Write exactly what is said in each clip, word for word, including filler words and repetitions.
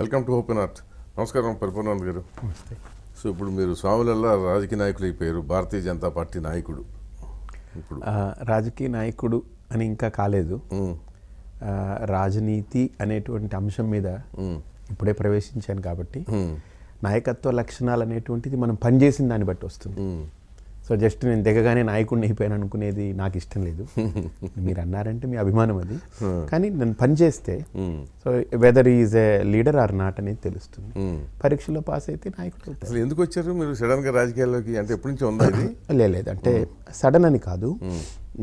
Welcome to open earth. నమస్కారం పరిపూర్ణానంద గారు. So ఇప్పుడు మీరు స్వాములల్లా రాజకీయ నాయకులు అయిపోయారు, భారతీయ జనతా పార్టీ నాయకుడు. ఇప్పుడు రాజకీయ నాయకుడు అని ఇంకా కాలేదు, రాజనీతి అనేటువంటి అంశం మీద ఇప్పుడే ప్రవేశించాను కాబట్టి నాయకత్వ లక్షణాలు అనేటువంటిది మనం పనిచేసిన దాన్ని బట్టి వస్తుంది. సో జస్ట్ నేను దిగగానే నాయకుడిని అయిపోయాను అనుకునేది నాకు ఇష్టం లేదు. మీరు అన్నారంటే మీ అభిమానం అది, కానీ నేను పనిచేస్తే so whether is a leader or not అనేది తెలుస్తుంది. పరీక్షలో పాస్ అయితే నాయకుడు. అసలు ఎందుకు వచ్చారు మీరు సడన్గా రాజకీయాల్లోకి? అంటే ఎప్పటి నుంచి ఉందా ఇది? లేదు, అంటే సడన్ అని కాదు.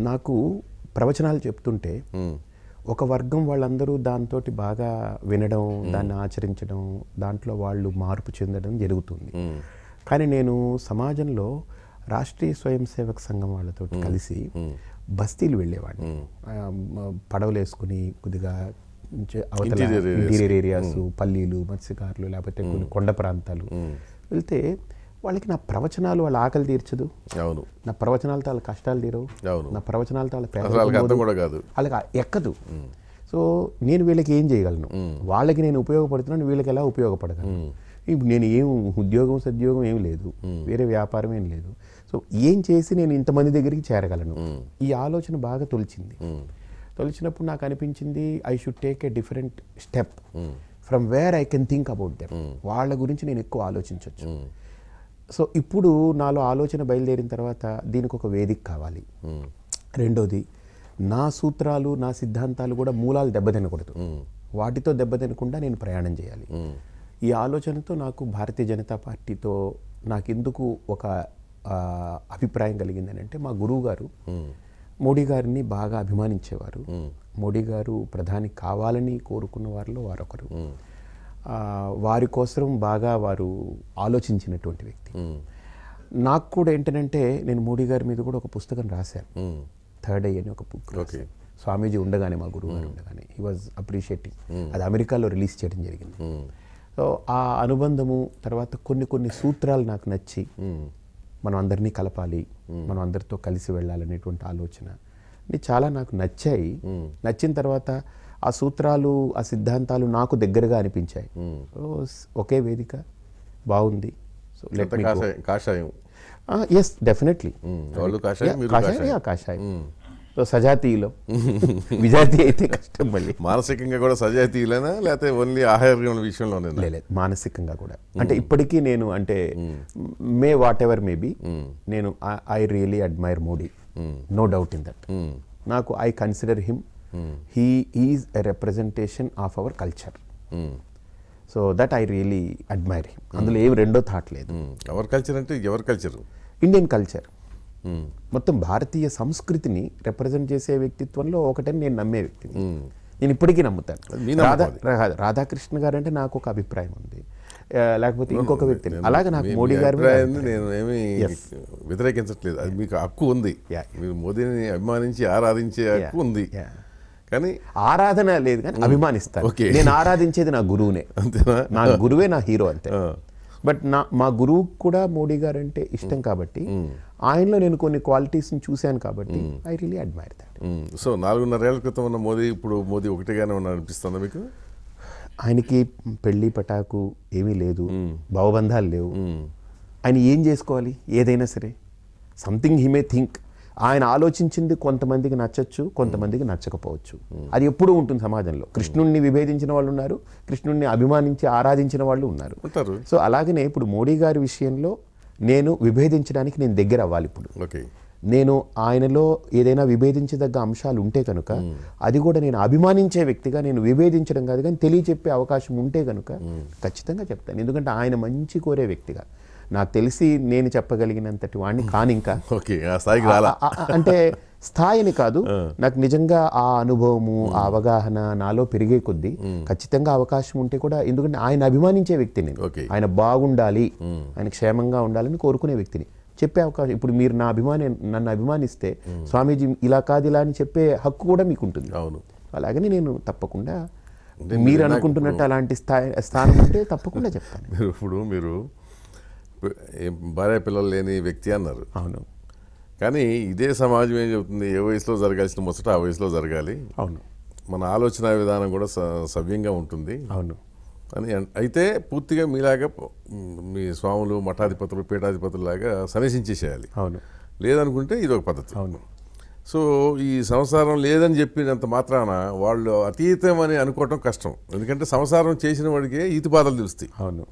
నాకు ప్రవచనాలు చెప్తుంటే ఒక వర్గం వాళ్ళందరూ దాంతో బాగా వినడం, దాన్ని ఆచరించడం, దాంట్లో వాళ్ళు మార్పు చెందడం జరుగుతుంది. కానీ నేను సమాజంలో రాష్ట్రీయ స్వయం సేవక సంఘం వాళ్ళతో కలిసి బస్తీలు వెళ్ళేవాడిని, పడవలు వేసుకుని కొద్దిగా అవతల ఇంటీరియర్ ఏరియాస్, పల్లీలు, మత్స్యకారులు, లేకపోతే కొన్ని కొండ ప్రాంతాలు వెళ్తే వాళ్ళకి నా ప్రవచనాలు వాళ్ళ ఆకలి తీర్చదు, నా ప్రవచనాలతో వాళ్ళ కష్టాలు తీరవు, నా ప్రవచనాలతో వాళ్ళ వాళ్ళకి ఎక్కదు. సో నేను వీళ్ళకి ఏం చేయగలను, వాళ్ళకి నేను ఉపయోగపడుతున్నాను, వీళ్ళకి ఎలా ఉపయోగపడగలను? ఇప్పుడు నేను ఏం ఉద్యోగం సద్యోగం ఏం లేదు, వేరే వ్యాపారం ఏం లేదు. సో ఏం చేసి నేను ఇంతమంది దగ్గరికి చేరగలను? ఈ ఆలోచన బాగా తొలిచింది. తొలిచినప్పుడు నాకు అనిపించింది I should take a different step from where I can think about them. వాళ్ళ గురించి నేను ఎక్కువ ఆలోచించవచ్చు. సో ఇప్పుడు నాలో ఆలోచన బయలుదేరిన తర్వాత దీనికి ఒక వేదిక కావాలి. రెండోది నా సూత్రాలు, నా సిద్ధాంతాలు కూడా మూలాలు దెబ్బతినకూడదు, వాటితో దెబ్బతినకుండా నేను ప్రయాణం చేయాలి. ఈ ఆలోచనతో నాకు భారతీయ జనతా పార్టీతో నాకెందుకు ఒక అభిప్రాయం కలిగిందని అంటే, మా గురువు గారు మోడీ గారిని బాగా అభిమానించేవారు. మోడీ గారు ప్రధాని కావాలని కోరుకున్న వారిలో వారొకరు, వారి కోసం బాగా వారు ఆలోచించినటువంటి వ్యక్తి. నాకు కూడా ఏంటంటే నేను మోడీ గారి మీద కూడా ఒక పుస్తకం రాశాను, థర్డ్ ఐ అని ఒక పుస్తకం. స్వామీజీ ఉండగానే, మా గురువు గారు ఉండగానే హీ వాజ్ అప్రిషియేటింగ్, అది అమెరికాలో రిలీజ్ చేయడం జరిగింది. సో ఆ అనుబంధము, తర్వాత కొన్ని కొన్ని సూత్రాలు నాకు నచ్చి మనం అందరినీ కలపాలి, మనం అందరితో కలిసి వెళ్ళాలనేటువంటి ఆలోచన చాలా నాకు నచ్చాయి. నచ్చిన తర్వాత ఆ సూత్రాలు, ఆ సిద్ధాంతాలు నాకు దగ్గరగా అనిపించాయి. ఒకే వేదిక బాగుంది. సో కాషాయం, ఎస్ డెఫినెట్లీ కాషాయం. సో సజాతీయులో విజాతీ అయితే కష్టం. మళ్ళీ మానసికంగా కూడా సజాతీయులైనా, లేకపోతే ఓన్లీ ఆహార్యం విషయంలోనే? లేదు, మానసికంగా కూడా. అంటే ఇప్పటికీ నేను అంటే may whatever may be, నేను I really admire Modi, no doubt in that. నాకు I consider him, he is a representation of our culture. So that I really admire him, అందులో ఏమి రెండో థాట్ లేదు. ఎవరి కల్చర్ అంటే ఎవరి కల్చర్? ఇండియన్ కల్చర్, మొత్తం భారతీయ సంస్కృతిని రిప్రజెంట్ చేసే వ్యక్తిత్వంలో ఒకటని నేను నమ్మే వ్యక్తిని, నేను ఇప్పటికీ నమ్ముతాను. రాధా రాధాకృష్ణ గారు అంటే నాకు ఒక అభిప్రాయం ఉంది, లేకపోతే ఇంకొక వ్యక్తిని. అలాగే నాకు మోడీ గారు నేను ఏమి వ్యతిరేకించట్లేదు, అది మీకు హక్కు ఉంది, మీరు మోదీని అభిమానించి ఆరాధించే హక్కు ఉంది. కానీ ఆరాధన లేదు, కానీ అభిమానిస్తాను. నేను ఆరాధించేది నా గురువునే, నా గురువే నా హీరో అంతే. బట్ నా మా గురువు కూడా మోడీ గారు అంటే ఇష్టం కాబట్టి, ఆయనలో నేను కొన్ని క్వాలిటీస్ని చూశాను కాబట్టి I really admire that. So నాలుగున్నర ఏళ్ల క్రితం ఉన్న మోదీ, ఇప్పుడు మోదీ ఒకటిగానే ఉన్నా అనిపిస్తుందా మీకు? ఆయనకి పెళ్లి పటాకు ఏమీ లేదు, భావబంధాలు లేవు. ఆయన ఏం చేసుకోవాలి? ఏదైనా సరే సంథింగ్ హీ మే థింక్. ఆయన ఆలోచించింది కొంతమందికి నచ్చచ్చు, కొంతమందికి నచ్చకపోవచ్చు. అది ఎప్పుడూ ఉంటుంది సమాజంలో. కృష్ణుణ్ణి విభేదించిన వాళ్ళు ఉన్నారు, కృష్ణుణ్ణి అభిమానించి ఆరాధించిన వాళ్ళు ఉన్నారు. సో అలాగనే ఇప్పుడు మోడీ గారి విషయంలో నేను విభేదించడానికి నేను దగ్గర అవ్వాలి. ఇప్పుడు నేను ఆయనలో ఏదైనా విభేదించదగ్గ అంశాలు ఉంటే కనుక, అది కూడా నేను అభిమానించే వ్యక్తిగా, నేను విభేదించడం కాదు కానీ తెలియచెప్పే అవకాశం ఉంటే కనుక ఖచ్చితంగా చెప్తాను. ఎందుకంటే ఆయన మంచి కోరే వ్యక్తిగా నాకు తెలిసి నేను చెప్పగలిగినంతటి వాడిని కాని, ఇంకా అంటే స్థాయిని కాదు. నాకు నిజంగా ఆ అనుభవము, ఆ అవగాహన నాలో పెరిగే కొద్దీ ఖచ్చితంగా అవకాశం ఉంటే కూడా, ఎందుకంటే ఆయన అభిమానించే వ్యక్తిని, ఆయన బాగుండాలి, ఆయన క్షేమంగా ఉండాలని కోరుకునే వ్యక్తిని, చెప్పే అవకాశం. ఇప్పుడు మీరు నా అభిమాని, నన్ను అభిమానిస్తే స్వామీజీ ఇలా కాదు ఇలా అని చెప్పే హక్కు కూడా మీకు ఉంటుంది. అవును, అలాగని నేను తప్పకుండా మీరు అనుకుంటున్నట్టు అలాంటి స్థాయి స్థానం ఉంటే తప్పకుండా చెప్తాను. ఇప్పుడు మీరు భార్య పిల్లలు లేని వ్యక్తి అన్నారు. అవును, కానీ ఇదే సమాజం ఏం చెబుతుంది? ఏ వయసులో జరగాల్సిన ముచ్చట ఆ వయసులో జరగాలి. అవును, మన ఆలోచన విధానం కూడా సవ్యంగా ఉంటుంది. అవును, అయితే పూర్తిగా మీలాగా మీ స్వాములు మఠాధిపతులు పీఠాధిపతులలాగా సన్నిసించేయాలి అవును లేదనుకుంటే ఇది ఒక పద్ధతి అవును సో ఈ సంసారం లేదని చెప్పినంత మాత్రాన వాళ్ళు అతీతం అని అనుకోవడం కష్టం ఎందుకంటే సంసారం చేసిన వాడికి ఈతి బాధలు తెలుస్తాయి అవును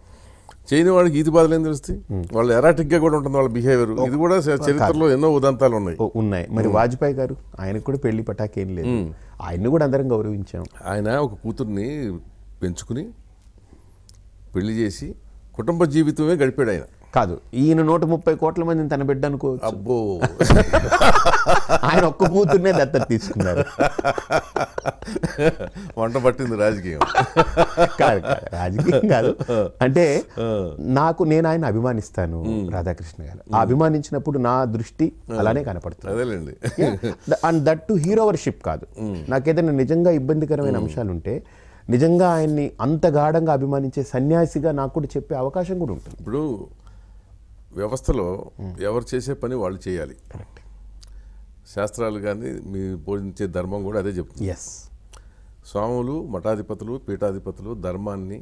చేయని వాడికి ఈతి బాధలు ఏం తెలుస్తాయి వాళ్ళు ఎరాటిక్ గా కూడా ఉంటుంది వాళ్ళ బిహేవియర్ ఇది కూడా చరిత్రలో ఎన్నో ఉదంతాలు ఉన్నాయి ఉన్నాయి మరి వాజ్పేయి గారు ఆయనకు కూడా పెళ్లి పటాకేం లేదు ఆయన్ని కూడా అందరం గౌరవించాం ఆయన ఒక కూతుర్ని పెంచుకుని పెళ్లి చేసి కుటుంబ జీవితమే గడిపాడు ఆయన కాదు ఈయన నూట ముప్పై కోట్ల మందిని తన బిడ్డ అనుకోవచ్చు అబ్బో ఆయన ఒక్క కూతుర్నే దత్తత తీసుకున్నారు వంట పట్టింది రాజకీయం కాదు రాజకీయం కాదు అంటే నాకు నేను ఆయన అభిమానిస్తాను రాధాకృష్ణ గారు అభిమానించినప్పుడు నా దృష్టి అలానే కనపడుతుంది అదేలేండి అండ్ దట్ టు హీరోవర్షిప్ కాదు నాకేదైనా నిజంగా ఇబ్బందికరమైన అంశాలు ఉంటే నిజంగా ఆయన్ని అంత గాఢంగా అభిమానించే సన్యాసిగా నాకు కూడా చెప్పే అవకాశం కూడా ఉంటుంది ఇప్పుడు వ్యవస్థలో ఎవరు చేసే పని వాళ్ళు చేయాలి శాస్త్రాలు కానీ మీ బోధించే ధర్మం కూడా అదే చెప్తుంది ఎస్ స్వాములు మఠాధిపతులు పీఠాధిపతులు ధర్మాన్ని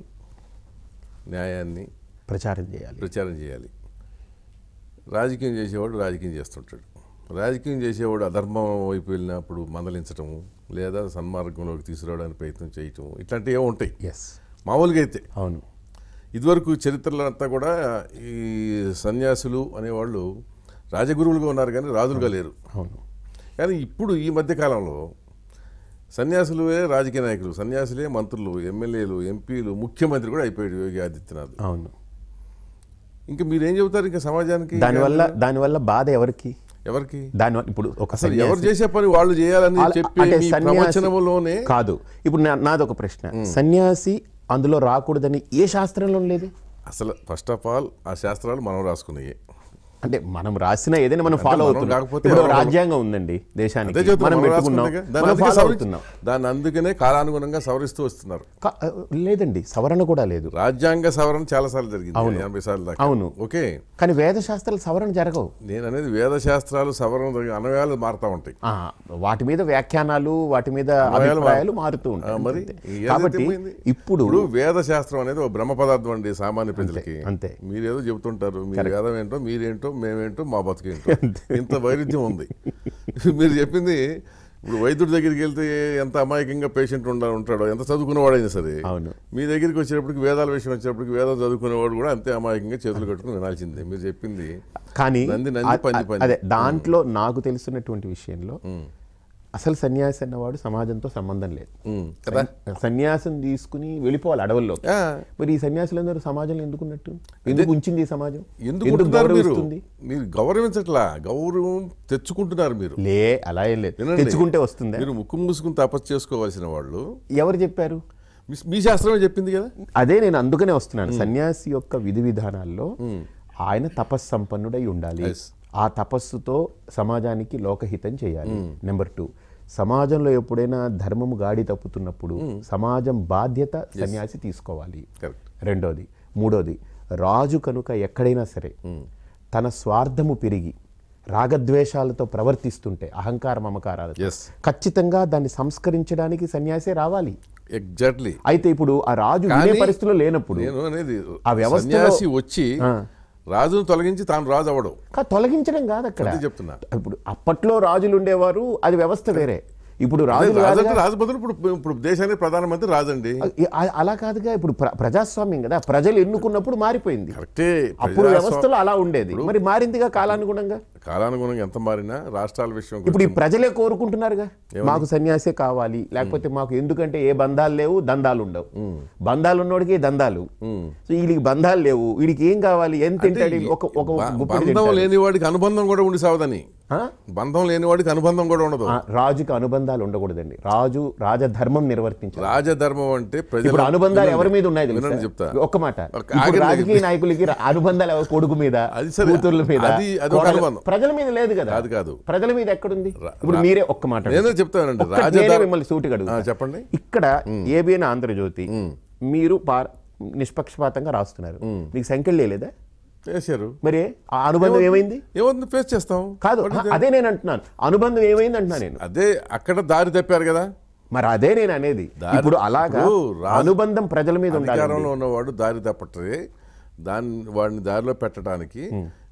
న్యాయాన్ని ప్రచారం చేయాలి ప్రచారం చేయాలి రాజకీయం చేసేవాడు రాజకీయం చేస్తుంటాడు రాజకీయం చేసేవాడు అధర్మం వైపు వెళ్ళినప్పుడు మందలించటము లేదా సన్మార్గంలోకి తీసుకురావడానికి ప్రయత్నం చేయటం ఇట్లాంటివి ఏమి ఉంటాయి ఎస్ మామూలుగా అయితే అవును ఇదివరకు చరిత్రలో అంతా కూడా ఈ సన్యాసులు అనేవాళ్ళు రాజగురువులుగా ఉన్నారు కానీ రాజులుగా లేరు అవును కానీ ఇప్పుడు ఈ మధ్యకాలంలో సన్యాసులే రాజకీయ నాయకులు సన్యాసులే మంత్రులు ఎమ్మెల్యేలు ఎంపీలు ముఖ్యమంత్రి కూడా అయిపోయాడు యోగి ఆదిత్యనాథ్ అవును ఇంకా మీరేం చెబుతారు ఇంకా సమాజానికి దానివల్ల దానివల్ల బాధ ఎవరికి ఎవరికి దానివల్ల ఇప్పుడు ఒకసారి ఎవరు చేసే పని వాళ్ళు చేయాలని చెప్పి ప్రవచనములోనే కాదు ఇప్పుడు నాది ఒక ప్రశ్న సన్యాసి అందులో రాకూడదని ఏ శాస్త్రంలో లేదు అసలు ఫస్ట్ ఆఫ్ ఆల్ ఆ శాస్త్రాలు మనం రాసుకున్నాయి అంటే మనం రాసిన ఏదైనా మనం ఫాలో అవుతున్నాం కాకపోతే రాజ్యాంగం ఉందండి దేశానికి మనం పెట్టుకున్నాం దాన్ని అందుకనే కాలానుగుణంగా సవరిస్తూ వస్తున్నారు లేదండి సవరణ కూడా లేదు రాజ్యాంగ సవరణ చాలా సార్లు జరిగింది ఎనభై సార్లు దాకా అవును ఓకే కానీ వేద శాస్త్రాలు సవరణ జరగవు నేను అనేది వేద శాస్త్రాలు సవరణ జరిగే అన్వయాలు మారుతూ ఉంటాయి వాటి మీద వ్యాఖ్యానాలు వాటి మీద అన్వయాలు మారుతూ ఉంటాయి మరి కాబట్టి ఇప్పుడు వేద శాస్త్రం అనేది ఒక బ్రహ్మ పదార్థం అండి సామాన్య ప్రజలకి అంతే మీరేదో చెబుతుంటారు మీరు వేదం ఏంటో మీరేంటో మేమేంటో మా బతుకేంటో ఇంత వైరుధ్యం ఉంది మీరు చెప్పింది ఇప్పుడు వైద్యుడి దగ్గరికి వెళ్తే ఎంత అమాయకంగా పేషెంట్ ఉండ ఉంటాడో ఎంత చదువుకునేవాడైనా సరే మీ దగ్గరికి వచ్చేటప్పటికి వేదాల విషయం వచ్చేటప్పటికి వేదాలు చదువుకునేవాడు కూడా అంతే అమాయకంగా చేతులు కట్టుకుని వినాల్సిందే మీరు చెప్పింది కానీ అదే దాంట్లో నాకు తెలుసున్నటువంటి విషయంలో అసలు సన్యాసి అన్నవాడు సమాజంతో సంబంధం లేదు కదా సన్యాసం తీసుకుని వెళ్ళిపోవాలి అడవుల్లో మరి ఈ సన్యాసులందరూ సమాజంలో ఎందుకున్నట్టు ఎందుకు ఉంచింది ఈ సమాజం ఎందుకు మీరు గౌరవించట్లా గౌరవం తెచ్చుకుంటున్నారు మీరు లే అలా ఏం లేదు తెచ్చుకుంటే వస్తుంది మీరు ముక్కు మూసుకుని తపస్సు చేసుకోవాల్సిన వాళ్ళు ఎవరు చెప్పారు మీ శాస్త్రమే చెప్పింది కదా అదే నేను అందుకనే వస్తున్నాను సన్యాసి యొక్క విధి విధానాల్లో ఆయన తపస్సు సంపన్నుడై ఉండాలి ఆ తపస్సుతో సమాజానికి లోకహితం చేయాలి నెంబర్ టూ సమాజంలో ఎప్పుడైనా ధర్మము గాడి తప్పుతున్నప్పుడు సమాజం బాధ్యత సన్యాసి తీసుకోవాలి రెండోది మూడోది రాజు కనుక ఎక్కడైనా సరే తన స్వార్థము పెరిగి రాగద్వేషాలతో ప్రవర్తిస్తుంటే అహంకార మమకారాలతో ఖచ్చితంగా దాన్ని సంస్కరించడానికి సన్యాసే రావాలి ఎగ్జాక్ట్లీ అయితే ఇప్పుడు ఆ రాజు వినే పరిస్థితిలో లేనప్పుడు ఆ వ్యవస్థ వచ్చి రాజును తొలగించి తాను రాజు అవ్వడం తొలగించడం కాదు అక్కడ చెప్తున్నా ఇప్పుడు అప్పట్లో రాజులు ఉండేవారు అది వ్యవస్థ వేరే ఇప్పుడు రాజు రాజు బదులు ఇప్పుడు దేశానికి ప్రధానమంత్రి రాజు అండి అలా కాదుగా ఇప్పుడు ప్రజాస్వామ్యం కదా ప్రజలు ఎన్నుకున్నప్పుడు మారిపోయింది అప్పుడు వ్యవస్థలో అలా ఉండేది మరి మారిందిగా కాలానుగుణంగా కాలానుగుణంగా ఎంత మారినా రాష్ట్రాల విషయం ఇప్పుడు ఈ ప్రజలే కోరుకుంటున్నారుగా మాకు సన్యాసే కావాలి లేకపోతే మాకు ఎందుకంటే ఏ బంధాలు లేవు దందాలు ఉండవు బంధాలు ఉన్నోడికి దందాలు సో వీళ్ళకి బంధాలు లేవు వీడికి ఏం కావాలి ఎంత లేనివాడికి అనుబంధం కూడా ఉండి సావదని బంధం లేనివాడికి అనుబంధం కూడా ఉండదు రాజుకి అనుబంధాలు ఉండకూడదండి రాజు రాజధర్మం నిర్వర్తించాలి రాజధర్మం అంటే ప్రజలు అనుబంధాలు ఎవరి మీద ఉన్నాయి తెలుసా చెప్తా ఒక్క మాట రాజకీయ నాయకులకి అనుబంధాలు ఎవరు కొడుకు మీద కూతుర్ల మీద ప్రజల మీద లేదు కదా అది కాదు ప్రజల మీద ఎక్కడుంది ఇప్పుడు మీరే ఒక్క మాట చెప్తానండి రాజధాని మిమ్మల్ని సూటిగా అడుగుతా చెప్పండి ఇక్కడ ఏబిఎన్ ఆంధ్రజ్యోతి మీరు నిష్పక్షపాతంగా రాస్తున్నారు మీకు సంఖ్యలు లేదా చేశారు మరి ఆ అనుబంధం ఏమైంది ఏమైంది ఫేస్ చేస్తాం కాదు అదే నేను అంటున్నాను అనుబంధం ఏమైంది అంటున్నాను నేను అదే అక్కడ దారి తప్పారు కదా మరి అదే నేను అనేది ఇప్పుడు అలాగా అనుబంధం ప్రజల మీద ఉండాలి. అధికారంలో ఉన్నవాడు దారి తప్పటరే దాని వాడిని దారిలో పెట్టడానికి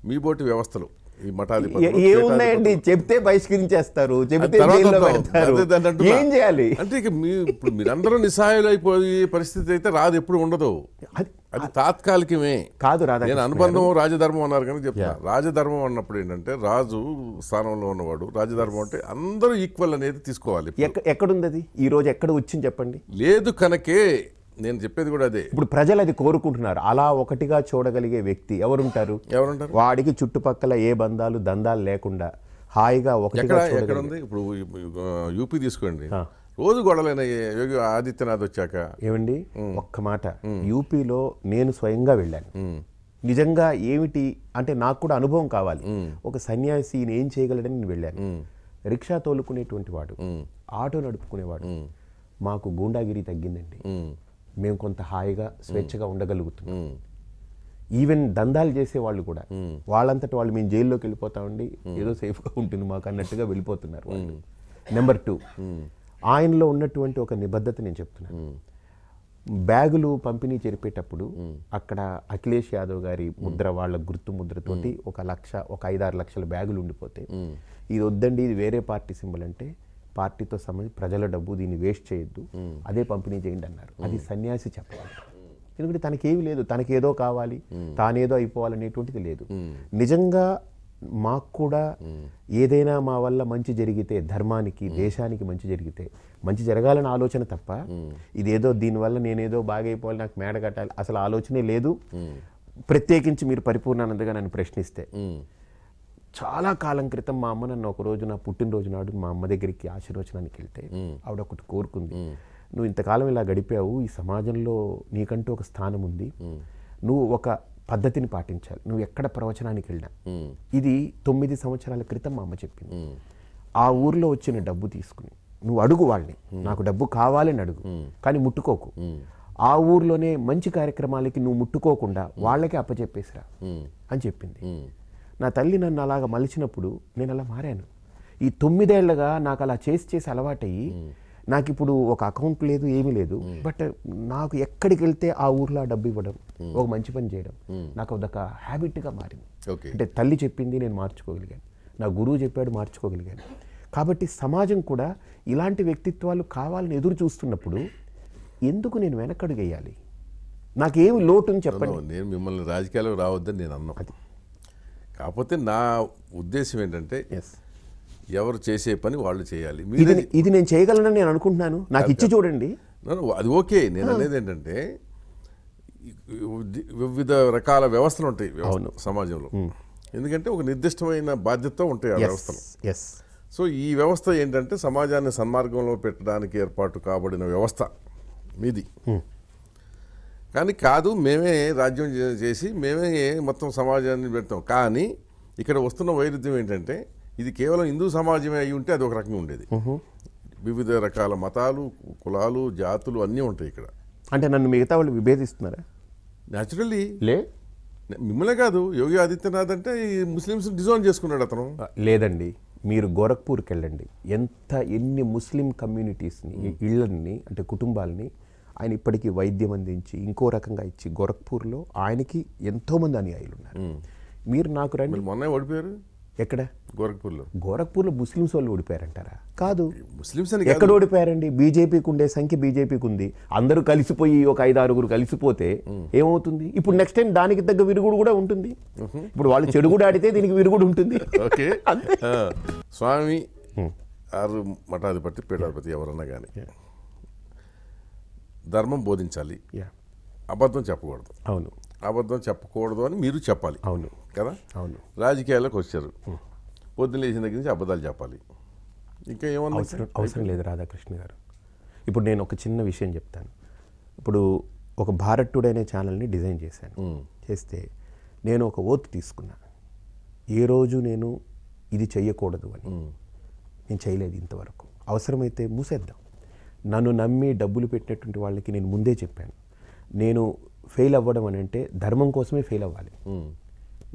మీ బోటి వ్యవస్థలు ఈ మఠాలి ఏమున్నాయండి చెప్తే బహిష్కరించేస్తారు చెప్తే జైల్లో పెడతారు ఏం చేయాలి అంటే ఇప్పుడు మీరందరూ నిస్సహాయులు అయిపోయి పరిస్థితి అయితే రాదు ఎప్పుడు ఉండదు అది తాత్కాలికమే కాదు రాదా నేను అనుబంధం రాజధర్మం అన్నారు కానీ చెప్తా రాజధర్మం అన్నప్పుడు ఏంటంటే రాజు స్థానంలో ఉన్నవాడు రాజధర్మం అంటే అందరూ ఈక్వల్ అనేది తీసుకోవాలి ఎక్కడుంది అది ఈ రోజు ఎక్కడ వచ్చింది చెప్పండి లేదు కనుకే నేను చెప్పేది కూడా అదే ఇప్పుడు ప్రజలు అది కోరుకుంటున్నారు అలా ఒకటిగా చూడగలిగే వ్యక్తి ఎవరుంటారు ఎవరుంటారు వాడికి చుట్టుపక్కల ఏ బంధాలు దందాలు లేకుండా హాయిగా ఒకటిగా చూడగలిగే ఇప్పుడు యూపీ తీసుకోండి రోజు గొడవలైన యోగి ఆదిత్యనాథ్ వచ్చాక ఏమండి ఒక్క మాట యూపీలో నేను స్వయంగా వెళ్ళాను నిజంగా ఏమిటి అంటే నాకు కూడా అనుభవం కావాలి ఒక సన్యాసి ఏం చేయగలడని నేను వెళ్ళాను రిక్షా తోలుకునేటువంటి వాడు ఆటో నడుపుకునేవాడు మాకు గూండాగిరి తగ్గిందండి మేము కొంత హాయిగా స్వేచ్ఛగా ఉండగలుగుతున్నాం ఈవెన్ దందాలు చేసే వాళ్ళు కూడా వాళ్ళంతటి వాళ్ళు మేము జైల్లోకి వెళ్ళిపోతామండి ఏదో సేఫ్గా ఉంటుంది మాకు అన్నట్టుగా వెళ్ళిపోతున్నారు వాళ్ళు నెంబర్ టూ ఆయనలో ఉన్నటువంటి ఒక నిబద్ధత నేను చెప్తున్నాను బ్యాగులు పంపిణీ జరిపేటప్పుడు అక్కడ అఖిలేష్ యాదవ్ గారి ముద్ర వాళ్ళ గుర్తు ముద్రతోటి ఒక లక్ష ఒక ఐదారు లక్షల బ్యాగులు ఉండిపోతాయి ఇది వద్దండి ఇది వేరే పార్టీ సింబల్ అంటే పార్టీతో సంబంధించి ప్రజల డబ్బు దీన్ని వేస్ట్ చేయొద్దు అదే పంపిణీ చేయండి అన్నారు అది సన్యాసి చెప్పాలి ఎందుకంటే తనకేమి లేదు తనకేదో కావాలి తానేదో అయిపోవాలనేటువంటిది లేదు నిజంగా మాకు కూడా ఏదైనా మా వల్ల మంచి జరిగితే ధర్మానికి దేశానికి మంచి జరిగితే మంచి జరగాలని ఆలోచన తప్ప ఇదేదో దీనివల్ల నేనేదో బాగైపోవాలి నాకు మేడ కట్టాలి అసలు ఆలోచనే లేదు ప్రత్యేకించి మీరు పరిపూర్ణానందగా నన్ను ప్రశ్నిస్తే చాలా కాలం క్రితం మా అమ్మ నన్ను ఒకరోజు నా పుట్టినరోజు నాడు మా అమ్మ దగ్గరికి ఆశీర్వచనానికి వెళ్తే ఆవిడ ఒకటి కోరుకుంది నువ్వు ఇంతకాలం ఇలా గడిపావు ఈ సమాజంలో నీకంటూ ఒక స్థానం ఉంది నువ్వు ఒక పద్ధతిని పాటించాలి నువ్వు ఎక్కడ ప్రవచనానికి వెళ్ళినా ఇది తొమ్మిది సంవత్సరాల క్రితం మా అమ్మ చెప్పింది ఆ ఊర్లో వచ్చిన డబ్బు తీసుకుని నువ్వు అడుగు వాళ్ళని నాకు డబ్బు కావాలని అడుగు కానీ ముట్టుకోకు ఆ ఊర్లోనే మంచి కార్యక్రమాలకి నువ్వు ముట్టుకోకుండా వాళ్ళకే అప్పచెప్పేసిరా అని చెప్పింది నా తల్లి నన్ను అలాగ మలిచినప్పుడు నేను అలా మారాను ఈ తొమ్మిదేళ్లగా నాకు అలా చేసి చేసి అలవాటయ్యి నాకు ఇప్పుడు ఒక అకౌంట్ లేదు ఏమీ లేదు బట్ నాకు ఎక్కడికి వెళ్తే ఆ ఊర్లో డబ్బు ఇవ్వడం ఒక మంచి పని చేయడం నాకు అదొక హ్యాబిట్గా మారింది అంటే తల్లి చెప్పింది నేను మార్చుకోగలిగాను నా గురువు చెప్పాడు మార్చుకోగలిగాను కాబట్టి సమాజం కూడా ఇలాంటి వ్యక్తిత్వాలు కావాలని ఎదురు చూస్తున్నప్పుడు ఎందుకు నేను వెనకడుగేయాలి నాకేమి లోటుని చెప్పండి నేను మిమ్మల్ని రాజకీయాల్లో రావద్దని నేను అన్నా అది కాకపోతే నా ఉద్దేశం ఏంటంటే ఎస్ ఎవరు చేసే పని వాళ్ళు చేయాలి ఇది నేను చేయగలనని నేను అనుకుంటున్నాను నాకు ఇచ్చి చూడండి అది ఓకే నేను అనేది ఏంటంటే వివిధ రకాల వ్యవస్థలు ఉంటాయి సమాజంలో ఎందుకంటే ఒక నిర్దిష్టమైన బాధ్యత ఉంటాయి ఆ వ్యవస్థలు సో ఈ వ్యవస్థ ఏంటంటే సమాజాన్ని సన్మార్గంలో పెట్టడానికి ఏర్పాటు కాబడిన వ్యవస్థ మీది కానీ కాదు మేమే రాజ్యం చేసి మేమే మొత్తం సమాజాన్ని పెడతాం కానీ ఇక్కడ వస్తున్న వైరుధ్యం ఏంటంటే ఇది కేవలం హిందూ సమాజమే అయి ఉంటే అది ఒక రకంగా ఉండేది వివిధ రకాల మతాలు కులాలు జాతులు అన్నీ ఉంటాయి ఇక్కడ అంటే నన్ను మిగతా వాళ్ళు విభేదిస్తున్నారా న్యాచురల్లీ లే మిమ్మల్నే కాదు యోగి ఆదిత్యనాథ్ అంటే ఈ ముస్లిమ్స్ డిజోన్ చేసుకున్నాడు అతను లేదండి మీరు గోరఖ్పూర్కి వెళ్ళండి ఎంత ఎన్ని ముస్లిం కమ్యూనిటీస్ని ఇళ్ళని అంటే కుటుంబాలని ఆయన ఇప్పటికీ వైద్యం అందించి ఇంకో రకంగా ఇచ్చి గోరఖ్పూర్లో ఆయనకి ఎంతోమంది అనుయాయులు ఉన్నారు మీరు నాకు రండి మొన్న ఓడిపోయారు ఎక్కడ గోరఖ్పూర్లో గోరఖ్పూర్లో ముస్లిమ్స్ వాళ్ళు ఓడిపోయారంటారా కాదు ముస్లిమ్స్ ఎక్కడ ఓడిపోయారండి బీజేపీకి ఉండే సంఖ్య బీజేపీకి ఉంది అందరూ కలిసిపోయి ఒక ఐదు ఆరుగురు కలిసిపోతే ఏమవుతుంది ఇప్పుడు నెక్స్ట్ టైం దానికి తగ్గ విరుగుడు కూడా ఉంటుంది ఇప్పుడు వాళ్ళు చెడుగుడు ఆడితే దీనికి విరుగుడు ఉంటుంది ఓకే స్వామి ఆరు మఠాధిపతి పీఠాధిపతి ఎవరన్నా కానీ ధర్మం బోధించాలి అబద్ధం చెప్పకూడదు అవును అబద్ధం చెప్పకూడదు అని మీరు చెప్పాలి అవును కదా అవును రాజకీయాల్లోకి వచ్చారు పొద్దున్న లేచిన దగ్గర నుంచి అబద్ధాలు చెప్పాలి ఇంకా ఏమన్నా అవసరం లేదు రాధాకృష్ణ గారు ఇప్పుడు నేను ఒక చిన్న విషయం చెప్తాను ఇప్పుడు ఒక భారత్ టుడే అనే ఛానల్ని డిజైన్ చేశాను చేస్తే నేను ఒక ఓత్ తీసుకున్నాను ఏ రోజు నేను ఇది చెయ్యకూడదు అని నేను చేయలేదు ఇంతవరకు అవసరమైతే మూసేద్దాం నన్ను నమ్మి డబ్బులు పెట్టినటువంటి వాళ్ళకి నేను ముందే చెప్పాను నేను ఫెయిల్ అవ్వడం అని అంటే ధర్మం కోసమే ఫెయిల్ అవ్వాలి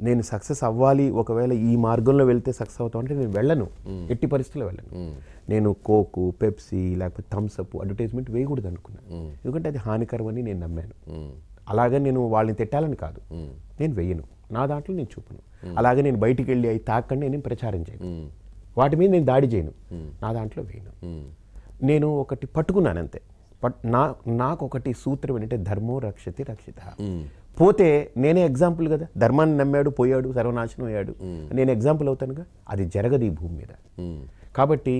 నేను సక్సెస్ అవ్వాలి ఒకవేళ ఈ మార్గంలో వెళ్తే సక్సెస్ అవుతా అంటే నేను వెళ్ళను, ఎట్టి పరిస్థితుల్లో వెళ్ళను. నేను కోకు పెప్సీ లేకపోతే థమ్స్ అప్ అడ్వర్టైజ్మెంట్ వేయకూడదు అనుకున్నాను, ఎందుకంటే అది హానికరం అని నేను నమ్మాను. అలాగే నేను వాళ్ళని తిట్టాలని కాదు, నేను వేయను, నా దాంట్లో నేను చూపను. అలాగే నేను బయటికి వెళ్ళి అవి తాకండి నేను ప్రచారం చేయను, వాటి మీద నేను దాడి చేయను, నా దాంట్లో వేయను. నేను ఒకటి పట్టుకున్నాను అంతే. బట్ నా నాకు ఒకటి సూత్రం ఏంటంటే ధర్మో రక్షతి రక్షిత. పోతే నేనే ఎగ్జాంపుల్ కదా, ధర్మాన్ని నమ్మాడు పోయాడు సర్వనాశనం అయ్యాడు, నేను ఎగ్జాంపుల్ అవుతానుగా. అది జరగదు ఈ భూమి మీద. కాబట్టి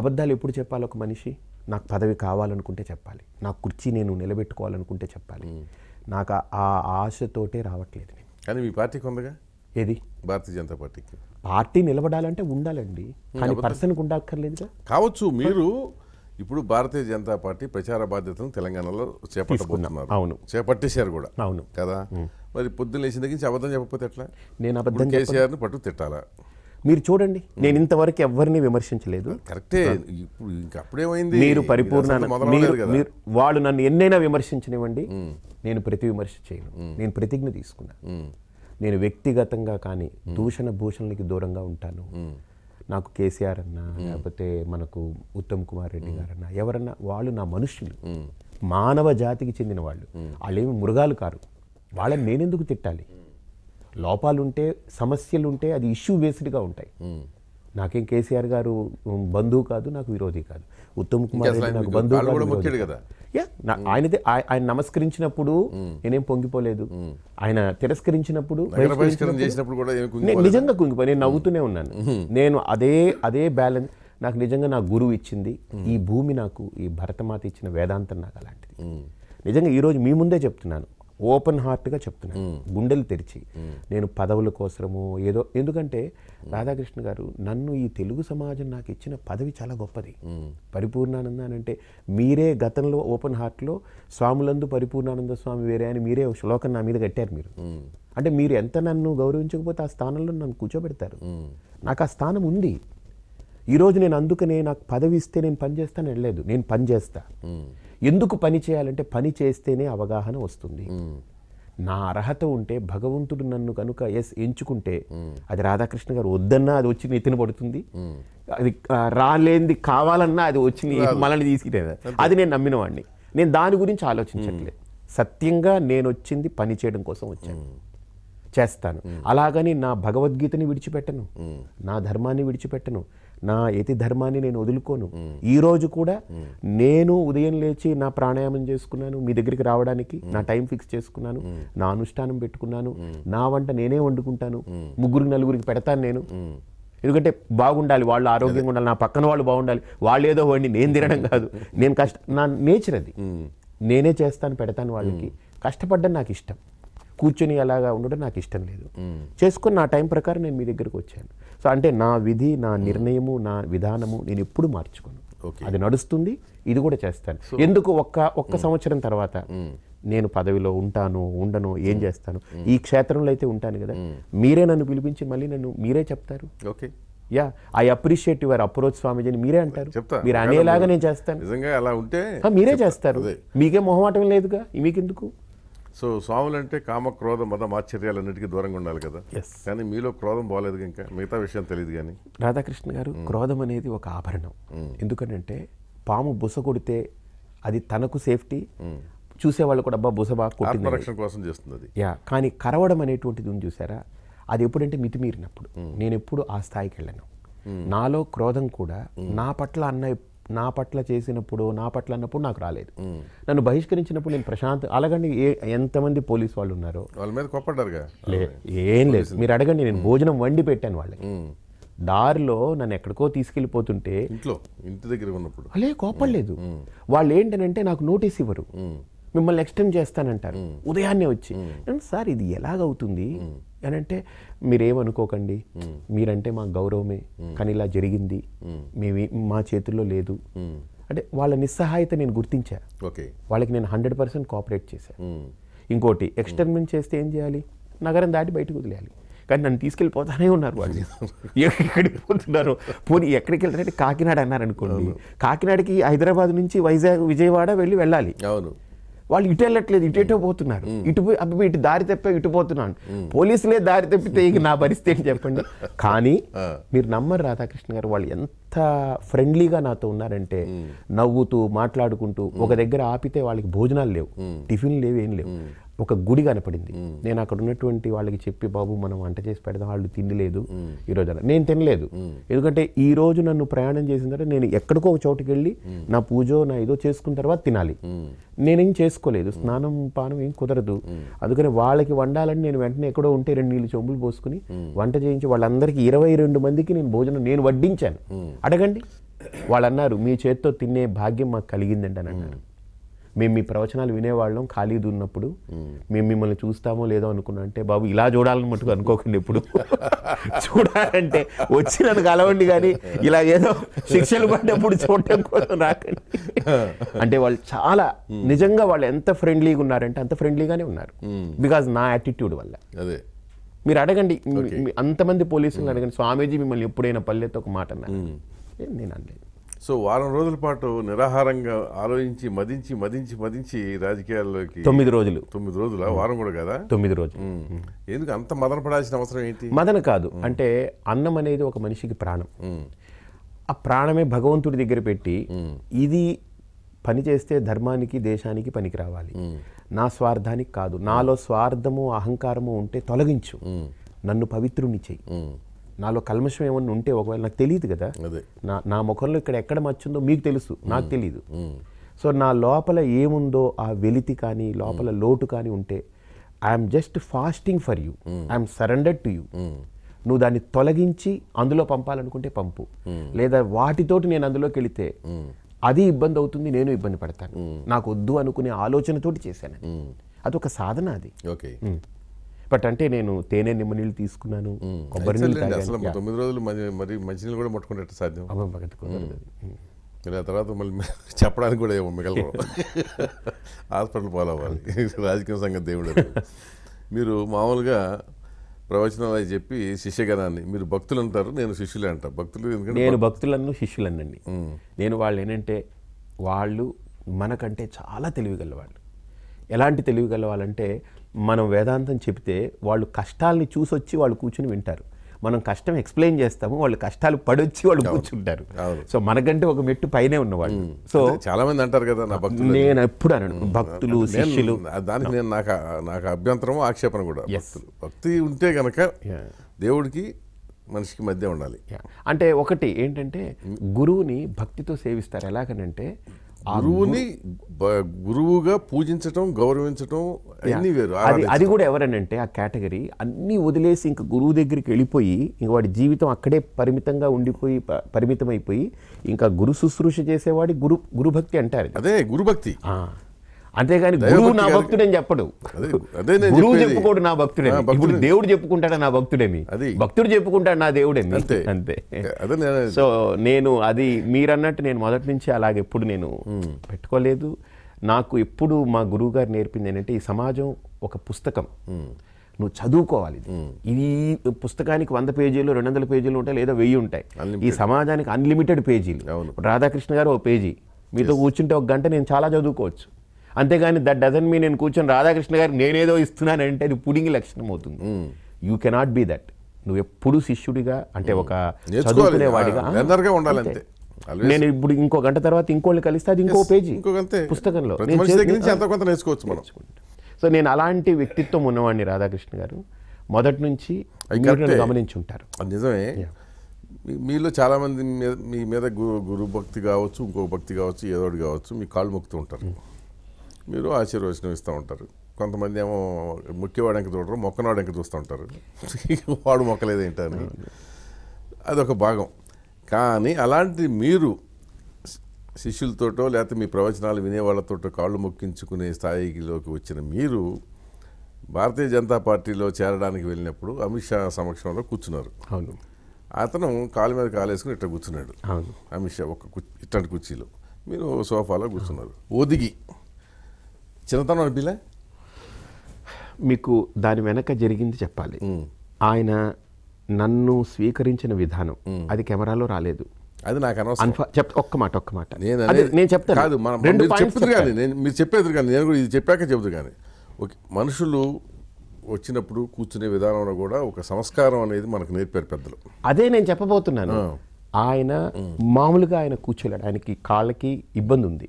అబద్ధాలు ఎప్పుడు చెప్పాలి ఒక మనిషి? నాకు పదవి కావాలనుకుంటే చెప్పాలి, నా కుర్చీ నేను నిలబెట్టుకోవాలనుకుంటే చెప్పాలి. నాకు ఆ ఆశతోటే రావట్లేదు నేను. కానీ మీ పార్టీకి ఉందిగా, ఏది భారతీయ జనతా పార్టీకి. పార్టీ నిలబడాలంటే ఉండాలండి, కానీ పర్సన్కి ఉండక్కర్లేదుగా. కావచ్చు మీరు ఇప్పుడు భారతీయ జనతా పార్టీ ప్రచార బాధ్యతను తెలంగాణలో చేపట్టుకున్నారు. అవును, చేపట్టేశారు కూడా. అవును కదా. మరి పొద్దున్న లేచిన దగ్గర నుంచి అబద్ధం చెప్పకపోతే ఎట్లా? నేను అబద్ధం కేసీఆర్ని పట్టు తిట్టాలా? మీరు చూడండి, నేను ఇంతవరకు ఎవరిని విమర్శించలేదు. కరెక్టే. ఇప్పుడు ఇంకా అప్పుడేమైంది, మీరు పరిపూర్ణ, వాళ్ళు నన్ను ఎన్నైనా విమర్శించనివ్వండి, నేను ప్రతి విమర్శ చేయను. నేను ప్రతిజ్ఞ తీసుకున్నా, నేను వ్యక్తిగతంగా కానీ దూషణ భూషణలకి దూరంగా ఉంటాను. నాకు కేసీఆర్ అన్నా లేకపోతే మనకు ఉత్తమ్ కుమార్ రెడ్డి గారన్నా ఎవరన్నా, వాళ్ళు నా మనుషులు, మానవ జాతికి చెందిన వాళ్ళు, వాళ్ళేమి మృగాలు కారు. వాళ్ళని నేనెందుకు తిట్టాలి? లోపాలుంటే సమస్యలుంటే అది ఇష్యూ బేస్డ్గా ఉంటాయి. నాకేం కేసీఆర్ గారు బంధువు కాదు, నాకు విరోధి కాదు. ఉత్తమ్ కుమార్ రెడ్డి నాకు బంధువు కదా. యా, ఆయనదే. ఆయన నమస్కరించినప్పుడు నేనేం పొంగిపోలేదు, ఆయన తిరస్కరించినప్పుడు నిజంగా కుంగిపో నేను నవ్వుతూనే ఉన్నాను. నేను అదే అదే బ్యాలెన్స్. నాకు నిజంగా నా గురువు ఇచ్చింది ఈ భూమి, నాకు ఈ భరతమాత ఇచ్చిన వేదాంతం నాకు అలాంటిది. నిజంగా ఈరోజు మీ ముందే చెప్తున్నాను, ఓపెన్ హార్ట్గా చెప్తున్నాను, గుండెలు తెరిచి. నేను పదవుల కోసము ఏదో, ఎందుకంటే రాధాకృష్ణ గారు నన్ను ఈ తెలుగు సమాజం నాకు ఇచ్చిన పదవి చాలా గొప్పది. పరిపూర్ణానంద అని అంటే మీరే గతంలో ఓపెన్ హార్ట్లో స్వాములందు పరిపూర్ణానంద స్వామి వేరే అని మీరే శ్లోకం నా మీద కట్టారు మీరు. అంటే మీరు ఎంత నన్ను గౌరవించకపోతే ఆ స్థానంలో నన్ను కూర్చోబెడతారు. నాకు ఆ స్థానం ఉంది. ఈరోజు నేను అందుకనే నాకు పదవి ఇస్తే నేను పని చేస్తాను వెళ్ళలేదు, నేను పని చేస్తా. ఎందుకు పని చేయాలంటే పని చేస్తేనే అవగాహన వస్తుంది. నా అర్హత ఉంటే భగవంతుడు నన్ను కనుక ఎస్ ఎంచుకుంటే అది రాధాకృష్ణ గారు వద్దన్నా అది వచ్చి నెత్తిన పడుతుంది, అది రాలేంది కావాలన్నా అది వచ్చి మనల్ని తీసుకునేది. అది నేను నమ్మిన వాడిని, నేను దాని గురించి ఆలోచించట్లేదు. సత్యంగా నేను వచ్చింది పని చేయడం కోసం వచ్చాను, చేస్తాను. అలాగని నా భగవద్గీతని విడిచిపెట్టను, నా ధర్మాన్ని విడిచిపెట్టను, నా ఏతి ధర్మాన్ని నేను వదులుకోను. ఈరోజు కూడా నేను ఉదయం లేచి నా ప్రాణాయామం చేసుకున్నాను మీ దగ్గరికి రావడానికి, నా టైం ఫిక్స్ చేసుకున్నాను, నా అనుష్ఠానం పెట్టుకున్నాను, నా వంట నేనే వండుకుంటాను, ముగ్గురికి నలుగురికి పెడతాను నేను. ఎందుకంటే బాగుండాలి, వాళ్ళు ఆరోగ్యంగా ఉండాలి, నా పక్కన వాళ్ళు బాగుండాలి, వాళ్ళు ఏదో వండి నేను తినడం కాదు. నేను కష్ట, నా నేచర్ అది, నేనే చేస్తాను పెడతాను వాళ్ళకి. కష్టపడ్డం నాకు ఇష్టం, కూర్చొని అలాగా ఉండడం నాకు ఇష్టం లేదు. చేసుకుని నా టైం ప్రకారం నేను మీ దగ్గరకు వచ్చాను. సో అంటే నా విధి, నా నిర్ణయము, నా విధానము నేను ఎప్పుడు మార్చుకోను. అది నడుస్తుంది, ఇది కూడా చేస్తాను. ఎందుకు ఒక్క ఒక్క సంవత్సరం తర్వాత నేను పదవిలో ఉంటాను ఉండను ఏం చేస్తాను, ఈ క్షేత్రంలో అయితే ఉంటాను కదా. మీరే నన్ను పిలిపించి మళ్ళీ నన్ను మీరే చెప్తారు, okay yeah I appreciate your approach స్వామీజీని మీరే అంటారు. మీరు అనేలాగా నేను చేస్తాను, మీరే చేస్తారు, మీకే మొహమాటం లేదుగా, మీకెందుకు. సో స్వాములు అంటే కామ క్రోధ మద మాత్సర్యాలన్నిటికీ దూరంగా ఉండాలి కదా. కానీ మీలో క్రోధం బాగలేదు, ఇంకా మిగతా విషయం తెలియదు. కానీ రాధాకృష్ణ గారు, క్రోధం అనేది ఒక ఆభరణం. ఎందుకనంటే పాము బుస కొడితే అది తనకు సేఫ్టీ, చూసేవాళ్ళు కూడా అబ్బా బుస బాగా కొట్టింది రక్షణ కోసం చేస్తుంది. యా, కానీ కరవడం అనేటువంటిది ఉంది చూసారా, అది ఎప్పుడంటే మితిమీరినప్పుడు. నేను ఎప్పుడు ఆ స్థాయికి వెళ్ళను. నాలో క్రోధం కూడా నా పట్ల అన్న నా పట్ల చేసినప్పుడు నా పట్ల అన్నప్పుడు నాకు రాలేదు. నన్ను బహిష్కరించినప్పుడు నేను ప్రశాంత్. అలాగండి ఏ ఎంతమంది పోలీసు వాళ్ళు ఉన్నారో వాళ్ళ మీద కొప్పడ్డారుగా. ఏం లేదు, మీరు అడగండి. నేను భోజనం వండి పెట్టాను వాళ్ళకి, దారిలో నన్ను ఎక్కడికో తీసుకెళ్ళిపోతుంటే ఇంట్లో ఇంటి దగ్గర ఉన్నప్పుడు అలే కోపడలేదు. వాళ్ళు ఏంటనంటే నాకు నోటీస్ ఇవ్వరు, మిమ్మల్ని ఎక్స్టెండ్ చేస్తానంటారు. ఉదయాన్నే వచ్చి సార్ ఇది ఎలాగవుతుంది అని అంటే మీరేమనుకోకండి, మీరంటే మా గౌరవమే, కానీ ఇలా జరిగింది, మేమే మా చేతుల్లో లేదు అంటే వాళ్ళ నిస్సహాయత నేను గుర్తించా. ఓకే, వాళ్ళకి నేను హండ్రెడ్ పర్సెంట్ కోఆపరేట్ చేశాను. ఇంకోటి ఎక్స్టర్మినేట్ చేస్తే ఏం చేయాలి, నగరం దాటి బయటకు వదిలేయాలి. కానీ నన్ను తీసుకెళ్ళిపోతానే ఉన్నారు వాళ్ళు, ఎక్కడికి పోతున్నారు. పోనీ ఎక్కడికి వెళ్తారంటే కాకినాడ అన్నారనుకోండి, కాకినాడకి హైదరాబాద్ నుంచి వైజాగ్ విజయవాడ వెళ్ళి వెళ్ళాలి. అవును, వాళ్ళు ఇటు వెళ్ళట్లేదు, ఇటేటో పోతున్నారు. ఇటు అబ్బా ఇటు దారి తప్పే ఇటు పోతున్నాను, పోలీసులే దారి తప్పితే ఇక నా పరిస్థితి ఏంటి చెప్పండి. కానీ మీరు నమ్మరు రాధాకృష్ణ గారు, వాళ్ళు ఎంత ఫ్రెండ్లీగా నాతో ఉన్నారంటే నవ్వుతూ మాట్లాడుకుంటూ. ఒక దగ్గర ఆపితే వాళ్ళకి భోజనాలు లేవు, టిఫిన్ లేవు, ఏం లేవు. ఒక గుడి కనపడింది, నేను అక్కడ ఉన్నటువంటి వాళ్ళకి చెప్పి బాబు మనం వంట చేసి పెడదాం. వాళ్ళు తినలేదు ఈరోజు అలా, నేను తినలేదు. ఎందుకంటే ఈరోజు నన్ను ప్రయాణం చేసిన తర్వాత నేను ఎక్కడికో ఒక చోటుకి వెళ్ళి నా పూజో నా ఏదో చేసుకున్న తర్వాత తినాలి. నేనేం చేసుకోలేదు, స్నానం పానం ఏం కుదరదు. అందుకని వాళ్ళకి వండాలని నేను వెంటనే ఎక్కడో ఉంటే రెండు నీళ్ళు చెంబులు పోసుకుని వంట చేయించి వాళ్ళందరికీ ఇరవై రెండు మందికి నేను భోజనం నేను వడ్డించాను. అడగండి, వాళ్ళు అన్నారు మీ చేత్తో తినే భాగ్యం మాకు కలిగిందండి అని అన్నారు. మేము మీ ప్రవచనాలు వినేవాళ్ళం ఖాళీ ఉన్నప్పుడు, మేము మిమ్మల్ని చూస్తామో లేదో అనుకున్నా అంటే బాబు ఇలా చూడాలని మట్టుకు అనుకోకండి, ఎప్పుడు చూడాలంటే వచ్చి నన్ను కలవండి కానీ ఇలా ఏదో శిక్షలు పడ్డప్పుడు చూడటం కోసం రాకండి అంటే. వాళ్ళు చాలా నిజంగా వాళ్ళు ఎంత ఫ్రెండ్లీగా ఉన్నారంటే అంత ఫ్రెండ్లీగానే ఉన్నారు, బికాజ్ నా యాటిట్యూడ్ వల్ల. అదే మీరు అడగండి అంతమంది పోలీసులు అడగండి, స్వామీజీ మిమ్మల్ని ఎప్పుడైనా పల్లెతో ఒక మాట అన్నారు, నేను అనలేదు. సో వారం రోజుల పాటు నిరాహారంగా ఆలోచించి మదించి మదించి మదించి రాజకీయాల్లోకి తొమ్మిది రోజులు తొమ్మిది రోజుల వారం కూడా కదా తొమ్మిది రోజులు ఎందుకు అంత మదన పడాల్సిన అవసరం ఏంటి? మదన కాదు అంటే అన్నం అనేది ఒక మనిషికి ప్రాణం. ఆ ప్రాణమే భగవంతుడి దగ్గర పెట్టి ఇది పనిచేస్తే ధర్మానికి దేశానికి పనికి రావాలి, నా స్వార్థానికి కాదు. నాలో స్వార్థము అహంకారము ఉంటే తొలగించు, నన్ను పవిత్రుని చెయ్యి. నాలో కల్మషం ఏమన్నా ఉంటే ఒకవేళ నాకు తెలియదు కదా, నా నా ముఖంలో ఇక్కడ ఎక్కడ మచ్చుందో మీకు తెలుసు, నాకు తెలియదు. సో నా లోపల ఏముందో ఆ వెలితి కానీ లోపల లోటు కానీ ఉంటే I'm just fasting for you, I'm surrendered to you. నువ్వు దాన్ని తొలగించి అందులో పంపాలనుకుంటే పంపు, లేదా వాటితోటి నేను అందులోకి వెళితే అది ఇబ్బంది అవుతుంది, నేను ఇబ్బంది పడతాను. నాకు వద్దు అనుకునే ఆలోచనతోటి చేశాను, అదొక సాధన అది. ఓకే బట్ అంటే నేను తేనె నిమ్మ నీళ్ళు తీసుకున్నాను, కొబ్బరి చెప్పడానికి కూడా హాస్పిటల్ పోలవాలి. రాజకీయ సంగతి దేవుడు. మీరు మామూలుగా ప్రవచనాలు అని చెప్పి శిష్యగణాన్ని మీరు భక్తులు అంటారు, నేను శిష్యులే అంట. భక్తులు నేను భక్తులను శిష్యులనండి. నేను వాళ్ళు ఏంటంటే వాళ్ళు మనకంటే చాలా తెలివిగల వాళ్ళు. ఎలాంటి తెలివిగల వాళ్ళంటే మనం వేదాంతం చెబితే వాళ్ళు కష్టాలని చూసొచ్చి వాళ్ళు కూర్చుని వింటారు, మనం కష్టం ఎక్స్ప్లెయిన్ చేస్తాము, వాళ్ళు కష్టాలు పడొచ్చి వాళ్ళు కూర్చుంటారు. సో మనకంటే ఒక మెట్టు పైనే ఉన్నవాళ్ళు. సో చాలా మంది అంటారు కదా నా భక్తులు, నేను ఎప్పుడు అనను భక్తులు శిష్యులు, దానికి నేను నాకు నాకు అభ్యంతరం ఆక్షేపణ కూడా. భక్తి ఉంటే కనుక దేవుడికి మనిషికి మధ్య ఉండాలి. అంటే ఒకటి ఏంటంటే గురువుని భక్తితో సేవిస్తారు. ఎలాగనంటే గురువుని గురువుగా పూజించటం గౌరవించటం అన్ని వేరు. అది అది కూడా ఎవరనంటే ఆ కేటగిరీ అన్నీ వదిలేసి ఇంక గురువు దగ్గరికి వెళ్ళిపోయి ఇంక వాడి జీవితం అక్కడే పరిమితంగా ఉండిపోయి పరిమితమైపోయి ఇంకా గురు శుశ్రూష చేసేవాడి గురు గురుభక్తి అంటారు. అదే గురుభక్తి. అంతేగాని గురువు నా భక్తుడని చెప్పడు, గురువు చెప్పుకోడు నా భక్తుడేమి. ఇప్పుడు దేవుడు చెప్పుకుంటాడా నా భక్తుడేమి, భక్తుడు చెప్పుకుంటాడు నా దేవుడేమి, అంతే. సో నేను అది మీరన్నట్టు నేను మొదటి నుంచి అలాగే ఎప్పుడు నేను పెట్టుకోలేదు. నాకు ఎప్పుడు మా గురువు గారు నేర్పింది ఏంటంటే ఈ సమాజం ఒక పుస్తకం, నువ్వు చదువుకోవాలి. ఇది పుస్తకానికి వంద పేజీలు రెండు వందల పేజీలు ఉంటాయి, లేదా వెయ్యి ఉంటాయి. ఈ సమాజానికి అన్లిమిటెడ్ పేజీలు. రాధాకృష్ణ గారు ఓ పేజీ, మీతో కూర్చుంటే ఒక గంట నేను చాలా చదువుకోవచ్చు. అంతేగాని దట్ డజన్ మీన్ నేను కూర్చొని రాధాకృష్ణ గారికి నేనేదో ఇస్తున్నానంటే అది పుడింగి లక్షణం అవుతుంది. You cannot be that. నువ్వు ఎప్పుడు శిష్యుడిగా అంటే ఒక చదువుకునేవాడిగా ఉండాలంటే. నేను ఇప్పుడు ఇంకో గంట తర్వాత ఇంకోళ్ళు కలిస్తే అది ఇంకో పేజీ పుస్తకంలో. సో నేను అలాంటి వ్యక్తిత్వం ఉన్నవాడిని. రాధాకృష్ణ గారు మొదటి నుంచి గమనించి ఉంటారు. నిజమే, మీలో చాలామంది మీ మీద గురు భక్తి కావచ్చు, ఇంకో భక్తి కావచ్చు, ఏదోటి కావచ్చు, మీ కాళ్ళు మొక్కుతూ ఉంటారు, మీరు ఆశీర్వచనం ఇస్తూ ఉంటారు. కొంతమంది ఏమో మొక్కేవాడు వెనక చూడరు, మొక్కనవాడు వెనక చూస్తూ ఉంటారు, వాడు మొక్కలేదు ఏంటని. అదొక భాగం. కానీ అలాంటి మీరు శిష్యులతోటో లేకపోతే మీ ప్రవచనాలు వినేవాళ్ళతోటో కాళ్ళు మొక్కించుకునే స్థాయిలోకి వచ్చిన మీరు భారతీయ జనతా పార్టీలో చేరడానికి వెళ్ళినప్పుడు అమిత్ షా సమక్షంలో కూర్చున్నారు. అవును, అతను కాలు మీద కాలేసుకుని ఇట్లా కూర్చున్నాడు అమిత్ షా, ఒక ఇట్లాంటి కుర్చీలో. మీరు సోఫాలో కూర్చున్నారు. ఒదిగి చిన్నతనం అనిపిలే మీకు? దాని వెనక జరిగింది చెప్పాలి. ఆయన నన్ను స్వీకరించిన విధానం అది కెమెరాలో రాలేదు. అది నాకు అనవసరం. చెప్ ఒక్క మాట ఒక్క మాట నేను నేను చెప్తాను. కాదు మీరు చెప్తురు కానీ నేను మీరు చెప్పేది కానీ నేను కూడా ఇది చెప్పాక చెప్తురు కానీ ఓకే మనుషులు వచ్చినప్పుడు కూర్చునే విధానంలో కూడా ఒక సంస్కారం అనేది మనకు నేర్పారు పెద్దలు. అదే నేను చెప్పబోతున్నాను. ఆయన మామూలుగా ఆయన కూర్చోలేడు, ఆయనకి కాళ్ళకి ఇబ్బంది ఉంది.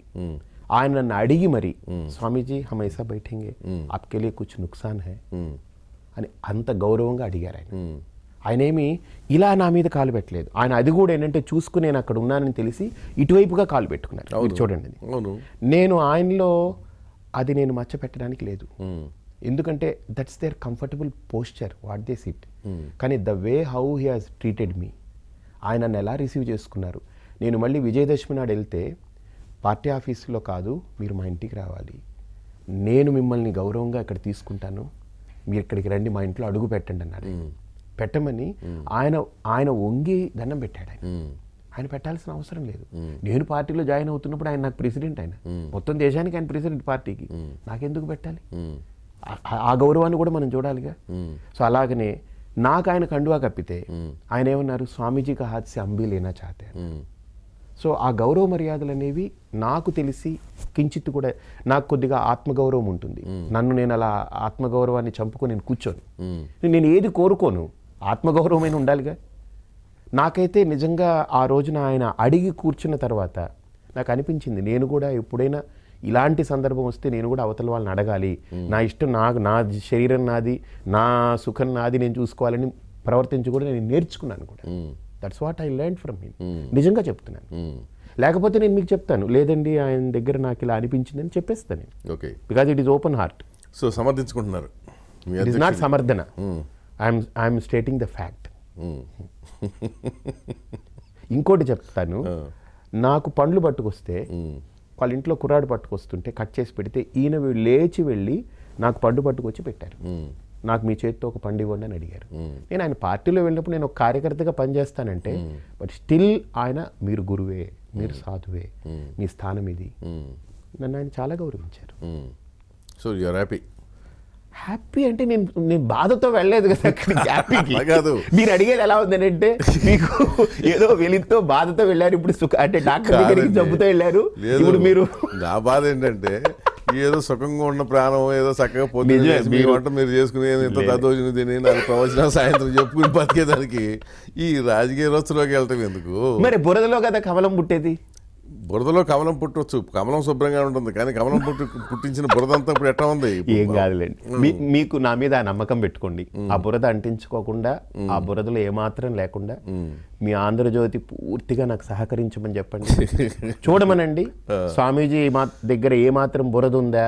ఆయన నన్ను అడిగి మరి స్వామీజీ హమేసా బైఠేంగే ఆప్కే లియే కుచ్ నుక్సాన్ హై అని అంత గౌరవంగా అడిగారు. ఆయన ఆయనేమి ఇలా నా మీద కాలు పెట్టలేదు. ఆయన అది కూడా ఏంటంటే చూసుకుని నేను అక్కడ ఉన్నానని తెలిసి ఇటువైపుగా కాలు పెట్టుకున్నాను. చూడండి నేను ఆయనలో అది నేను మచ్చ పెట్టడానికి లేదు, ఎందుకంటే that's there comfortable posture what they sit. కానీ the way how he has treated me, ఆయన నన్ను ఎలా రిసీవ్ చేసుకున్నారు. నేను మళ్ళీ విజయదశమి నాడు వెళ్తే పార్టీ ఆఫీసులో కాదు, మీరు మా ఇంటికి రావాలి, నేను మిమ్మల్ని గౌరవంగా ఇక్కడ తీసుకుంటాను, మీరు ఇక్కడికి రండి, మా ఇంట్లో అడుగు పెట్టండి అన్నాడు. పెట్టమని ఆయన ఆయన వంగి దండం పెట్టాడు. ఆయన ఆయన పెట్టాల్సిన అవసరం లేదు. నేను పార్టీలో జాయిన్ అవుతున్నప్పుడు ఆయన నాకు ప్రెసిడెంట్, ఆయన మొత్తం దేశానికి ఆయన ప్రెసిడెంట్, పార్టీకి నాకెందుకు పెట్టాలి. ఆ గౌరవాన్ని కూడా మనం చూడాలిగా. సో అలాగనే నాకు ఆయన కండువా కప్పితే ఆయన ఏమన్నారు, స్వామీజీ కా హాత్ సే అంబీ లేనా చాతే. సో ఆ గౌరవ మర్యాదలు అనేవి నాకు తెలిసి కించిత్తు కూడా నాకు కొద్దిగా ఆత్మగౌరవం ఉంటుంది. నన్ను నేను అలా ఆత్మగౌరవాన్ని చంపుకొని నేను కూర్చోను. నేను ఏది కోరుకోను, ఆత్మగౌరవమైన ఉండాలిగా. నాకైతే నిజంగా ఆ రోజున ఆయన అడిగి కూర్చున్న తర్వాత నాకు అనిపించింది నేను కూడా ఎప్పుడైనా ఇలాంటి సందర్భం వస్తే నేను కూడా అవతల వాళ్ళని అడగాలి. నా ఇష్టం నాకు, నా శరీరం నాది, నా సుఖం నాది, నేను చూసుకోవాలని ప్రవర్తించి కూడా నేను నేర్చుకున్నాను కూడా. That's what I learn from him. నిజంగా చెప్తున్నాను. లేకపోతే నేను మీకు చెప్తాను లేదండి ఆయన దగ్గర నాకు ఇలా అనిపించిందని చెప్పేస్తాను. Okay because it is open heart. So సమర్థించుకుంటున్నారు. ఇట్ ఈస్ నాట్ సమర్థన, I'm I'm stating the fact. ఇంకోటి చెప్తాను, నాకు పండ్లు పట్టుకొస్తే వాళ్ళ ఇంట్లో కుర్రాడు పట్టుకొస్తుంటే కట్ చేసి పెడితే ఈయన లేచి వెళ్ళి నాకు పండు పట్టుకొచ్చి పెట్టారు. నాకు మీ చేతితో ఒక పండు ఇవ్వండి అని అడిగారు. నేను ఆయన పార్టీలో వెళ్ళినప్పుడు నేను ఒక కార్యకర్తగా పనిచేస్తానంటే బట్ స్టిల్ ఆయన మీరు గురువే, మీరు సాధువే, మీ స్థానం ఇది, నన్ను ఆయన చాలా గౌరవించారు. So you are happy. Happy అంటే నేను నేను బాధతో వెళ్ళలేదు కదా హ్యాపీకి. మీరు అడిగేది ఎలా ఉందని అంటే మీకు ఏదో వెలితో బాధతో వెళ్ళారు, ఇప్పుడు సుఖ అంటే డాక్టర్ దగ్గరికి జబ్బుతో వెళ్ళారు. ఇప్పుడు మీరు నా బాధ ఏంటంటే ఏదో సుఖంగా ఉన్న ప్రాణం ఏదో చక్కగా పోతుంది, మీ వంట మీరు చేసుకునే ఎంత తదోజుని తిని నాకు ప్రవచనం సాయంత్రం చెప్పుకుని బతికేదానికి ఈ రాజకీయ రస్తులోకి వెళ్తాం ఎందుకు. మరి బురదలో కదా కమలం పుట్టేది. బురదలో కమలం పుట్టవచ్చు, కమలం శుభ్రంగా ఉంటుంది, కానీ కమలం పుట్టి పుట్టించిన బురదంతా ఇప్పుడు ఎట్లా ఉంది. ఏం కాదులేండి, మీకు నా మీద ఆ నమ్మకం పెట్టుకోండి. ఆ బురద అంటించుకోకుండా, ఆ బురదలో ఏమాత్రం లేకుండా మీ ఆంధ్రజ్యోతి పూర్తిగా నాకు సహకరించమని చెప్పండి, చూడమనండి. స్వామీజీ మా దగ్గర ఏమాత్రం బురద ఉందా,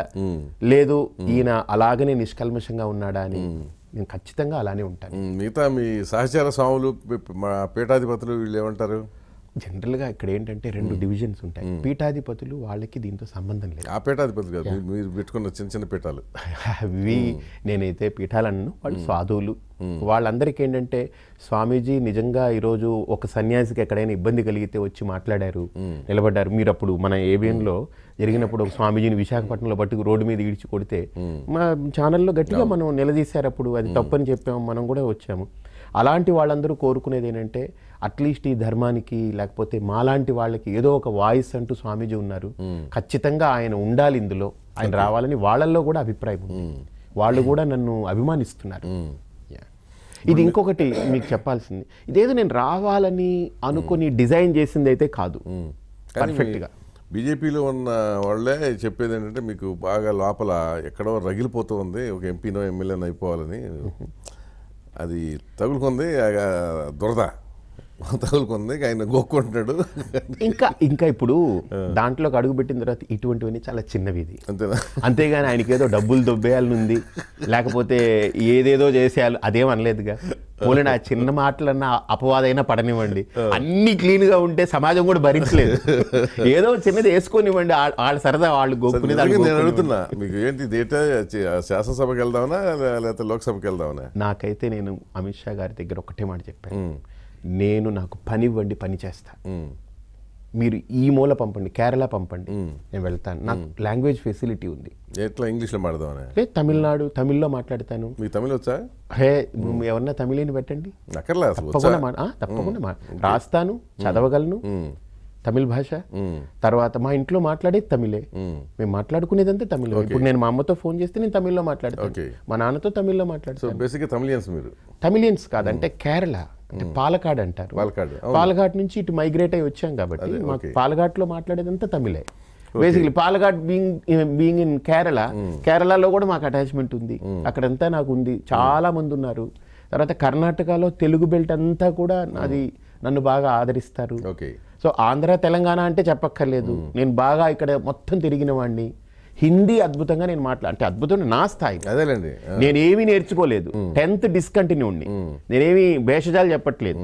లేదు ఈయన అలాగనే నిష్కల్మషంగా ఉన్నాడా అని నేను ఖచ్చితంగా అలానే ఉంటాను. మిగతా మీ సహచార స్వాములు మా పీఠాధిపతులు వీళ్ళు ఏమంటారు. జనరల్గా ఇక్కడ ఏంటంటే రెండు డివిజన్స్ ఉంటాయి. పీఠాధిపతులు వాళ్ళకి దీంతో సంబంధం లేదు. ఆ పీఠాధిపతులు కాదు మీరు పెట్టుకున్న చిన్న చిన్న పీఠాలు అవి, నేనైతే పీఠాలను వాళ్ళు సాధువులు వాళ్ళందరికీ ఏంటంటే స్వామీజీ నిజంగా ఈరోజు ఒక సన్యాసికి ఎక్కడైనా ఇబ్బంది కలిగితే వచ్చి మాట్లాడారు, నిలబడ్డారు. మీరు అప్పుడు మన ఏబిఎన్లో జరిగినప్పుడు ఒక స్వామీజీని విశాఖపట్నంలో పట్టుకు రోడ్డు మీద ఈడ్చి కొడితే మా ఛానల్లో గట్టిగా మనం నిలదీశారు. అప్పుడు అది తప్పని చెప్పాము, మనం కూడా వచ్చాము. అలాంటి వాళ్ళందరూ కోరుకునేది ఏంటంటే అట్లీస్ట్ ఈ ధర్మానికి లేకపోతే మాలాంటి వాళ్ళకి ఏదో ఒక వాయిస్ అంటూ స్వామీజీ ఉన్నారు, ఖచ్చితంగా ఆయన ఉండాలి ఇందులో, ఆయన రావాలని వాళ్ళల్లో కూడా అభిప్రాయం ఉంది. వాళ్ళు కూడా నన్ను అభిమానిస్తున్నారు. ఇది ఇంకొకటి మీకు చెప్పాల్సింది, ఇదేదో నేను రావాలని అనుకుని డిజైన్ చేసింది అయితే కాదు. పర్ఫెక్ట్గా బీజేపీలో ఉన్న వాళ్ళే చెప్పేది ఏంటంటే మీకు బాగా లోపల ఎక్కడో రగిలిపోతూ ఉంది, ఒక ఎంపీనో ఎమ్మెల్యేనో అయిపోవాలని అది తగులుకుంది, దురద తగులుకుంది, ఆయన గొక్కుంటున్నాడు. ఇంకా ఇంకా ఇప్పుడు దాంట్లోకి అడుగుపెట్టిన తర్వాత ఇటువంటివన్నీ చాలా చిన్నవి ఇది, అంతేనా. అంతేగాని ఆయనకి ఏదో డబ్బులు దొబ్బేయాలనుంది లేకపోతే ఏదేదో చేసేయాలి అదేం అనలేదుగా. పోలేండి ఆ చిన్న మాటలన్నా అపవాదైనా పడనివ్వండి, అన్ని క్లీన్గా ఉంటే సమాజం కూడా భరించలేదు. ఏదో చిన్నది వేసుకోనివ్వండి, వాళ్ళ సరదా వాళ్ళు గోక్కునే. నేను అడుగుతున్నా మీకు ఏంటి డేటా, శాసనసభకి వెళ్దామనా లేకపోతే లోక్సభకి వెళ్దామనా. నాకైతే నేను అమిత్ షా గారి దగ్గర ఒకటే మాట చెప్పాను, నేను నాకు పని ఇవ్వండి పని చేస్తా, మీరు ఈ మూల పంపండి, కేరళ పంపండి, నేను వెళ్తాను, నాకు లాంగ్వేజ్ ఫెసిలిటీ ఉంది. ఎట్లా ఇంగ్లీష్లో మాట్లాడదామని తమిళనాడు తమిళ్లో మాట్లాడతాను. మీ తమిళ వచ్చా? హే ఎవరన్నా తమిళని పెట్టండి, తప్పకుండా రాస్తాను, చదవగలను తమిళ భాష. తర్వాత మా ఇంట్లో మాట్లాడేది తమిళే, మేము మాట్లాడుకునేదంతా తమిళ. ఇప్పుడు నేను మా అమ్మతో ఫోన్ చేస్తే నేను తమిళ్లో మాట్లాడతాను, మా నాన్నతో తమిళ్లో మాట్లాడతాను. బేసిక్గా తమిళియన్స్ మీరు. తమిళియన్స్ కాదంటే కేరళ అంటే పాలకాడ్ అంటారు. పాలకాడ్ నుంచి ఇటు మైగ్రేట్ అయ్యి వచ్చాం కాబట్టి మాకు పాలకాడ్లో మాట్లాడేదంతా తమిళే. Basically Palakkad being being in Kerala, కేరళలో కూడా మాకు అటాచ్మెంట్ ఉంది, అక్కడంతా నాకు ఉంది, చాలా మంది ఉన్నారు. తర్వాత కర్ణాటకలో తెలుగు బెల్ట్ అంతా కూడా నాది, నన్ను బాగా ఆదరిస్తారు. సో ఆంధ్ర తెలంగాణ అంటే చెప్పక్కర్లేదు, నేను బాగా ఇక్కడ మొత్తం తిరిగిన వాడిని. హిందీ అద్భుతంగా నేను మాట్లా అంటే అద్భుతం నా స్థాయి, అదేలేండి. నేనేమి నేర్చుకోలేదు, టెన్త్ డిస్కంటిన్యూ ఉండి, నేనేమి భేషజాలు చెప్పట్లేదు,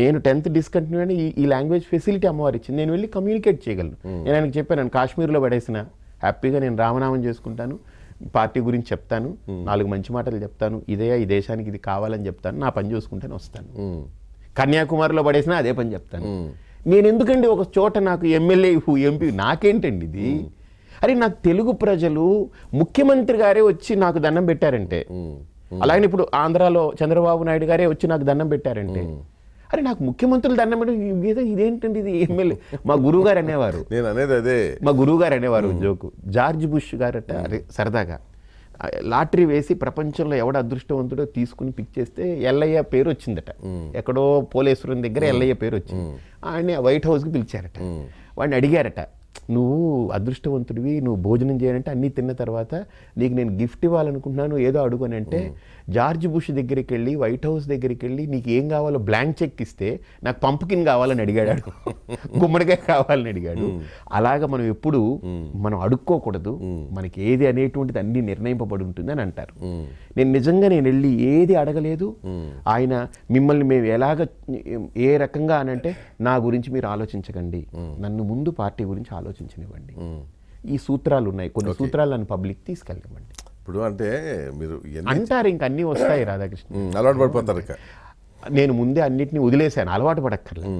నేను టెన్త్ డిస్కంటిన్యూ అని ఈ లాంగ్వేజ్ ఫెసిలిటీ అమ్మవారు ఇచ్చింది. నేను వెళ్ళి కమ్యూనికేట్ చేయగలను. నేను ఆయనకు చెప్పాను, కాశ్మీర్లో పడేసిన హ్యాపీగా నేను రామనామం చేసుకుంటాను, పార్టీ గురించి చెప్తాను, నాలుగు మంచి మాటలు చెప్తాను, ఇదే ఈ దేశానికి ఇది కావాలని చెప్తాను, నా పని చూసుకుంటాను వస్తాను. కన్యాకుమారిలో పడేసినా అదే పని చెప్తాను. నేను ఎందుకండి ఒక చోట నాకు ఎమ్మెల్యే ఎంపీ నాకేంటండి ఇది? అరే నాకు తెలుగు ప్రజలు ముఖ్యమంత్రి గారే వచ్చి నాకు దండం పెట్టారంటే, అలాగే ఇప్పుడు ఆంధ్రాలో చంద్రబాబు నాయుడు గారే వచ్చి నాకు దండం పెట్టారంటే, అరే నాకు ముఖ్యమంత్రులు దండం పెట్టడం ఇదేంటండి ఇది? ఎమ్మెల్యే మా గురువు గారు అనేవారు, నేను అనేది అదే, మా గురువు గారు అనేవారు జోకు. జార్జ్ బుష్ గారట అరే సరదాగా లాటరీ వేసి ప్రపంచంలో ఎవడ అదృష్టవంతుడో తీసుకుని పిక్ చేస్తే ఎల్లయ్య పేరు వచ్చిందట, ఎక్కడో పోలేశ్వరం దగ్గర ఎల్లయ్య పేరు వచ్చింది. ఆయన వైట్ హౌస్కి పిలిచారట, వాడిని అడిగారట, నువ్వు అదృష్టవంతుడివి, నువ్వు భోజనం చేయాలంటే అన్నీ తిన్న తర్వాత నీకు నేను గిఫ్ట్ ఇవ్వాలనుకుంటున్నాను, ఏదో అడుగు అని అంటే, జార్జ్ బుష్ దగ్గరికి వెళ్ళి వైట్ హౌస్ దగ్గరికి వెళ్ళి నీకు ఏం కావాలో బ్లాంక్ చెక్ ఇస్తే నాకు పంప్కిన్ కావాలని అడిగాడు, గుమ్మడికాయ కావాలని అడిగాడు. అలాగ మనం ఎప్పుడు మనం అడుక్కోకూడదు, మనకి ఏది అనేటువంటిది అన్ని నిర్ణయింపబడి ఉంటుంది అని అంటారు. నేను నిజంగా నేను వెళ్ళి ఏది అడగలేదు. ఆయన మిమ్మల్ని మేము ఎలాగ ఏ రకంగా అని అంటే, నా గురించి మీరు ఆలోచించకండి, నన్ను ముందు పార్టీ గురించి ఆలోచించనివ్వండి, ఈ సూత్రాలు ఉన్నాయి, కొన్ని సూత్రాలు నన్ను పబ్లిక్ తీసుకెళ్ళనివ్వండి. ఇప్పుడు అంటే మీరు అంటారు ఇంక అన్నీ వస్తాయి రాధాకృష్ణ, అలవాటు పడిపోతారు. నేను ముందే అన్నిటినీ వదిలేశాను, అలవాటు పడక్కర్లేదు.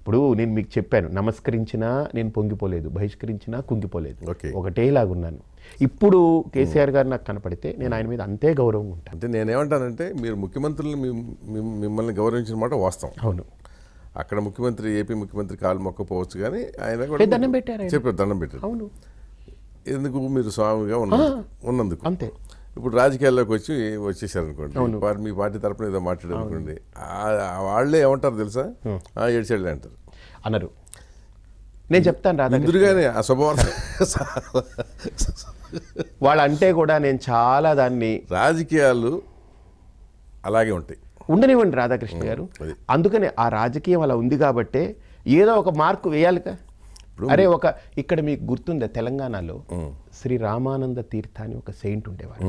ఇప్పుడు నేను మీకు చెప్పాను, నమస్కరించినా నేను పొంగిపోలేదు, బహిష్కరించినా కుంగిపోలేదు, ఒకటేలాగున్నాను. ఇప్పుడు కేసీఆర్ గారు నాకు కనపడితే నేను ఆయన మీద అంతే గౌరవం ఉంటాను. అంటే నేనేమంటానంటే, మీరు ముఖ్యమంత్రులు మిమ్మల్ని గౌరవించిన మాట వాస్తవం. అవును, అక్కడ ముఖ్యమంత్రి ఏపీ ముఖ్యమంత్రి కాలు మొక్కపోవచ్చు, కానీ ఆయన కూడా దండం పెట్టారు, చెప్పారు దండం పెట్టారు. అవును, ఎందుకు మీరు స్వామిగా ఉన్న ఉన్నందుకు అంతే. ఇప్పుడు రాజకీయాల్లోకి వచ్చి వచ్చేసారు అనుకోండి, వారు మీ పార్టీ తరపున ఏదో మాట్లాడారనుకోండి, వాళ్ళే ఏమంటారు తెలుసా, ఏడ్చేళ్ళే అంటారు అన్నారు. నేను చెప్తాను రాదుగానే ఆ శుభవార్త వాళ్ళంటే కూడా నేను చాలా దాన్ని, రాజకీయాలు అలాగే ఉంటాయి, ఉండనివ్వండి రాధాకృష్ణ గారు. అందుకనే ఆ రాజకీయం అలా ఉంది కాబట్టే ఏదో ఒక మార్కు వేయాలి కదా. అరే ఒక ఇక్కడ మీకు గుర్తుందా, తెలంగాణలో శ్రీ రామానంద తీర్థ అని ఒక సెయింట్ ఉండేవారు,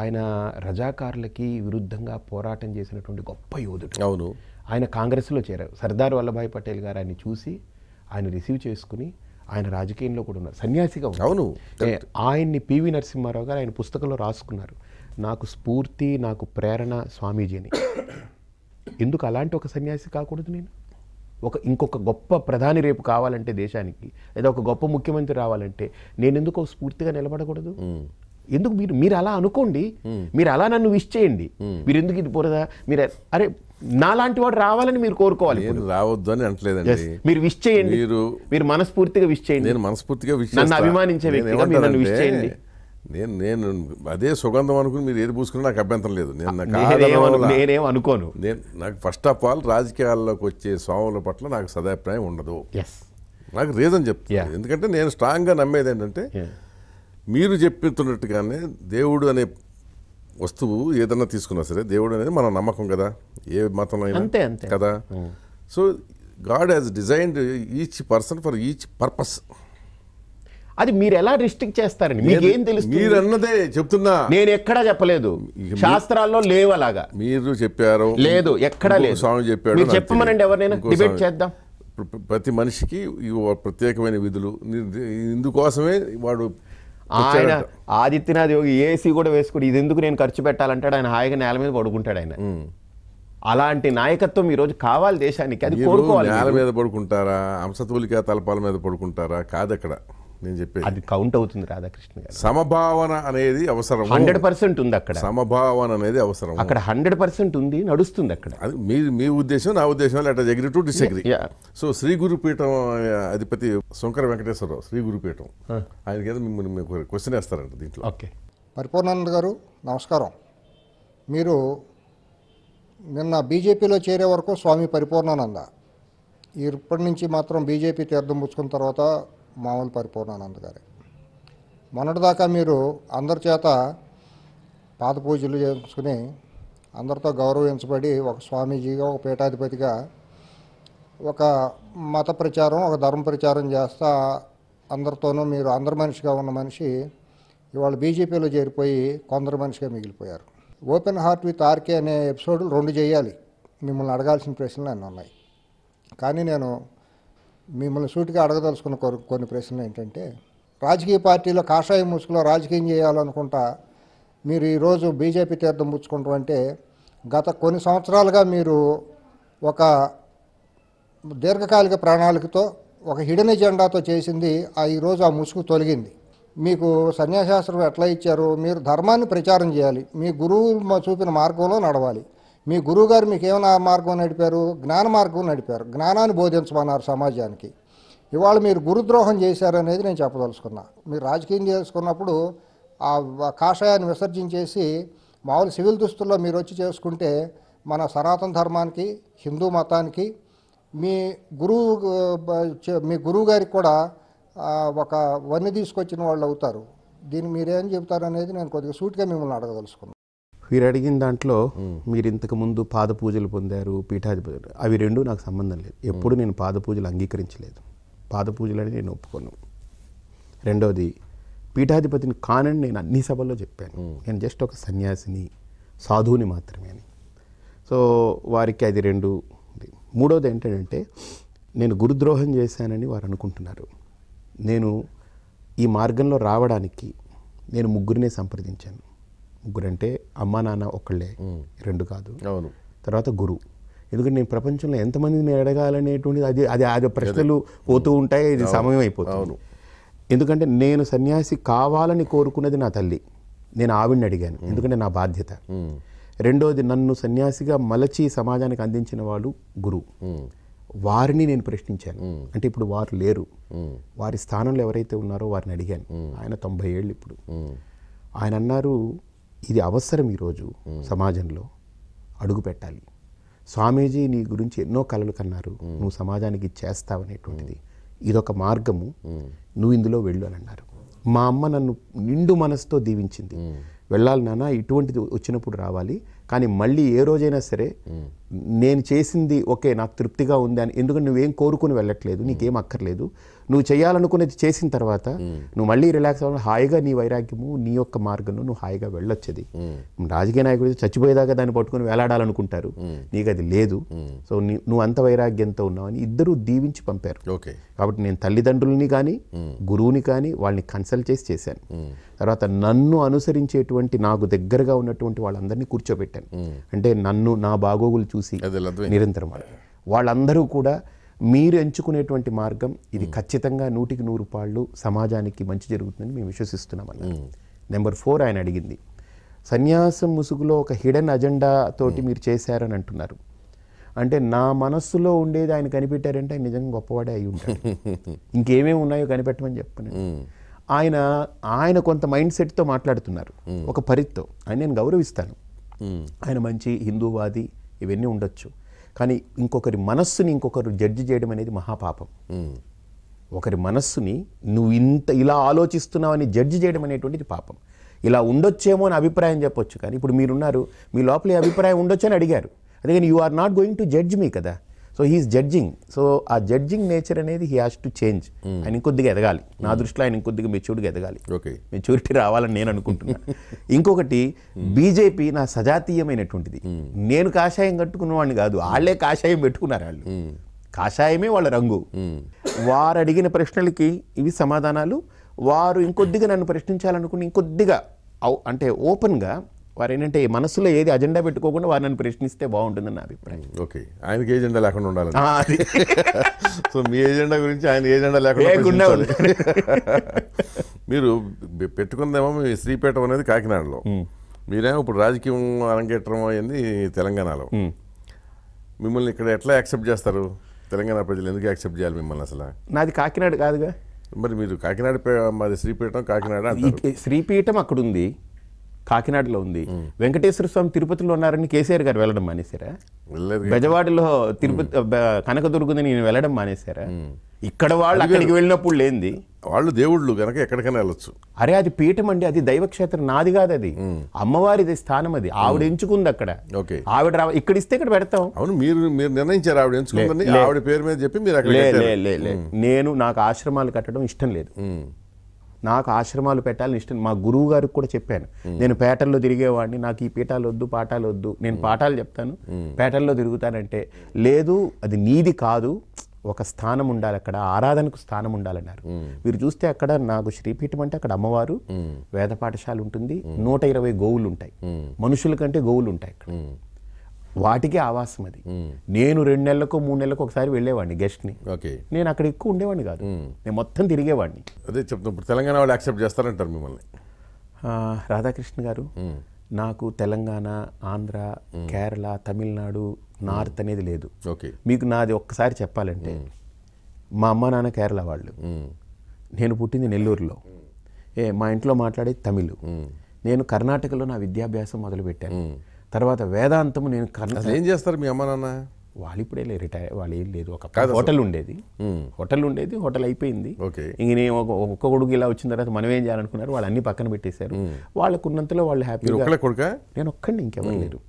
ఆయన రజాకారులకి విరుద్ధంగా పోరాటం చేసినటువంటి గొప్ప యోధుడు. అవును, ఆయన కాంగ్రెస్లో చేరారు. సర్దార్ వల్లభాయ్ పటేల్ గారు ఆయన్ని చూసి ఆయన రిసీవ్ చేసుకుని ఆయన రాజకీయంలో కూడా ఉన్నారు, సన్యాసిగా. అవును, ఆయన్ని పి. వి. నరసింహారావు గారు ఆయన పుస్తకంలో రాసుకున్నారు, నాకు స్ఫూర్తి, నాకు ప్రేరణ స్వామీజీని. ఎందుకు అలాంటి ఒక సన్యాసి కాకూడదు నేను? ఒక ఇంకొక గొప్ప ప్రధాని రేపు కావాలంటే దేశానికి, లేదా ఒక గొప్ప ముఖ్యమంత్రి రావాలంటే నేను ఎందుకు స్ఫూర్తిగా నిలబడకూడదు? ఎందుకు మీరు మీరు అలా అనుకోండి, మీరు అలా నన్ను విష్ చేయండి, మీరు ఎందుకు ఇది పోరదా, మీరు అరే నాలాంటి వాడు రావాలని మీరు కోరుకోవాలి, రావద్దు అని అంటలేదండి. మీరు విష్ చేయండి, మీరు మనస్ఫూర్తిగా విష్ చేయండి, నేను మనస్ఫూర్తిగా విష్ చేస్తాను, నన్ను అభిమానించే వ్యక్తిగా మీరు నన్ను విష్ చేయండి. నేను నేను అదే సుగంధం అనుకుని మీరు ఏది పూసుకున్నా నాకు అభ్యంతరం లేదు, నేను నేనేం అనుకోను. నేను నాకు ఫస్ట్ ఆఫ్ ఆల్ రాజకీయాల్లోకి వచ్చే స్వాముల పట్ల నాకు సదాభిప్రాయం ఉండదు, నాకు రీజన్ చెప్తాను. ఎందుకంటే నేను స్ట్రాంగ్గా నమ్మేది ఏంటంటే, మీరు చెప్తున్నట్టుగానే దేవుడు అనే వస్తువు ఏదన్నా తీసుకున్నా సరే, దేవుడు అనేది మన నమ్మకం కదా, ఏ మతం అయినా కదా. So God has designed each person for each purpose. అది మీరు ఎలా రిస్ట్రిక్ట్ చేస్తారని మీకేం తెలుసు? మీరు అన్నదే చెప్తున్నా, నేను ఎక్కడా చెప్పలేదు, శాస్త్రాల్లో లేవు అలాగా. మీరు చెప్పారు, లేదు ఎక్కడా లేదు, స్వామి చెప్పాడు. మీరు చెప్పమనండి, ఎవరినైనా డిబేట్ చేద్దాం. ప్రతి మనిషికి ప్రత్యేకమైన విధులు, ఇందుకోసమే వాడు ఆయన ఆదిత్యనాథ్ యోగి ఏసీ కూడా వేసుకుని ఇది ఎందుకు నేను ఖర్చు పెట్టాలంటాడు, ఆయన హాయిగా నేల మీద పడుకుంటాడు. ఆయన అలాంటి నాయకత్వం ఈ రోజు కావాలి దేశానికి అది కోరుకోవాలి నేల మీద పడుకుంటారా అంశతూలిక తలపాల మీద పడుకుంటారా కాదు అక్కడ నేను చెప్పేది అది కౌంట్ అవుతుంది రాధాకృష్ణ గారు సమభావన అనేది అవసరం వంద శాతం ఉంది అక్కడ సమభావన అనేది అవసరం అక్కడ వంద శాతం ఉంది నడుస్తుంది అక్కడ అది మీ మీ ఉద్దేశం నా ఉద్దేశం let us agree to disagree so Shri గురుపీఠం అధిపతి శంకర వెంకటేశ్వరరావు శ్రీ గురుపీఠం ఆయన ఏదో మిమ్మల్ని క్వశ్చన్ చేస్తారంట దీంట్లో ఓకే పరిపూర్ణానంద గారు నమస్కారం మీరు నిన్న బీజేపీలో చేరే వరకు స్వామి పరిపూర్ణానంద ఇప్పటి నుంచి మాత్రం బీజేపీ తీర్థం పుచ్చుకున్న తర్వాత మామూలు పరిపూర్ణానంద గారే మొన్నటిదాకా మీరు అందరి చేత పాద పూజలు చేసుకుని అందరితో గౌరవించబడి ఒక స్వామీజీగా ఒక పీఠాధిపతిగా ఒక మత ప్రచారం ఒక ధర్మ ప్రచారం చేస్తా అందరితోనూ మీరు అందరి మనిషిగా ఉన్న మనిషి ఇవాళ బీజేపీలో చేరిపోయి కొందరు మనిషిగా మిగిలిపోయారు ఓపెన్ హార్ట్ విత్ ఆర్కే అనే ఎపిసోడ్లు రెండు చేయాలి మిమ్మల్ని అడగాల్సిన ప్రశ్నలు అన్నీ ఉన్నాయి కానీ నేను మిమ్మల్ని సూటిగా అడగదలుచుకున్న కొన్ని ప్రశ్నలు ఏంటంటే రాజకీయ పార్టీలో కాషాయ ముసుగులో రాజకీయం చేయాలనుకుంటా మీరు ఈరోజు బీజేపీ తీర్థం పుచ్చుకుంటాం అంటే గత కొన్ని సంవత్సరాలుగా మీరు ఒక దీర్ఘకాలిక ప్రణాళికతో ఒక హిడెన్ ఎజెండాతో చేసింది ఆ ఈరోజు ఆ ముసుగు తొలగింది మీకు సన్యాసాస్త్రం ఎట్లా ఇచ్చారు మీరు ధర్మాన్ని ప్రచారం చేయాలి మీ గురువు చూపిన మార్గంలో నడవాలి మీ గురువుగారు మీకు ఏమైనా మార్గం నడిపారు జ్ఞాన మార్గం నడిపారు జ్ఞానాన్ని బోధించమన్నారు సమాజానికి ఇవాళ మీరు గురుద్రోహం చేశారనేది నేను చెప్పదలుచుకున్నా మీరు రాజకీయం చేసుకున్నప్పుడు ఆ కాషాయాన్ని విసర్జించేసి మామూలు సివిల్ దుస్తుల్లో మీరు వచ్చి చేసుకుంటే మన సనాతన ధర్మానికి హిందూ మతానికి మీ గురువు మీ గురువు గారికి కూడా ఒక వన్ని తీసుకొచ్చిన వాళ్ళు అవుతారు దీన్ని మీరేం చెప్తారు అనేది నేను కొద్దిగా సూటిగా మిమ్మల్ని అడగదలుచుకున్నాను మీరు అడిగిన దాంట్లో మీరు ఇంతకు ముందు పాద పూజలు పొందారు పీఠాధిపతులు అవి రెండు నాకు సంబంధం లేదు ఎప్పుడు నేను పాద పూజలు అంగీకరించలేదు పాద పూజలు అని నేను ఒప్పుకోను రెండవది పీఠాధిపతిని కానని నేను అన్ని సభల్లో చెప్పాను నేను జస్ట్ ఒక సన్యాసిని సాధువుని మాత్రమే అని సో వారికి అది రెండు మూడవది ఏంటంటే నేను గురుద్రోహం చేశానని వారు అనుకుంటున్నారు నేను ఈ మార్గంలో రావడానికి నేను ముగ్గురినే సంప్రదించాను ముగ్గురంటే అమ్మా నాన్న ఒక్కళ్ళే రెండు కాదు అవును తర్వాత గురువు ఎందుకంటే నేను ప్రపంచంలో ఎంతమందిని అడగాలనేటువంటిది అది అది అది ప్రశ్నలు పోతూ ఉంటాయి ఇది సమయం అయిపోతుంది ఎందుకంటే నేను సన్యాసి కావాలని కోరుకున్నది నా తల్లి నేను ఆవిడని అడిగాను ఎందుకంటే నా బాధ్యత రెండోది నన్ను సన్యాసిగా మలచి సమాజానికి అందించిన వాళ్ళు గురువు వారిని నేను ప్రశ్నించాను అంటే ఇప్పుడు వారు లేరు వారి స్థానంలో ఎవరైతే ఉన్నారో వారిని అడిగాను ఆయన తొంభై ఏళ్ళు ఇప్పుడు ఆయన అన్నారు ఇది అవసరం ఈరోజు సమాజంలో అడుగు పెట్టాలి స్వామీజీ నీ గురించి ఎన్నో కలలు కన్నారు నువ్వు సమాజానికి చేస్తావనేటువంటిది ఇదొక మార్గము నువ్వు ఇందులో వెళ్ళు అని అన్నారు మా అమ్మ నన్ను నిండు మనసుతో దీవించింది వెళ్ళాలి నాన్న ఇటువంటిది వచ్చినప్పుడు రావాలి కానీ మళ్ళీ ఏ రోజైనా సరే నేను చేసింది ఓకే నాకు తృప్తిగా ఉంది అని ఎందుకంటే నువ్వేం కోరుకుని వెళ్ళట్లేదు నీకేం అక్కర్లేదు నువ్వు చేయాలనుకునేది చేసిన తర్వాత నువ్వు మళ్ళీ రిలాక్స్ అవ్వాలి హాయిగా నీ వైరాగ్యము నీ యొక్క మార్గంలో నువ్వు హాయిగా వెళ్ళొచ్చేది రాజకీయ నాయకుడు చచ్చిపోయేదాకా దాన్ని పట్టుకుని వేలాడాలనుకుంటారు నీకు అది లేదు సో నువ్వు అంత వైరాగ్యంతో ఉన్నావు అని ఇద్దరూ దీవించి పంపారు ఓకే కాబట్టి నేను తల్లిదండ్రులని కానీ గురువుని కానీ వాళ్ళని కన్సల్ట్ చేసి చేశాను తర్వాత నన్ను అనుసరించేటువంటి నాకు దగ్గరగా ఉన్నటువంటి వాళ్ళందరినీ కూర్చోబెట్టాను అంటే నన్ను నా బాగోగులు చూసి నిరంతరం వాళ్ళందరూ కూడా మీరు ఎంచుకునేటువంటి మార్గం ఇది ఖచ్చితంగా నూటికి నూరు పాళ్ళు సమాజానికి మంచి జరుగుతుందని మేము విశ్వసిస్తున్నామన్నారు నెంబర్ ఫోర్ ఆయన అడిగింది సన్యాసం ముసుగులో ఒక హిడెన్ అజెండా తోటి మీరు చేశారని అంటున్నారు అంటే నా మనస్సులో ఉండేది ఆయన కనిపెట్టారంటే ఆయన నిజంగా గొప్పవాడే అయి ఉంటాడు ఇంకేమేమి ఉన్నాయో కనిపెట్టమని చెప్పను ఆయన ఆయన కొంత మైండ్ సెట్తో మాట్లాడుతున్నారు ఒక పరితో ఆయన నేను గౌరవిస్తాను ఆయన మంచి హిందూవాది ఇవన్నీ ఉండొచ్చు కానీ ఇంకొకరి మనస్సుని ఇంకొకరు జడ్జి చేయడం అనేది మహాపాపం ఒకరి మనస్సుని నువ్వు ఇంత ఇలా ఆలోచిస్తున్నావని జడ్జి చేయడం అనేటువంటిది పాపం ఇలా ఉండొచ్చేమో అని అభిప్రాయం చెప్పొచ్చు కానీ ఇప్పుడు మీరున్నారు మీ లోపల అభిప్రాయం ఉండొచ్చు అని అడిగారు అదే కానీ you are not going to judge me కదా సో హీఈస్ జడ్జింగ్ సో ఆ జడ్జింగ్ నేచర్ అనేది హీ హ్యాస్ టు చేంజ్ ఆయన ఇంకొద్దిగా ఎదగాలి నా దృష్టిలో ఆయన ఇంకొద్దిగా మెచ్యూర్డ్గా ఎదగాలి ఓకే మెచ్యూరిటీ రావాలని నేను అనుకుంటున్నాను ఇంకొకటి బీజేపీ నా సజాతీయమైనటువంటిది నేను కాషాయం కట్టుకున్నవాడిని కాదు వాళ్ళే కాషాయం పెట్టుకున్నారు వాళ్ళు కాషాయమే వాళ్ళ రంగు వారు అడిగిన ప్రశ్నలకి ఇవి సమాధానాలు వారు ఇంకొద్దిగా నన్ను ప్రశ్నించాలనుకుని ఇంకొద్దిగా అంటే ఓపెన్గా వారేంటంటే మనసులో ఏది అజెండా పెట్టుకోకుండా వారిని ప్రశ్నిస్తే బాగుంటుంది నా అభిప్రాయం. ఓకే, ఆయనకి ఏజెండా లేకుండా ఉండాలి. సో మీ ఏజెండా గురించి ఆయన ఏజెండా లేకుండా మీరు పెట్టుకుందేమో మీ శ్రీపేటం అనేది కాకినాడలో, మీరేమో ఇప్పుడు రాజకీయం అరంగేట్రం అయింది తెలంగాణలో. మిమ్మల్ని ఇక్కడ ఎట్లా యాక్సెప్ట్ చేస్తారు? తెలంగాణ ప్రజలు ఎందుకు యాక్సెప్ట్ చేయాలి మిమ్మల్ని? అసలు నాది కాకినాడ కాదుగా మరి, మీరు కాకినాడ, మాది శ్రీపీఠం కాకినాడ. శ్రీపీఠం అక్కడుంది, కాకినాడలో ఉంది. వెంకటేశ్వర స్వామి తిరుపతిలో ఉన్నారని కేసీఆర్ గారు వెళ్ళడం మానేశారా? బెజవాడలో తిరుపతి కనకదుర్గుంది నేను వెళ్ళడం మానేశారా? ఇక్కడ వాళ్ళు అక్కడికి వెళ్ళినప్పుడు లేనిది, వాళ్ళు దేవుళ్ళు కనుక ఎక్కడికైనా వెళ్ళొచ్చు. అరే అది పీఠం అండి, అది దైవక్షేత్రం. నాది కాదు అది, అమ్మవారిది స్థానం. అది ఆవిడ ఎంచుకుంది అక్కడ. ఆవిడ రా ఇక్కడ ఇస్తే ఇక్కడ పెడతాం. అవును, మీరు మీరు నిర్ణయించారు ఆవిడ ఎంచుకుందని, ఆవిడ పేరు మీద చెప్పి మీరు అక్కడ. లే, నేను నాకు ఆశ్రమాలు కట్టడం ఇష్టం లేదు. నాకు ఆశ్రమాలు పెట్టాలని ఇష్టం. మా గురువు గారికి కూడా చెప్పాను, నేను పేటల్లో తిరిగేవాడిని, నాకు ఈ పీఠాలు వద్దు, పాఠాలు వద్దు, నేను పాఠాలు చెప్తాను, పేటల్లో తిరుగుతానంటే లేదు, అది నీది కాదు, ఒక స్థానం ఉండాలి అక్కడ, ఆరాధనకు స్థానం ఉండాలన్నారు. మీరు చూస్తే అక్కడ నాకు శ్రీపీఠం అంటే అక్కడ అమ్మవారు, వేద పాఠశాల ఉంటుంది, నూట ఇరవై గోవులు ఉంటాయి, మనుషుల కంటే గోవులు ఉంటాయి అక్కడ, వాటికి ఆవాసం అది. నేను రెండు నెలలకు మూడు నెలలకు ఒకసారి వెళ్ళేవాడిని గెస్ట్ని. నేను అక్కడ ఎక్కువ ఉండేవాడిని కాదు, నేను మొత్తం తిరిగేవాడిని. అదే చెప్తాను, ఇప్పుడు తెలంగాణ వాళ్ళు యాక్సెప్ట్ చేస్తారంటారు మిమ్మల్ని? రాధాకృష్ణ గారు, నాకు తెలంగాణ, ఆంధ్ర, కేరళ, తమిళనాడు, నార్త్ అనేది లేదు. మీకు నాది ఒక్కసారి చెప్పాలంటే, మా అమ్మ నాన్న కేరళ వాళ్ళు, నేను పుట్టింది నెల్లూరులో, ఏ మా ఇంట్లో మాట్లాడేది తమిళ్. నేను కర్ణాటకలో నా విద్యాభ్యాసం మొదలుపెట్టాను. తర్వాత వేదాంతం నేను కర్ణాటక. ఏం చేస్తారు మీ అమ్మ నాన్న? వాళ్ళు ఇప్పుడే లేదు, రిటైర్. వాళ్ళు ఏం లేదు, ఒక హోటల్ ఉండేది, హోటల్ ఉండేది హోటల్ అయిపోయింది. ఇంక నేను ఒక్క కొడుకు ఇలా వచ్చిన తర్వాత మనం ఏం చేయాలనుకున్నారు, వాళ్ళు అన్ని పక్కన పెట్టేశారు. వాళ్ళకున్నంతలో వాళ్ళు హ్యాపీగా. కొడుక? నేను ఒక్కడిని, ఇంకెవరు లేరు.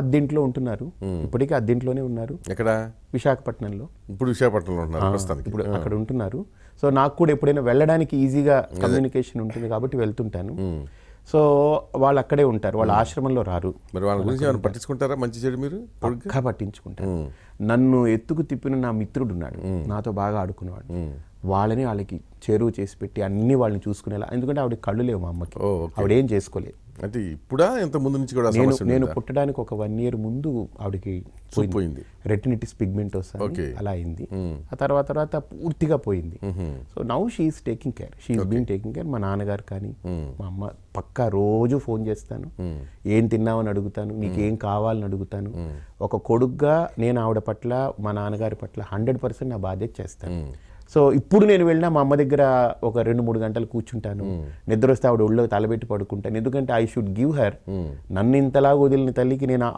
అద్దెంట్లో ఉంటున్నారు, ఇప్పటికీ అద్దెంట్లోనే ఉన్నారు. ఎక్కడ? విశాఖపట్నంలో. ఇప్పుడు విశాఖపట్నంలో ఉంటున్నారు, ఇప్పుడు అక్కడ ఉంటున్నారు. సో నాకు కూడా ఎప్పుడైనా వెళ్ళడానికి ఈజీగా కమ్యూనికేషన్ ఉంటుంది కాబట్టి వెళ్తుంటాను. సో వాళ్ళు అక్కడే ఉంటారు, వాళ్ళ ఆశ్రమంలో రారు. మరి వాళ్ళ గురించి ఏమైనా పట్టించుకుంటారా? మంచి చెడు మీరు పక్కా పట్టించుకుంటారు. నన్ను ఎత్తుకు తిప్పిన నా మిత్రుడు ఉన్నాడు, నాతో బాగా ఆడుకునేవాడు, వాళ్ళని వాళ్ళకి చేరువు చేసి పెట్టి అన్ని వాళ్ళని చూసుకునేలా. ఎందుకంటే ఆవిడ కళ్ళు లేవు మా అమ్మకి, ఆవిడేం చేసుకోలేదు. అంటే ఇప్పుడా? ఇంత ముందు నుంచి కూడా. నేను నేను పుట్టడానికి ఒక వన్ ఇయర్ ముందు ఆవిడకి పోయింది, రెటినిటిస్ పిగ్మెంటోసా అలా అయింది. ఆ తర్వాత తర్వాత పూర్తిగా పోయింది. So now she is taking care, she is been taking care. మా నాన్నగారు కానీ మా అమ్మ పక్కా రోజు ఫోన్ చేస్తాను, ఏం తిన్నావని అడుగుతాను, నీకేం కావాలని అడుగుతాను. ఒక కొడుకుగా నేను ఆవిడ పట్ల, మా నాన్నగారి పట్ల హండ్రెడ్ పర్సెంట్ నా బాధ్యత చేస్తాను. సో ఇప్పుడు నేను వెళ్ళినా మా అమ్మ దగ్గర ఒక రెండు మూడు గంటలు కూర్చుంటాను, నిద్ర వస్తే ఆవిడ ఒళ్ళో తలబెట్టి పడుకుంటాను. ఎందుకంటే ఐ షుడ్ గివ్ హర్, నన్ను ఇంతలా వదిలిన తల్లికి నేను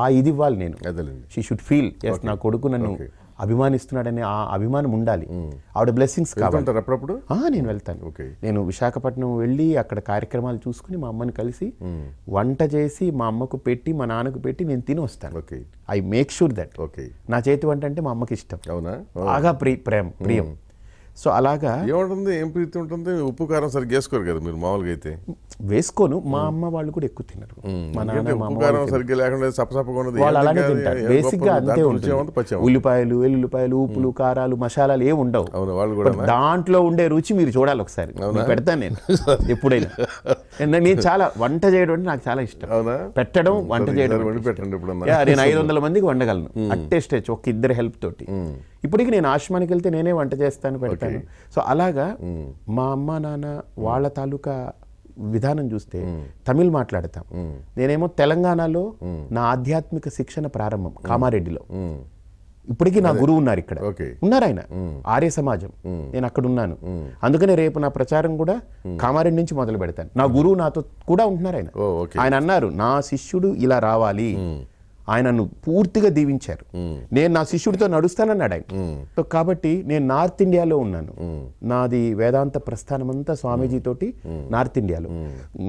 ఆ ఇది ఇవ్వాలి. నేను షీ షుడ్ ఫీల్, ఎస్ నా కొడుకు నన్ను అభిమానిస్తున్నాడని ఆ అభిమానం ఉండాలి. ఆవిడ బ్లెస్సింగ్స్ కావాలంటారు. అప్పుడప్పుడు నేను వెళ్తాను, నేను విశాఖపట్నం వెళ్ళి అక్కడ కార్యక్రమాలు చూసుకుని మా అమ్మని కలిసి వంట చేసి మా అమ్మకు పెట్టి మా నాన్నకు పెట్టి నేను తిని వస్తాను. I make sure that. నా చేతి వంట అంటే మా అమ్మకి ఇష్టం, బాగా ప్రేమ ప్రియం. సో అలాగా ఏముంటుంది, ఏం ప్రీతి ఉంటుంది. ఉప్పు కారం సరిగ్గా వేసుకోరు కదా మీరు మామూలుగా అయితే? వేసుకోను. మా అమ్మ వాళ్ళు కూడా ఎక్కువ తినరు, మా నాన్న ఉప్పు కారం సరిగ్గా లేకుండా సపసపగా ఉన్నది వాళ్ళు అలాగే తింటారు. బేసిక్గా అంతే ఉంటుంది. ఉల్లిపాయలు, వెల్లుల్లిపాయలు, ఉప్పులు, కారాలు, మసాలాలు ఏమి ఉండవు. వాళ్ళు కూడా దాంట్లో ఉండే రుచి మీరు చూడాలి ఒకసారి. పెడతాను నేను ఎప్పుడైనా. నేను చాలా వంట చేయడం అంటే నాకు చాలా ఇష్టం. పెట్టడం, వంట చేయడం. నేను ఐదు వందల మందికి వండగలను అట్టేస్టేజ్, ఒక ఇద్దరు హెల్ప్ తోటి. ఇప్పటికి నేను ఆశ్రమానికి వెళ్తే నేనే వంట చేస్తాను, పెడతాను. సో అలాగా మా అమ్మ నాన్న వాళ్ళ తాలూకా విధానం చూస్తే తమిళ్ మాట్లాడతాం. నేనేమో తెలంగాణలో నా ఆధ్యాత్మిక శిక్షణ ప్రారంభం కామారెడ్డిలో. ఇప్పటికీ నా గురువు ఉన్నారు ఇక్కడ, ఉన్నారు ఆయన, ఆర్య సమాజం. నేను అక్కడ ఉన్నాను, అందుకనే రేపు నా ప్రచారం కూడా కామారెడ్డి నుంచి మొదలు పెడతాను. నా గురువు నాతో కూడా ఉంటున్నారు ఆయన. ఆయన అన్నారు, నా శిష్యుడు ఇలా రావాలి. ఆయన నన్ను పూర్తిగా దీవించారు. నేను నా శిష్యుడితో నడుస్తానన్నాడు ఆయన. కాబట్టి నేను నార్త్ ఇండియాలో ఉన్నాను, నాది వేదాంత ప్రస్థానం అంతా స్వామీజీతోటి నార్త్ ఇండియాలో.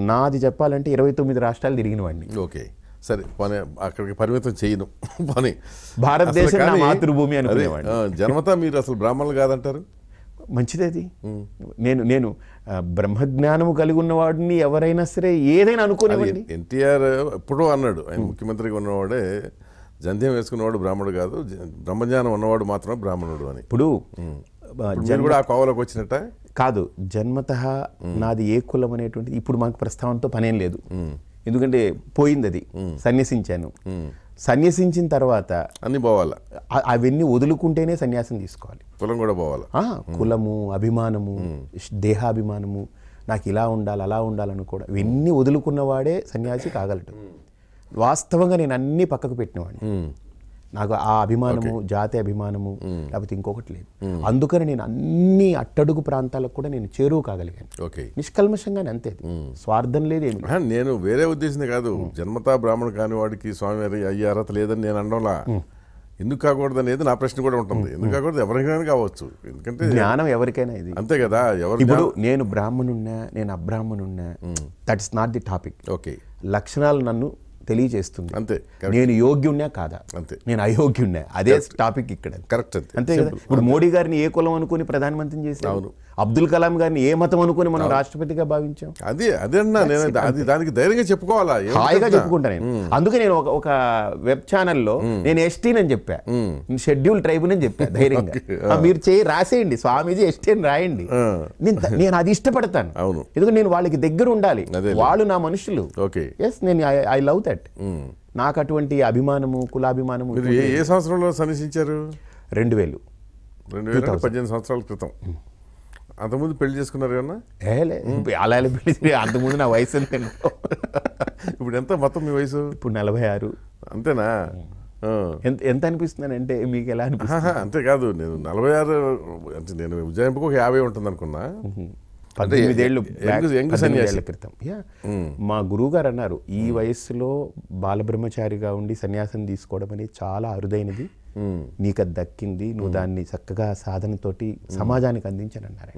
నాది చెప్పాలంటే ఇరవై తొమ్మిది రాష్ట్రాలు తిరిగిన వాడిని. ఓకే సరే, పని అక్కడికి పరిమితం చేయను. పని భారతదేశం మాతృభూమి అనుకునేవాడు. జన్మతా మీరు అసలు బ్రాహ్మణులు కాదంటారు, మంచిదేది. నేను నేను బ్రహ్మజ్ఞానము కలిగి ఉన్నవాడిని ఎవరైనా సరే ఏదైనా అనుకునేవాడిని. ఎన్టీఆర్ ఎప్పుడో అన్నాడు, ఆయన ముఖ్యమంత్రిగా ఉన్నవాడే జంధ్యం వేసుకున్నవాడు బ్రాహ్మణుడు కాదు, బ్రహ్మజ్ఞానం ఉన్నవాడు మాత్రమే బ్రాహ్మణుడు అని. ఇప్పుడు కూడా ఆ కోవలోకి వచ్చినట్ట కాదు. జన్మత నాది ఏ కులం అనేటువంటిది ఇప్పుడు మనకు ప్రస్తావనతో పనేం లేదు. ఎందుకంటే పోయింది అది సన్యాసించాను సన్యాసించిన తర్వాత అన్ని పోవాల అవన్నీ వదులుకుంటేనే సన్యాసం తీసుకోవాలి కులం కూడా పోవాల ఆ కులము అభిమానము దేహాభిమానము నాకు ఇలా ఉండాలి అలా ఉండాలని కూడా ఇవన్నీ వదులుకున్నవాడే సన్యాసి కాగలడు వాస్తవంగా నేను అన్ని పక్కకు పెట్టినవాడిని నాకు ఆ అభిమానము జాతి అభిమానము లేకపోతే ఇంకొకటి లేదు అందుకని నేను అన్ని అట్టడుగు ప్రాంతాలకు కూడా నేను చేరువ కాగలిగాను ఓకే నిష్కల్మషంగానే అంతే స్వార్థం లేదు ఏమీ లేదు నేను వేరే ఉద్దేశం కాదు జన్మతా బ్రాహ్మణ కాని వాడికి స్వామివారి అయ్యారత లేదని నేను అనడంలా ఎందుకు కాకూడదు అనేది నా ప్రశ్న కూడా ఉంటుంది ఎందుకు కాకూడదు ఎవరికైనా కావచ్చు ఎందుకంటే జ్ఞానం ఎవరికైనా ఇది అంతే కదా ఎవరు ఇప్పుడు నేను బ్రాహ్మణున్నా నేను అబ్రాహ్మణున్నా that is not the topic okay లక్షణాలు నన్ను తెలియజేస్తుంది అంతే నేను యోగ్యున్నా కాదా అంతే నేను అయోగ్యున్నా అదే టాపిక్ ఇక్కడ కరెక్ట్ అంతే కదా ఇప్పుడు మోడీ గారిని ఏ కులం అనుకొని ప్రధానమంత్రిని చేశారు అబ్దుల్ కలాం గారిని ఏ మతం అనుకొని మనం రాష్ట్రపతిగా భావించాం అదే అదే అన్నా నేను అది దానికి ధైర్యంగా చెప్పుకోవాలా హాయిగా చెప్పుకుంటా నేను అందుకే నేను ఒక వెబ్ ఛానల్లో నేను ఎస్టీని అని చెప్పా షెడ్యూల్ ట్రైబ్ అని చెప్పా ధైర్యంగా మీరు చేయి రాసేయండి స్వామీజీ ఎస్టీ అని రాయండి నేను అది ఇష్టపడతాను అవును ఎందుకంటే నేను వాళ్ళకి దగ్గర ఉండాలి వాళ్ళు నా మనుషులు ఓకే ఎస్ నేను ఐ లవ్ దట్ నాకు అటువంటి అభిమానము కులాభిమానము ఏ సంవత్సరంలో సన్నిసించారు రెండు వేలు రెండు వేల పద్దెనిమిది సంవత్సరాల క్రితం అంతకుముందు పెళ్లి చేసుకున్నారు కన్నా ఏలే అలా ఎలా పెళ్లి అంతకుముందు నా వయసు ఎంత ఇప్పుడు ఎంత మొత్తం మీ వయసు ఇప్పుడు నలభై ఆరు అంతేనా ఎంత ఎంత అనిపిస్తున్నానంటే మీకు ఎలా అనిపిస్తుంది అంతేకాదు నేను నలభై ఆరు అంటే నేను ఉజ్జాయింపుకు ఒక యాభై ఉంటుంది అనుకున్నా మా గురువు గారు అన్నారు ఈ వయస్సులో బాలబ్రహ్మచారిగా ఉండి సన్యాసం తీసుకోవడం అనేది చాలా అరుదైనది నీకు అది దక్కింది నువ్వు దాన్ని చక్కగా సాధనతోటి సమాజానికి అందించని అన్నారు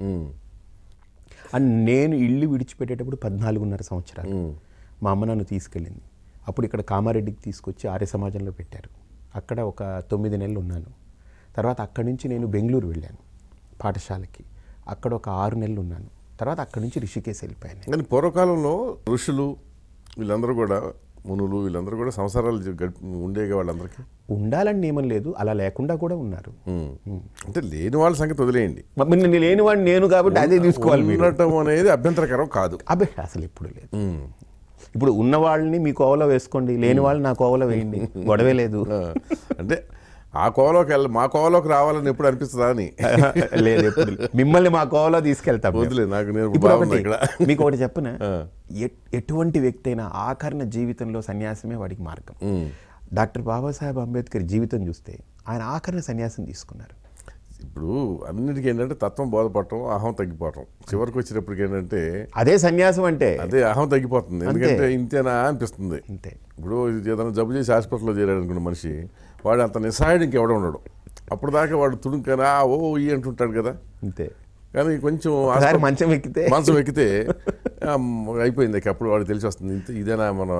అండ్ నేను ఇల్లు విడిచిపెట్టేటప్పుడు పద్నాలుగున్నర సంవత్సరాలు మా అమ్మ నన్ను తీసుకెళ్ళింది అప్పుడు ఇక్కడ కామారెడ్డికి తీసుకొచ్చి ఆర్య సమాజంలో పెట్టారు అక్కడ ఒక తొమ్మిది నెలలు ఉన్నాను తర్వాత అక్కడి నుంచి నేను బెంగళూరు వెళ్ళాను పాఠశాలకి అక్కడ ఒక ఆరు నెలలు ఉన్నాను తర్వాత అక్కడి నుంచి ఋషికేశ్ వెళ్ళిపోయాను కానీ పూర్వకాలంలో ఋషులు వీళ్ళందరూ కూడా మునులు వీళ్ళందరూ కూడా సంసారాలు ఉండేగా వాళ్ళందరికీ ఉండాలని నియమం లేదు అలా లేకుండా కూడా ఉన్నారు అంటే లేని వాళ్ళ సంగతి వదిలేయండి లేని వాడిని నేను కాబట్టి అదే తీసుకోవాలి వినటం అనేది అభ్యంతరకరం కాదు అబ్బే అసలు ఎప్పుడు లేదు ఇప్పుడు ఉన్న వాళ్ళని మీ కోవలో వేసుకోండి లేని వాళ్ళని నా కోవలో వేయండి గొడవే లేదు అంటే ఆ కోవలోకి వెళ్ళ మా కోవలోకి రావాలని ఎప్పుడు అనిపిస్తుందా అని లేదు ఎప్పుడు మిమ్మల్ని మా కోవలో తీసుకెళ్తాం నాకు మీకు ఒకటి చెప్పిన ఎటువంటి వ్యక్తి అయినా ఆఖరణ జీవితంలో సన్యాసమే వాడికి మార్గం డాక్టర్ బాబాసాహెబ్ అంబేద్కర్ జీవితం చూస్తే ఆయన ఆఖరణ సన్యాసం తీసుకున్నారు ఇప్పుడు అన్నిటికీ ఏంటంటే తత్వం బోధపడటం అహం తగ్గిపోవటం చివరికి వచ్చేటప్పటికి ఏంటంటే అదే సన్యాసం అంటే అదే అహం తగ్గిపోతుంది ఎందుకంటే ఇంతేనా అనిపిస్తుంది అంతే ఇప్పుడు ఏదైనా జబ్బు చేసి హాస్పిటల్లో చేరాడు అనుకున్న మనిషి వాడు అంత నిస్సాయుడు ఇంకెవడ ఉండడు అప్పుడు దాకా వాడు తుడుకనా ఓ ఈ అంటుంటాడు కదా అంతే కానీ కొంచెం మంచం ఎక్కితే మంచం ఎక్కితే అయిపోయింది అప్పుడు వాడు తెలిసి వస్తుంది ఇంత ఇదేనా మన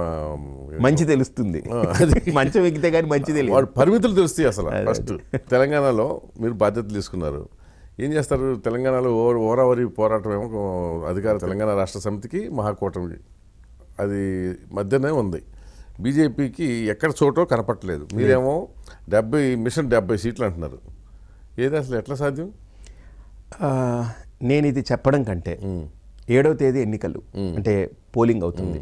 మంచి తెలుస్తుంది మంచం ఎక్కితే కానీ మంచి తెలియదు వాడు పరిమితులు తెలుస్తాయి అసలు ఫస్ట్ తెలంగాణలో మీరు బాధ్యతలు తీసుకున్నారు ఏం చేస్తారు తెలంగాణలో ఓవర్ ఓరావరి పోరాటం ఏమో అధికార తెలంగాణ రాష్ట్ర సమితికి మహాకూటమి అది మధ్యనే ఉంది బీజేపీకి ఎక్కడ చోటో కనపట్టలేదు మీరేమో డెబ్బై మిషన్ డెబ్బై సీట్లు అంటున్నారు ఏది అసలు ఎట్లా సాధ్యం నేను ఇది చెప్పడం కంటే ఏడవ తేదీ ఎన్నికలు అంటే పోలింగ్ అవుతుంది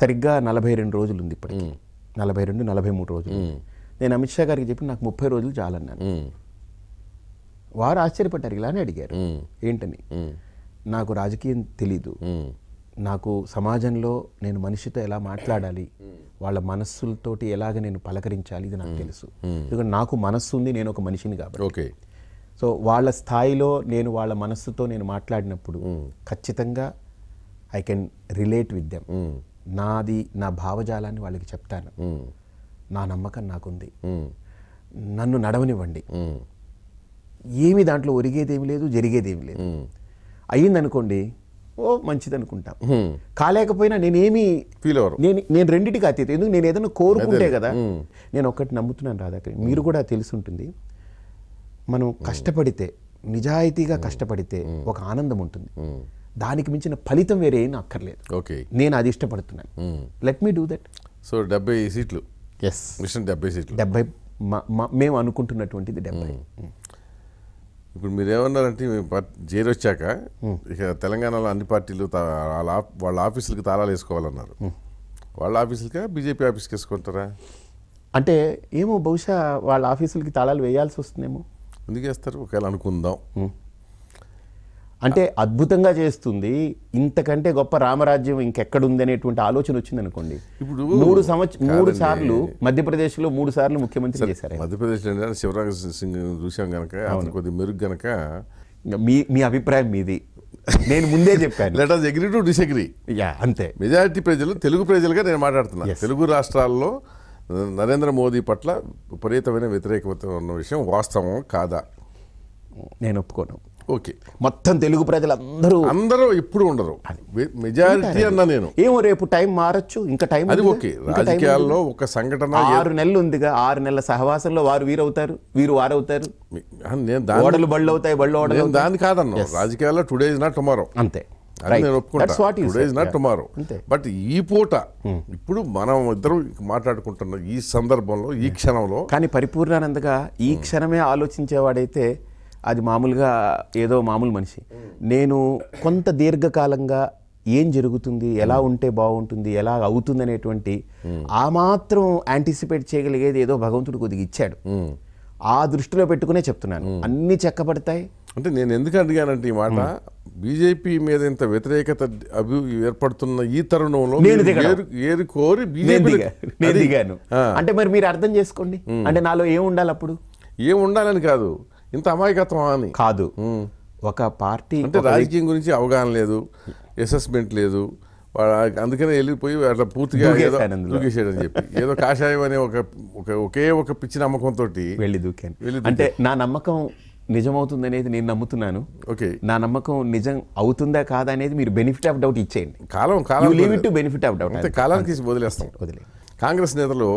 సరిగ్గా నలభై రెండు రోజులు ఉంది ఇప్పటికి నలభై రెండు నలభై మూడు రోజులు నేను అమిత్ షా గారికి చెప్పి నాకు ముప్పై రోజులు చాలన్నాను వారు ఆశ్చర్యపడ్డారు ఇలానే అడిగారు ఏంటని నాకు రాజకీయం తెలీదు నాకు సమాజంలో నేను మనిషితో ఎలా మాట్లాడాలి వాళ్ళ మనస్సులతోటి ఎలాగ నేను పలకరించాలి ఇది నాకు తెలుసు ఎందుకంటే నాకు మనస్సు ఉంది నేను ఒక మనిషిని కాబట్టి ఓకే సో వాళ్ళ స్థాయిలో నేను వాళ్ళ మనస్సుతో నేను మాట్లాడినప్పుడు ఖచ్చితంగా I can relate with them నాది నా భావజాలాన్ని వాళ్ళకి చెప్తాను నా నమ్మకం నాకుంది నన్ను నడవనివ్వండి ఏమి దాంట్లో ఒరిగేదేమి లేదు జరిగేదేమి లేదు అయ్యిందనుకోండి ఓ మంచిది అనుకుంటాం కాలేకపోయినా నేనేమి ఫీల్ అవ్వరు నేను నేను రెండింటికి అతీతం ఎందుకు నేను ఏదైనా కోరుకుంటే కదా నేను ఒక్కటి నమ్ముతున్నాను రాధాకృష్ణ మీరు కూడా తెలుసుంటుంది మనం కష్టపడితే నిజాయితీగా కష్టపడితే ఒక ఆనందం ఉంటుంది దానికి మించిన ఫలితం వేరే ఏం అక్కర్లేదు ఓకే నేను అది ఇష్టపడుతున్నాను let me do that so డెబ్బై సీట్లు ఎస్ మిషన్ డెబ్బై సీట్లు డెబ్బై మేము అనుకుంటున్నటువంటిది డెబ్బై ఇప్పుడు మీరేమన్నారంటే జైలు వచ్చాక ఇక తెలంగాణలో అన్ని పార్టీలు వాళ్ళ ఆఫీసులకు తాళాలు వేసుకోవాలన్నారు వాళ్ళ ఆఫీసులకే బీజేపీ ఆఫీస్కి తీసుకుంటారా అంటే ఏమో బహుశా వాళ్ళ ఆఫీసులకి తాళాలు వేయాల్సి వస్తుందేమో అందుకే చేస్తారు ఒకవేళ అనుకుందాం అంటే అద్భుతంగా చేస్తుంది ఇంతకంటే గొప్ప రామరాజ్యం ఇంకెక్కడుంది అనేటువంటి ఆలోచన వచ్చింది అనుకోండి ఇప్పుడు మూడు సంవత్సరం మూడు సార్లు మధ్యప్రదేశ్లో మూడు సార్లు ముఖ్యమంత్రి చేశారు మధ్యప్రదేశ్లో శివరాజ్ సింగ్ చూశాం కనుక అతను కొద్ది మెరుగు కనుక మీ మీ అభిప్రాయం మీది నేను ముందే చెప్పాను let us agree to disagree yeah అంతే మెజారిటీ ప్రజలు తెలుగు ప్రజలుగా నేను మాట్లాడుతున్నాను తెలుగు రాష్ట్రాల్లో నరేంద్ర మోదీ పట్ల విపరీతమైన వ్యతిరేకత ఉన్న విషయం వాస్తవం కాదా నేను ఒప్పుకోను ఓకే మొత్తం తెలుగు ప్రజలందరూ అందరూ ఇప్పుడు ఉండరు మెజారిటీ అన్నా నేను ఏమో రేపు టైం మారచ్చు ఇంకా టైం అది ఓకే రాజకీయాల్లో ఒక సంఘటన ఆరు నెలలు ఉందిగా ఆరు నెలల సహవాసంలో వారు వీరవుతారు వీరు వారవుతారు నేను ఓడలు బళ్ళు అవుతాయి బళ్ళు ఓడలు నేను దాని కాదన్నా రాజకీయాల్లో టుడే ఇస్ నాట్ టుమారో అంతే అది నేను ఒప్పుకుంటా today is not tomorrow but ఈ పూట ఇప్పుడు మనం ఇద్దరు మాట్లాడుకుంటున్నాం ఈ సందర్భంలో ఈ క్షణంలో కానీ పరిపూర్ణానందగా ఈ క్షణమే ఆలోచించేవాడైతే అది మామూలుగా ఏదో మామూలు మనిషి నేను కొంత దీర్ఘకాలంగా ఏం జరుగుతుంది ఎలా ఉంటే బాగుంటుంది ఎలా అవుతుంది అనేటువంటి ఆ మాత్రం యాంటిసిపేట్ చేయగలిగేది ఏదో భగవంతుడు కొద్దిగా ఇచ్చాడు ఆ దృష్టిలో పెట్టుకునే చెప్తున్నాను అన్నీ చెక్కబడతాయి అంటే నేను ఎందుకు అడిగానంటే ఈ మాట బీజేపీ మీద ఇంత వ్యతిరేకత అభి ఏర్పడుతున్న ఈ తరుణంలో ఏరు కోరి బీజేపీ నేను దిగాను అంటే మరి మీరు అర్థం చేసుకోండి అంటే నాలో ఏం ఉండాలి అప్పుడు ఏం ఉండాలని కాదు ఇంత అమాయకత్వం అని కాదు ఒక పార్టీ అంటే రాజకీయం గురించి అవగాహన లేదు అసెస్మెంట్ లేదు అందుకనే వెళ్ళిపోయి అట్లా పూర్తిగా దూకేసేయని చెప్పి ఏదో కాషాయం అనే ఒక ఒకే ఒక పిచ్చి నమ్మకంతో వెళ్ళి దూకాను అంటే నా నమ్మకం నిజమవుతుంది అనేది నేను నమ్ముతున్నాను ఓకే నా నమ్మకం నిజం అవుతుందా కాదా అనేది మీరు బెనిఫిట్ ఆఫ్ డౌట్ ఇచ్చేయండి కాలం కాలం leave it to benefit of doubt అంటే కాలానికి వదిలేస్తాం వదిలే కాంగ్రెస్ నేతలు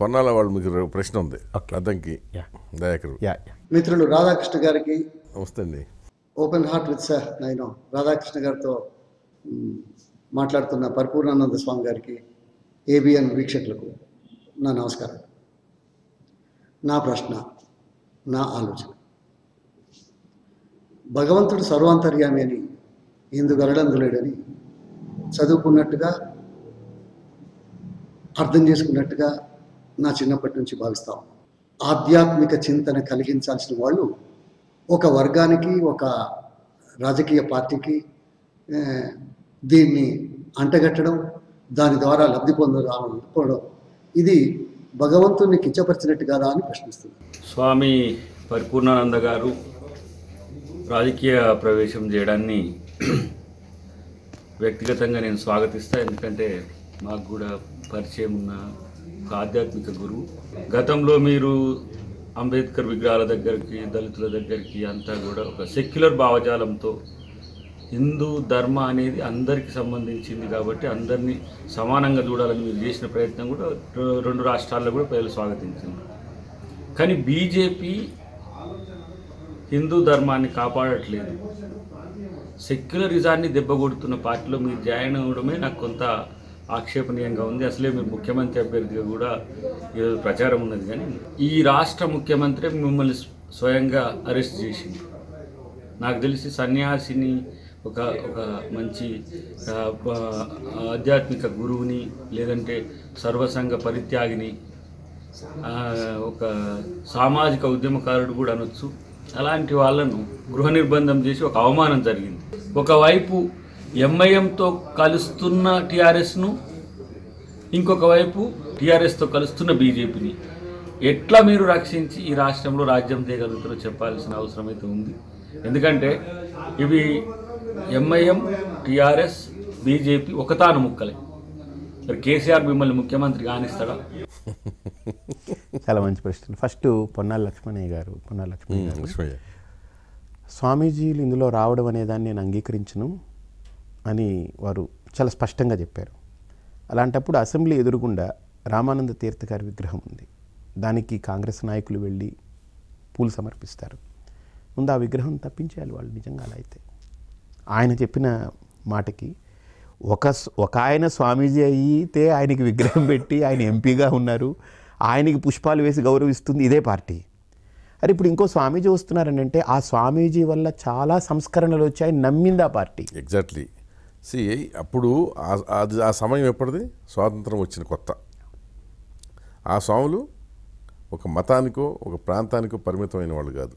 పొన్నాల వాళ్ళు మీకు ప్రశ్న ఉంది అద్దంకి దయాకరు మిత్రులు రాధాకృష్ణ గారికి వస్తుంది ఓపెన్ హార్ట్ విత్ సార్ నేను రాధాకృష్ణ గారితో మాట్లాడుతున్న పరిపూర్ణానంద స్వామి గారికి ఏబిఎన్ వీక్షకులకు నా నమస్కారం నా ప్రశ్న నా ఆలోచన భగవంతుడు సర్వాంతర్యామి అని ఇందు గరడందు లేడని చదువుకున్నట్టుగా అర్థం చేసుకున్నట్టుగా నా చిన్నప్పటి నుంచి భావిస్తాం ఆధ్యాత్మిక చింతన కలిగించాల్సిన వాళ్ళు ఒక వర్గానికి ఒక రాజకీయ పార్టీకి దీన్ని అంటగట్టడం దాని ద్వారా లబ్ధి పొందడం ఇది భగవంతుని కించపరిచినట్టు కాదా అని ప్రశ్నిస్తుంది స్వామి పరిపూర్ణానంద గారు రాజకీయ ప్రవేశం చేయడాన్ని వ్యక్తిగతంగా నేను స్వాగతిస్తాను ఎందుకంటే మాకు కూడా పరిచయం ఉన్న ఆధ్యాత్మిక గురువు గతంలో మీరు అంబేద్కర్ విగ్రహాల దగ్గరికి దళితుల దగ్గరికి అంతా కూడా ఒక సెక్యులర్ భావజాలంతో హిందూ ధర్మ అనేది అందరికీ సంబంధించింది కాబట్టి అందరినీ సమానంగా చూడాలని మీరు చేసిన ప్రయత్నం కూడా రెండు రాష్ట్రాల్లో కూడా ప్రజలు స్వాగతించింది కానీ బీజేపీ హిందూ ధర్మాన్ని కాపాడట్లేదు సెక్యులరిజాన్ని దెబ్బకొడుతున్న పార్టీలో మీరు జాయిన్ అవడమే నాకు కొంత ఆక్షేపణీయంగా ఉంది అసలే మీరు ముఖ్యమంత్రి అభ్యర్థిగా కూడా ఈరోజు ప్రచారం ఉన్నది కానీ ఈ రాష్ట్ర ముఖ్యమంత్రి మిమ్మల్ని స్వయంగా అరెస్ట్ చేసింది నాకు తెలిసి సన్యాసిని ఒక ఒక మంచి ఆధ్యాత్మిక గురువుని లేదంటే సర్వసంగ పరిత్యాగిని ఒక సామాజిక ఉద్యమకారుడు కూడా అనొచ్చు అలాంటి వాళ్ళను గృహ నిర్బంధం చేసి ఒక అవమానం జరిగింది ఒకవైపు ఎంఐఎంతో కలుస్తున్న టీఆర్ఎస్ను ఇంకొక వైపు టీఆర్ఎస్తో కలుస్తున్న బీజేపీని ఎట్లా మీరు రక్షించి ఈ రాష్ట్రంలో రాజ్యం తీయగలుగుతారో చెప్పాల్సిన అవసరం అయితే ఉంది ఎందుకంటే ఇవి ఎంఐఎం టీఆర్ఎస్ బీజేపీ ఒకతాను ముక్కలే మరి కేసీఆర్ మిమ్మల్ని ముఖ్యమంత్రి కానిస్తాడా చాలా మంచి ప్రశ్న ఫస్ట్ పొన్నాల లక్ష్మణయ్య గారు పొన్నాల లక్ష్మణయ్య గారు స్వామీజీలు ఇందులో రావడం అనేదాన్ని నేను అంగీకరించను అని వారు చాలా స్పష్టంగా చెప్పారు అలాంటప్పుడు అసెంబ్లీ ఎదురుగుండా రామానంద తీర్థ గారి విగ్రహం ఉంది దానికి కాంగ్రెస్ నాయకులు వెళ్ళి పూలు సమర్పిస్తారు ముందు ఆ విగ్రహం తప్పించేయాలి వాళ్ళు నిజంగా అలా అయితే ఆయన చెప్పిన మాటకి ఒక ఒక ఆయన స్వామీజీ అయితే ఆయనకి విగ్రహం పెట్టి ఆయన ఎంపీగా ఉన్నారు ఆయనకి పుష్పాలు వేసి గౌరవిస్తుంది ఇదే పార్టీ అరే ఇప్పుడు ఇంకో స్వామీజీ వస్తున్నారని అంటే ఆ స్వామీజీ వల్ల చాలా సంస్కరణలు వచ్చాయి నమ్మింది ఆ పార్టీ ఎగ్జాక్ట్లీ सी అప్పుడు ఆ సమయం ఎప్పటిది స్వాతంత్రం వచ్చిన కొత్త ఆ సాములు ఒక మతానికో ఒక ప్రాంతానికో పరిమితమైన వాళ్ళు కాదు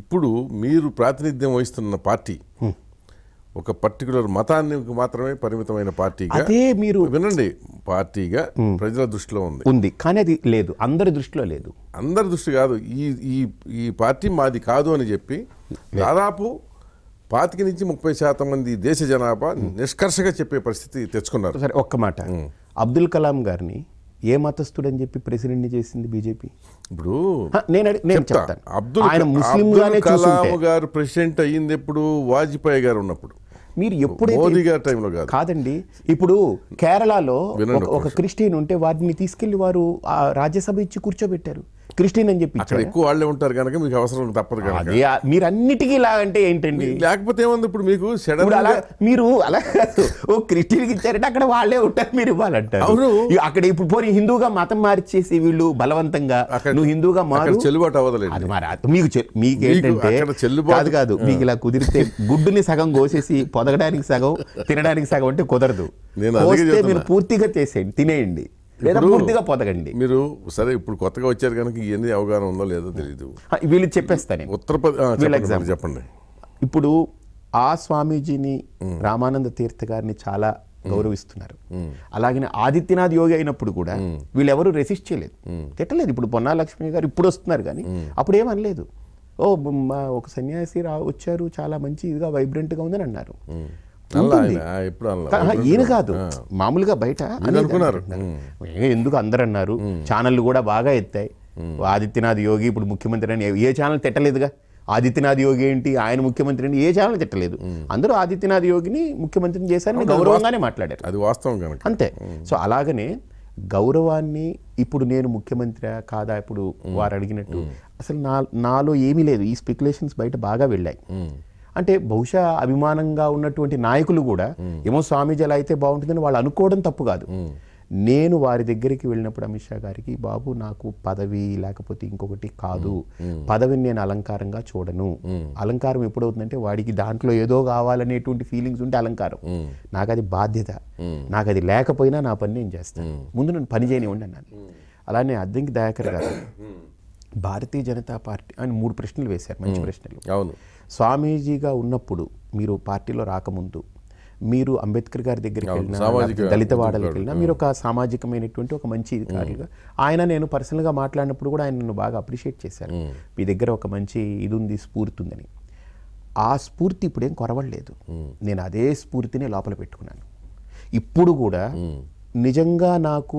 ఇప్పుడు మీరు ప్రాతినిధ్యం వహిస్తున్న పార్టీ ఒక పర్టిక్యులర్ మతానికి మాత్రమే పరిమితమైన పార్టీగా అదే మీరు వినండి పార్టీగా ప్రజల దృష్టిలో ఉంది ఉంది కానీ అది లేదు అందరి దృష్టిలో లేదు అందరి దృష్టి కాదు ఈ ఈ ఈ పార్టీ మాది కాదు అని చెప్పి దాదాపు పాతికి నుంచి ముప్పై శాతం మంది దేశ జనాభా నిష్కర్షగా చెప్పే పరిస్థితి తెచ్చుకున్నారు సరే ఒక్క మాట అబ్దుల్ కలాం గారిని ఏ మతస్థుడని చెప్పి ప్రెసిడెంట్ ని చేసింది బీజేపీ ఇప్పుడు నేను నేను చెప్తాను అబ్దుల్ ఆయన ముస్లిం గానే చూసుంటే గారు ప్రెసిడెంట్ అయ్యింది ఎప్పుడు వాజ్పేయి గారు ఉన్నప్పుడు మీరు ఎప్పుడైతే మోడీ గారి టైంలో కాదు కాదండి ఇప్పుడు కేరళలో ఒక క్రిస్టియన్ ఉంటే వారిని తీసుకెళ్లి వారు రాజ్యసభ ఇచ్చి కూర్చోబెట్టారు క్రిస్టియన్ అని చెప్పి అక్కడ ఎక్కువ వాళ్ళే ఉంటారు గనక మీకు అవసరం తప్పదు గనక అదే మీరు అన్నిటికీ లాగంటే ఏంటండి లేకపోతే ఏమంది ఇప్పుడు మీకు సడన్ గా మీరు అలా ఓ క్రిస్టియన్ కి ఇచ్చారంటే అక్కడ వాళ్ళే ఉంటారు మీరు ఇవ్వాలంటారు అవును అక్కడ ఇప్పుడు పోని హిందూగా మతం మార్చేసి వీళ్ళు బలవంతంగా నువ్వు హిందూగా మారు చెల్లుబాటు అవదలేదు అది మరి మీకు మీకు ఏంటంటే అక్కడ చెల్లుబాటు కాదు మీకు ఇలా కుదిరితే గుడ్డుని సగం కోసేసి పొదగడానికి సగం తినడానికి సగం అంటే కుదరదు నేను అదే చెప్తున్నా మీరు పూర్తిగా చేసేయండి తినేయండి లేదా పూర్తిగా పొదగండి మీరు సరే ఇప్పుడు కొత్తగా వచ్చారు కనుక ఇవన్నీ అవగాహన ఉందో లేదో తెలియదు వీళ్ళు చెప్పేస్తాను ఉత్తరప్రదేశ్ చెప్పండి ఇప్పుడు ఆ స్వామీజీని రామానంద తీర్థ గారిని చాలా గౌరవిస్తున్నారు అలాగే ఆదిత్యనాథ్ యోగి అయినప్పుడు కూడా వీళ్ళెవరూ రెసిస్ట్ చేయలేదు తిట్టలేదు ఇప్పుడు పొన్నా లక్ష్మి గారు ఇప్పుడు వస్తున్నారు కానీ అప్పుడేమనలేదు ఓ ఒక సన్యాసి రా వచ్చారు చాలా మంచి ఇదిగా వైబ్రెంట్గా ఉందని అన్నారు ఈయన కాదు మామూలుగా బయట అనుకున్నారు ఎందుకు అందరు అన్నారు ఛానళ్ళు కూడా బాగా ఎత్తాయి ఆదిత్యనాథ్ యోగి ఇప్పుడు ముఖ్యమంత్రి అని ఏ ఛానల్ తిట్టలేదుగా ఆదిత్యనాథ్ యోగి ఏంటి ఆయన ముఖ్యమంత్రి అని ఏ ఛానల్ తిట్టలేదు అందరూ ఆదిత్యనాథ్ యోగిని ముఖ్యమంత్రిని చేశారని గౌరవంగానే మాట్లాడారు అది వాస్తవం కనుక అంతే సో అలాగనే గౌరవాన్ని ఇప్పుడు నేను ముఖ్యమంత్రి కాదా ఇప్పుడు వారు అడిగినట్టు అసలు నా నాలో ఏమీ లేదు ఈ స్పెక్యులేషన్స్ బయట బాగా వెళ్ళాయి అంటే బహుశా అభిమానంగా ఉన్నటువంటి నాయకులు కూడా ఏమో స్వామీజీ అలా అయితే బాగుంటుందని వాళ్ళు అనుకోవడం తప్పు కాదు నేను వారి దగ్గరికి వెళ్ళినప్పుడు అమిత్ షా గారికి బాబు నాకు పదవి లేకపోతే ఇంకొకటి కాదు పదవిని నేను అలంకారంగా చూడను అలంకారం ఎప్పుడవుతుందంటే వాడికి దాంట్లో ఏదో కావాలనేటువంటి ఫీలింగ్స్ ఉంటే అలంకారం నాకు అది బాధ్యత నాకు అది లేకపోయినా నా పని నేను చేస్తాను ముందు నేను పని చేయనివ్వండి అన్నాను అలానే అద్దంకి దయాకర్ గారు భారతీయ జనతా పార్టీ అని మూడు ప్రశ్నలు వేశారు మంచి ప్రశ్నలు అవును స్వామీజీగా ఉన్నప్పుడు మీరు పార్టీలో రాకముందు మీరు అంబేద్కర్ గారి దగ్గరికి వెళ్ళినా దళిత వాడలకు వెళ్ళినా మీరు ఒక సామాజికమైనటువంటి ఒక మంచి కార్యులుగా ఆయన నేను పర్సనల్గా మాట్లాడినప్పుడు కూడా ఆయన నన్ను బాగా అప్రిషియేట్ చేశారు మీ దగ్గర ఒక మంచి ఇది ఉంది స్ఫూర్తి ఉందని ఆ స్ఫూర్తి ఇప్పుడేం కొరవడలేదు నేను అదే స్ఫూర్తిని లోపల పెట్టుకున్నాను ఇప్పుడు కూడా నిజంగా నాకు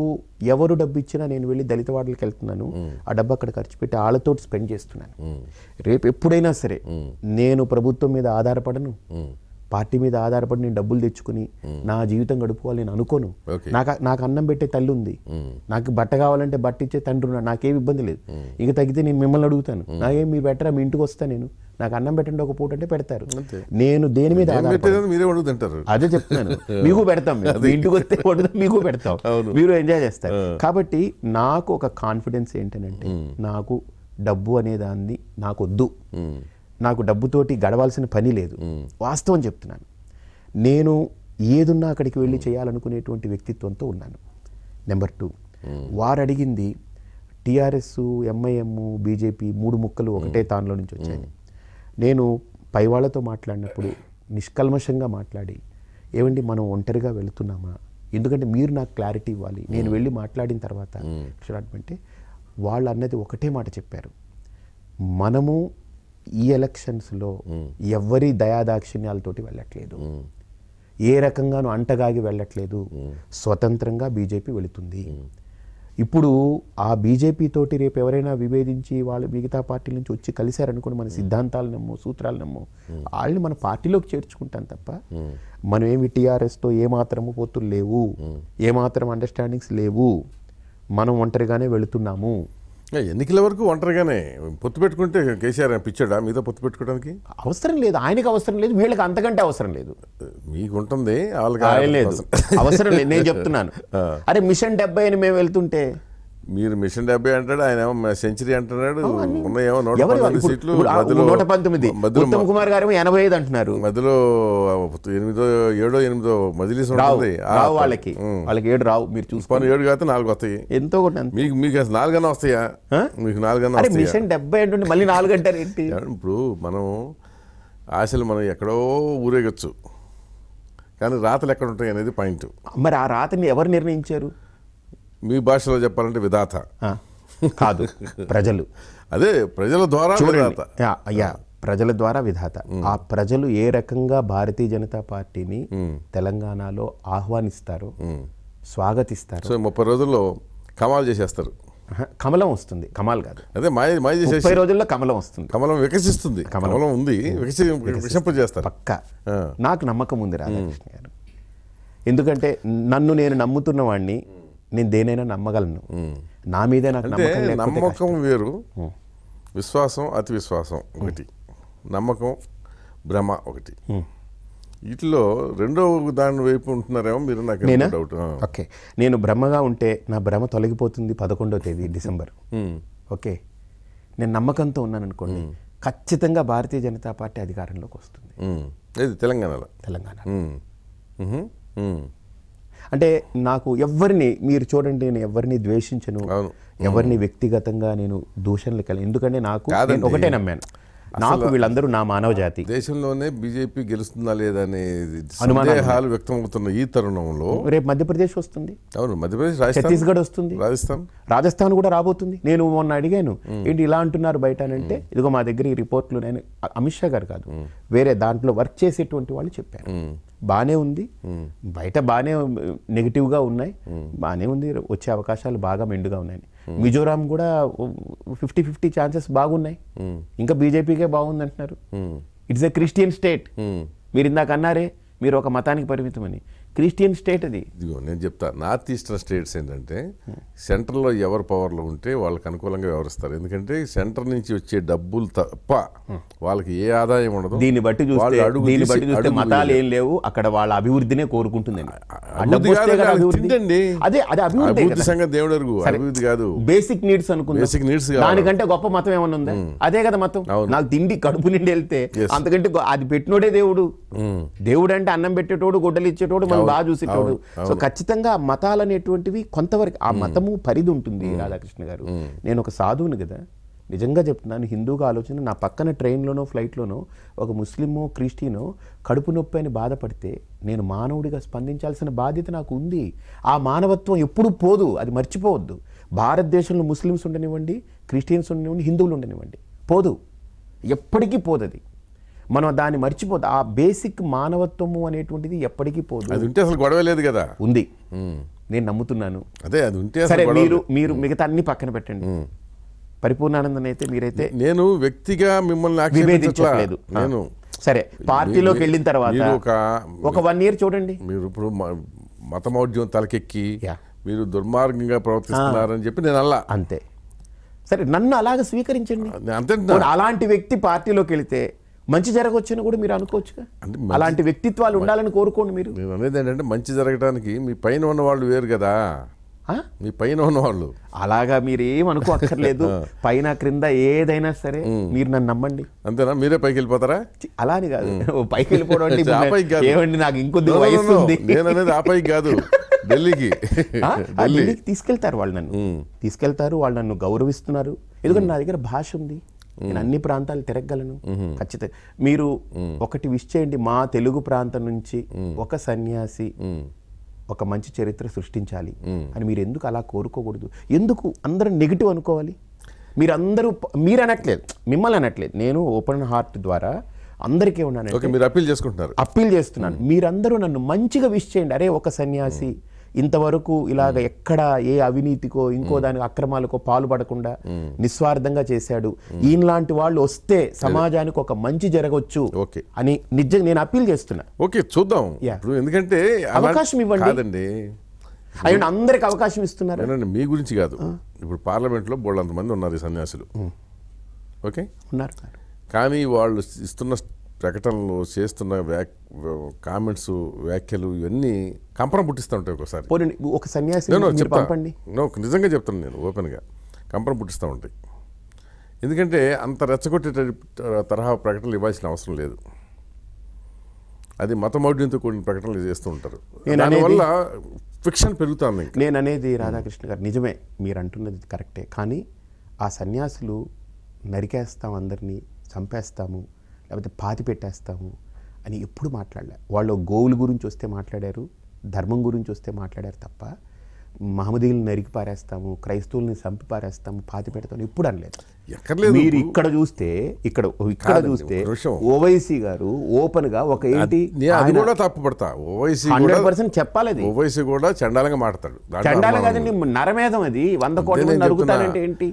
ఎవరు డబ్బు ఇచ్చినా నేను వెళ్ళి దళిత వాడలకు వెళ్తున్నాను ఆ డబ్బు అక్కడ ఖర్చు పెట్టి వాళ్ళతో స్పెండ్ చేస్తున్నాను రేపు ఎప్పుడైనా సరే నేను ప్రభుత్వం మీద ఆధారపడను పార్టీ మీద ఆధారపడి నేను డబ్బులు తెచ్చుకుని నా జీవితం గడుపుకోవాలి నేను అనుకోను నాకు నాకు అన్నం పెట్టే తల్లి ఉంది నాకు బట్ట కావాలంటే బట్ట ఇచ్చే తండ్రి ఉన్నాడు నాకేమి ఇబ్బంది లేదు ఇంకా తగ్గితే నేను మిమ్మల్ని అడుగుతాను నాకేం మీరు బెటరా మీ ఇంటికి వస్తాను నేను నాకు అన్నం పెట్టండి ఒక పూట అంటే పెడతారు నేను దేని మీద ఆధారపడతాను అదే చెప్తున్నాను మీకు పెడతాం ఇంటికి వస్తే మీకు పెడతాం మీరు ఎంజాయ్ చేస్తారు కాబట్టి నాకు ఒక కాన్ఫిడెన్స్ ఏంటంటే నాకు డబ్బు అనే దాన్ని నాకు వద్దు నాకు డబ్బుతోటి గడవాల్సిన పని లేదు వాస్తవం చెప్తున్నాను నేను ఏదున్నా అక్కడికి వెళ్ళి చేయాలనుకునేటువంటి వ్యక్తిత్వంతో ఉన్నాను నెంబర్ టూ వారు అడిగింది టీఆర్ఎస్ ఎంఐఎం బీజేపీ మూడు ముక్కలు ఒకటే తానులో నుంచి వచ్చాయి నేను పై వాళ్ళతో మాట్లాడినప్పుడు నిష్కల్మషంగా మాట్లాడి ఏమండి మనం ఒంటరిగా వెళుతున్నామా ఎందుకంటే మీరు నాకు క్లారిటీ ఇవ్వాలి నేను వెళ్ళి మాట్లాడిన తర్వాత అంటే వాళ్ళు అన్నది ఒకటే మాట చెప్పారు మనము ఈ ఎలక్షన్స్లో ఎవరి దయాదాక్షిణ్యాలతోటి వెళ్ళట్లేదు ఏ రకంగానూ అంటగాగి వెళ్ళట్లేదు స్వతంత్రంగా బీజేపీ వెళుతుంది ఇప్పుడు ఆ బీజేపీ తోటి రేపు ఎవరైనా విభేదించి వాళ్ళు మిగతా పార్టీల నుంచి వచ్చి కలిశారనుకోండి మన సిద్ధాంతాలు నమ్మో సూత్రాలు నమ్మో వాళ్ళని మన పార్టీలోకి చేర్చుకుంటాం తప్ప మనం ఏమి టీఆర్ఎస్తో ఏమాత్రము పోతులు లేవు ఏమాత్రం అండర్స్టాండింగ్స్ లేవు మనం ఒంటరిగానే వెళుతున్నాము ఎన్నికల వరకు ఒంటరిగానే పొత్తు పెట్టుకుంటే కేసీఆర్ పిచ్చాడా మీతో పొత్తు పెట్టుకోవడానికి అవసరం లేదు ఆయనకు అవసరం లేదు వీళ్ళకి అంతకంటే అవసరం లేదు మీకు ఉంటుంది వాళ్ళకి అవసరం లేదు నేను చెప్తున్నాను అరే మిషన్ డెబ్బై అని మేము వెళ్తుంటే మీరు మిషన్ డెబ్బై అంటాడు, ఆయన సెంచరీ అంటున్నాడు, ఉన్నాయేమో నూట పంతొమ్మిది సీట్లు, నూట పంతొమ్మిది ఉత్తమ్ కుమార్ గారు ఎనభై ఐదు అంటున్నారు, మధ్యలో ఎనిమిదో ఏడో ఎనిమిదో మజిలీస్ ఉంటుంది, వాళ్ళకి వాళ్ళకి ఏడు రావు, మీరు చూసుకోండి ఏడు కాదు నాలుగు వస్తాయి, ఎంతో కూడా మీకు మీకు నాలుగన్నా వస్తాయా, మీకు నాలుగన్నా మిషన్ డెబ్బై అంటుంటే మళ్ళీ నాలుగు అంటారు ఏంటి? ఇప్పుడు మనం ఆశలు మనం ఎక్కడో ఊరేగచ్చు, కానీ రాతలు ఎక్కడ ఉంటాయి అనేది పాయింట్. మరి ఆ రాతని ఎవరు నిర్ణయించారు? మీ భాషలో చెప్పాలంటే విధాత కాదు, ప్రజలు, అదే ప్రజల ద్వారా విధాత, అయ్యా ప్రజల ద్వారా విధాత. ఆ ప్రజలు ఏ రకంగా భారతీయ జనతా పార్టీని తెలంగాణలో ఆహ్వానిస్తారు, స్వాగతిస్తారు. సో ముప్పై రోజుల్లో కమాల్ చేసేస్తారు, కమలం వస్తుంది, కమాల్ కాదు అదే మాయ మాయ చేసే ముప్పై రోజుల్లో కమలం వస్తుంది, కమలం వికసిస్తుంది, కమలం ఉంది, వికసింపజేస్తారు పక్క. నాకు నమ్మకం ఉంది రాధాకృష్ణ గారు, ఎందుకంటే నన్ను నేను నమ్ముతున్న వాడిని, నేను దేనైనా నమ్మగలను, నా మీదే నాకు నమ్మకం వేరు, విశ్వాసం అతి విశ్వాసం ఒకటి, నమ్మకం భ్రమ ఒకటి, వీటిలో రెండో దాని వైపు ఉంటున్నారేమో మీరు, నాకు డౌట్. ఓకే, నేను భ్రమగా ఉంటే నా భ్రమ తొలగిపోతుంది పదకొండో తేదీ డిసెంబర్. ఓకే, నేను నమ్మకంతో ఉన్నాను అనుకోండి, ఖచ్చితంగా భారతీయ జనతా పార్టీ అధికారంలోకి వస్తుంది, ఇది తెలంగాణలో తెలంగాణ అంటే. నాకు ఎవరిని మీరు చూడండి, నేను ఎవరిని ద్వేషించను, ఎవరిని వ్యక్తిగతంగా నేను దూషణలు కలిగి, ఎందుకంటే నాకు ఒకటే నమ్మాను, నాకు వీళ్ళందరూ నా మానవ జాతి. దేశంలోనే బీజేపీ గెలుస్తుందా లేదా అనేది అనుమానాలు వ్యక్తం అవుతున్న ఈ తరుణంలో రేపు మధ్యప్రదేశ్ వస్తుంది, అవును మధ్యప్రదేశ్, ఛత్తీస్గఢ్ వస్తుంది, రాజస్థాన్ రాజస్థాన్ కూడా రాబోతుంది. నేను మొన్న అడిగాను, ఏంటి ఇలా అంటున్నారు బయట అంటే, ఇదిగో మా దగ్గర ఈ రిపోర్ట్లు, నేను అమిత్ షా గారు కాదు వేరే దాంట్లో వర్క్ చేసేటువంటి వాళ్ళు చెప్పారు, బాగానే ఉంది బయట, బాగానే నెగిటివ్గా ఉన్నాయి, బాగానే ఉంది, వచ్చే అవకాశాలు బాగా మెండుగా ఉన్నాయని. మిజోరాం కూడా ఫిఫ్టీ ఫిఫ్టీ ఛాన్సెస్ బాగున్నాయి, ఇంకా బీజేపీకే బాగుంది అంటున్నారు. ఇట్స్ ఎ క్రిస్టియన్ స్టేట్, మీరు ఇందాక అన్నారే మీరు ఒక మతానికి పరిమితం అని, క్రిస్టియన్ స్టేట్ అది. నేను చెప్తా, నార్త్ ఈస్టర్న్ స్టేట్స్ ఏంటంటే సెంటర్లో ఎవరు పవర్లో ఉంటే వాళ్ళకి అనుకూలంగా వ్యవహరిస్తారు, ఎందుకంటే సెంటర్ నుంచి వచ్చే డబ్బులు తప్ప వాళ్ళకి ఏ ఆదాయం ఉండదు. దీన్ని బట్టి చూస్తే మతాలు ఏం లేవు అక్కడ, వాళ్ళ అభివృద్ధినే కోరుకుంటుందండి. అదే అదే అభివృద్ధి సంగతి, దేవుడు అరుగు అభివృద్ధి కాదు, బేసిక్ నీడ్స్ అనుకుంది, బేసిక్ నీడ్స్ దానికంటే గొప్ప మతం ఏమన్నా ఉందా? అదే కదా మతం, నాకు తిండి కడుపు నిండి వెళ్తే అంతకంటే అది పెట్టినోడే దేవుడు. దేవుడు అంటే అన్నం పెట్టేటోడు, గొడ్డలు ఇచ్చేటోడు, బాగా చూసేటోడు. సో ఖచ్చితంగా మతాలు అనేటువంటివి కొంతవరకు ఆ మతము పరిధి ఉంటుంది. రాధాకృష్ణ గారు, నేను ఒక సాధువుని కదా, నిజంగా చెప్తున్నాను, హిందూగా ఆలోచన. నా పక్కన ట్రైన్లోనో ఫ్లైట్లోనో ఒక ముస్లిమో క్రిస్టియనో కడుపు నొప్పి అని బాధపడితే నేను మానవుడిగా స్పందించాల్సిన బాధ్యత నాకు ఉంది. ఆ మానవత్వం ఎప్పుడు పోదు, అది మర్చిపోవద్దు. భారతదేశంలో ముస్లిమ్స్ ఉండనివ్వండి, క్రిస్టియన్స్ ఉండనివ్వండి, హిందువులు ఉండనివ్వండి, పోదు, ఎప్పటికీ పోదు అది. మనం దాన్ని మర్చిపోతా, ఆ బేసిక్ మానవత్వము అనేటువంటిది ఎప్పటికీ పోదు. అది ఉంటే అసలు గొడవ లేదు కదా. ఉంది, నేను నమ్ముతున్నాను. అదే అది ఉంటే సరే, మీరు మీరు మిగతా అన్ని పక్కన పెట్టండి. పరిపూర్ణానందన్ అయితే మీరైతే, నేను వ్యక్తిగా మిమ్మల్ని విభేదించట్లేదు. నేను సరే పార్టీలోకి వెళ్ళిన తర్వాత ఒక వన్ ఇయర్ చూడండి, మీరు ఇప్పుడు మతమౌఢ్యం తలకెక్కి మీరు దుర్మార్గంగా ప్రవర్తిస్తున్నారని చెప్పి నేను అలా అంతే. సరే, నన్ను అలాగే స్వీకరించండి అంతే. అలాంటి వ్యక్తి పార్టీలోకి వెళితే మంచి జరగవచ్చని కూడా మీరు అనుకోవచ్చుగా, అలాంటి వ్యక్తిత్వాలు ఉండాలని కోరుకోండి. మీరు నేను అనేది ఏంటంటే, మంచి జరగడానికి మీ పైన ఉన్న వాళ్ళు వేరు కదా, మీ పైన ఉన్న వాళ్ళు. అలాగా మీరు ఏం అనుకోక్కర్లేదు, పైన క్రింద ఏదైనా సరే మీరు నన్ను నమ్మండి అంతేనా? మీరే పైకి వెళ్ళిపోతారా? అలానే కాదు, పైకి వెళ్ళిపోవడం ఏమండి, నాకు ఇంకొద్ది వయసు ఉంది. నేను అనేది ఆ పైకి కాదు, ఢిల్లీకి ఢిల్లీకి తీసుకెళ్తారు వాళ్ళు, నన్ను తీసుకెళ్తారు వాళ్ళు, నన్ను గౌరవిస్తున్నారు, ఎందుకంటే నా దగ్గర భాష ఉంది, నేను అన్ని ప్రాంతాలు తిరగలను ఖచ్చితంగా. మీరు ఒకటి విష్ చేయండి, మా తెలుగు ప్రాంతం నుంచి ఒక సన్యాసి ఒక మంచి చరిత్ర సృష్టించాలి అని మీరు ఎందుకు అలా కోరుకోకూడదు? ఎందుకు అందరూ నెగిటివ్ అనుకోవాలి? మీరందరూ, మీరు అనట్లేదు, మిమ్మల్ని అనట్లేదు, నేను ఓపెన్ హార్ట్ ద్వారా అందరికీ ఉన్నాను, అప్పీల్ చేసుకుంటున్నారు, అప్పీల్ చేస్తున్నాను. మీరందరూ నన్ను మంచిగా విష్ చేయండి, అరే ఒక సన్యాసి ఇంతవరకు ఇలాగ ఎక్కడ ఏ అవినీతికో ఇంకో దాని అక్రమాలకో పాల్పడకుండా నిస్వార్థంగా చేశాడు, ఈయనలాంటి వాళ్ళు వస్తే సమాజానికి ఒక మంచి జరగవచ్చు అని నిజంగా నేను అప్పీల్ చేస్తున్నా. ఓకే, చూద్దాం. ఎందుకంటే అవకాశం ఇవ్వండి, ఆయన అందరికి అవకాశం ఇస్తున్నారు. మీ గురించి కాదు, ఇప్పుడు పార్లమెంట్లో బోళ్ళు అంతమంది ఉన్నారు సన్యాసులు, ఓకే ఉన్నారు, కానీ వాళ్ళు ఇస్తున్న ప్రకటనలు చేస్తున్న కామెంట్స్ వ్యాఖ్యలు ఇవన్నీ కంపరం పుట్టిస్తుంటాయి ఒకసారి. పోండి ఒక సన్యాసిని మీరు పంపండి. నో నిజంగా చెప్తున్నాను నేను ఓపెన్ గా కంపరం పుట్టిస్తూ ఉంటాయి. ఎందుకంటే అంత రెచ్చగొట్టే తరహా ప్రకటనలు ఇవ్వాల్సిన అవసరం లేదు. అది మతమౌఢ్యంతో కూడిన ప్రకటనలు చేస్తూ ఉంటారు. దానివల్ల ఫిక్షన్ పెరుగుతుంది. నేను అనేది రాధాకృష్ణ గారు నిజమే, మీరు అంటున్నది కరెక్టే. కానీ ఆ సన్యాసులు నరికేస్తాం అందరినీ, చంపేస్తాము, లేకపోతే పాతి పెట్టేస్తాము అని ఎప్పుడు మాట్లాడలే. వాళ్ళు గోవుల గురించి వస్తే మాట్లాడారు, ధర్మం గురించి వస్తే మాట్లాడారు తప్ప మహమ్మదీలను నరికి పారేస్తాము, క్రైస్తవుల్ని చంపి పారేస్తాము, పాతి పెడతాము ఎప్పుడు అనలేదు. మీరు ఇక్కడ చూస్తే ఇక్కడ ఇక్కడ చూస్తే ఓవైసీ గారు ఓపెన్ గా ఒక ఏంటి తప్పుపడతా ఓవైసీ హండ్రెడ్ పర్సెంట్ చెప్పాలి. ఓవైసీ కూడా చండాలంగా మాట్లాడు, చండాలం కాదండి నరమేధం. అది వంద కోట్ల మంది నరుగుతారంటే ఏంటి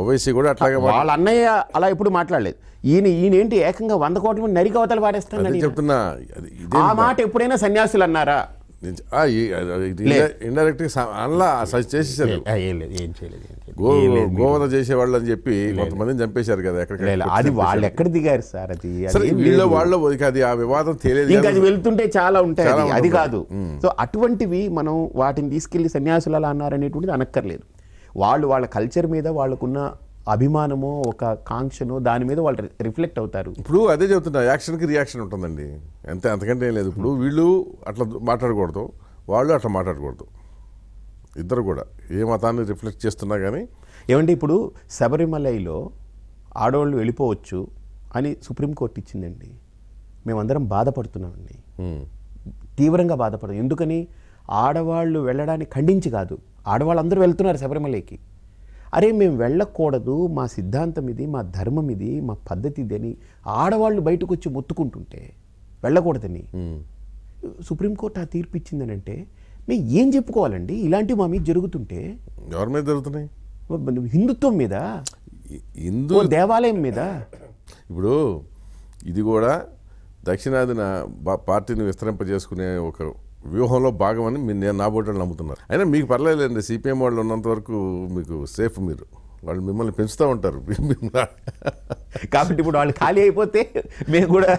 ఓవైసీ కూడా అట్లాగే వాళ్ళ అన్నయ్య అలా ఎప్పుడు మాట్లాడలేదు. ఈయన ఈయన ఏంటి ఏకంగా వంద కోట్ల మంది నరికి అవతలు పాడేస్తానని చెప్తున్నా. ఆ మాట ఎప్పుడైనా సన్యాసులు అన్నారా? ఇండైరెక్ట్ అలా చేసేసారు. గోవధ చేసేవాళ్ళు అని చెప్పి కొంతమందిని చంపేశారు కదా. ఎక్కడ అది వాళ్ళు ఎక్కడ దిగారు సార్? అది వీళ్ళ వాళ్ళు అది ఆ వివాదం తెలియదు, ఇంకా అది వెళ్తుంటే చాలా ఉంటాయి. అది కాదు. సో అటువంటివి మనం వాటిని తీసుకెళ్లి సన్యాసులు అలా అన్నారనేటువంటిది అనక్కర్లేదు. వాళ్ళు వాళ్ళ కల్చర్ మీద వాళ్ళకున్న అభిమానమో ఒక కాంక్షనో దాని మీద వాళ్ళు రిఫ్లెక్ట్ అవుతారు. ఇప్పుడు అదే చెబుతున్నా, యాక్షన్కి రియాక్షన్ ఉంటుందండి, అంతే, అంతకంటే ఏం లేదు. ఇప్పుడు వీళ్ళు అట్లా మాట్లాడకూడదు, వాళ్ళు అట్లా మాట్లాడకూడదు, ఇద్దరు కూడా ఏ మతాన్ని రిఫ్లెక్ట్ చేస్తున్నా కానీ. ఏమంటే ఇప్పుడు శబరిమలలో ఆడవాళ్ళు వెళ్ళిపోవచ్చు అని సుప్రీంకోర్టు ఇచ్చిందండి. మేమందరం బాధపడుతున్నామండి, తీవ్రంగా బాధపడుతున్నాం. ఎందుకని? ఆడవాళ్ళు వెళ్ళడాన్ని ఖండించి కాదు, ఆడవాళ్ళు అందరూ వెళ్తున్నారు శబరిమలకి. అరే మేము వెళ్ళకూడదు, మా సిద్ధాంతం ఇది, మా ధర్మం ఇది, మా పద్ధతి ఇది అని ఆడవాళ్ళు బయటకు వచ్చి మొత్తుకుంటుంటే వెళ్ళకూడదని సుప్రీంకోర్టు ఆ తీర్పు ఇచ్చిందని అంటే మేము ఏం చెప్పుకోవాలండి? ఇలాంటివి మా మీద జరుగుతుంటే ఎవరి మీద జరుగుతున్నాయి? హిందుత్వం మీద, హిందూ దేవాలయం మీద. ఇప్పుడు ఇది కూడా దక్షిణాదిన పార్టీని విస్తరింపజేసుకునే ఒక వ్యూహంలో భాగమని నేను నా బోటలు నమ్ముతున్నారు. అయినా మీకు పర్లేదులేండి, సిపిఎం వాళ్ళు ఉన్నంత వరకు మీకు సేఫ్. మీరు వాళ్ళు మిమ్మల్ని పెంచుతూ ఉంటారు కాబట్టి ఇప్పుడు వాళ్ళు ఖాళీ అయిపోతే మేము కూడా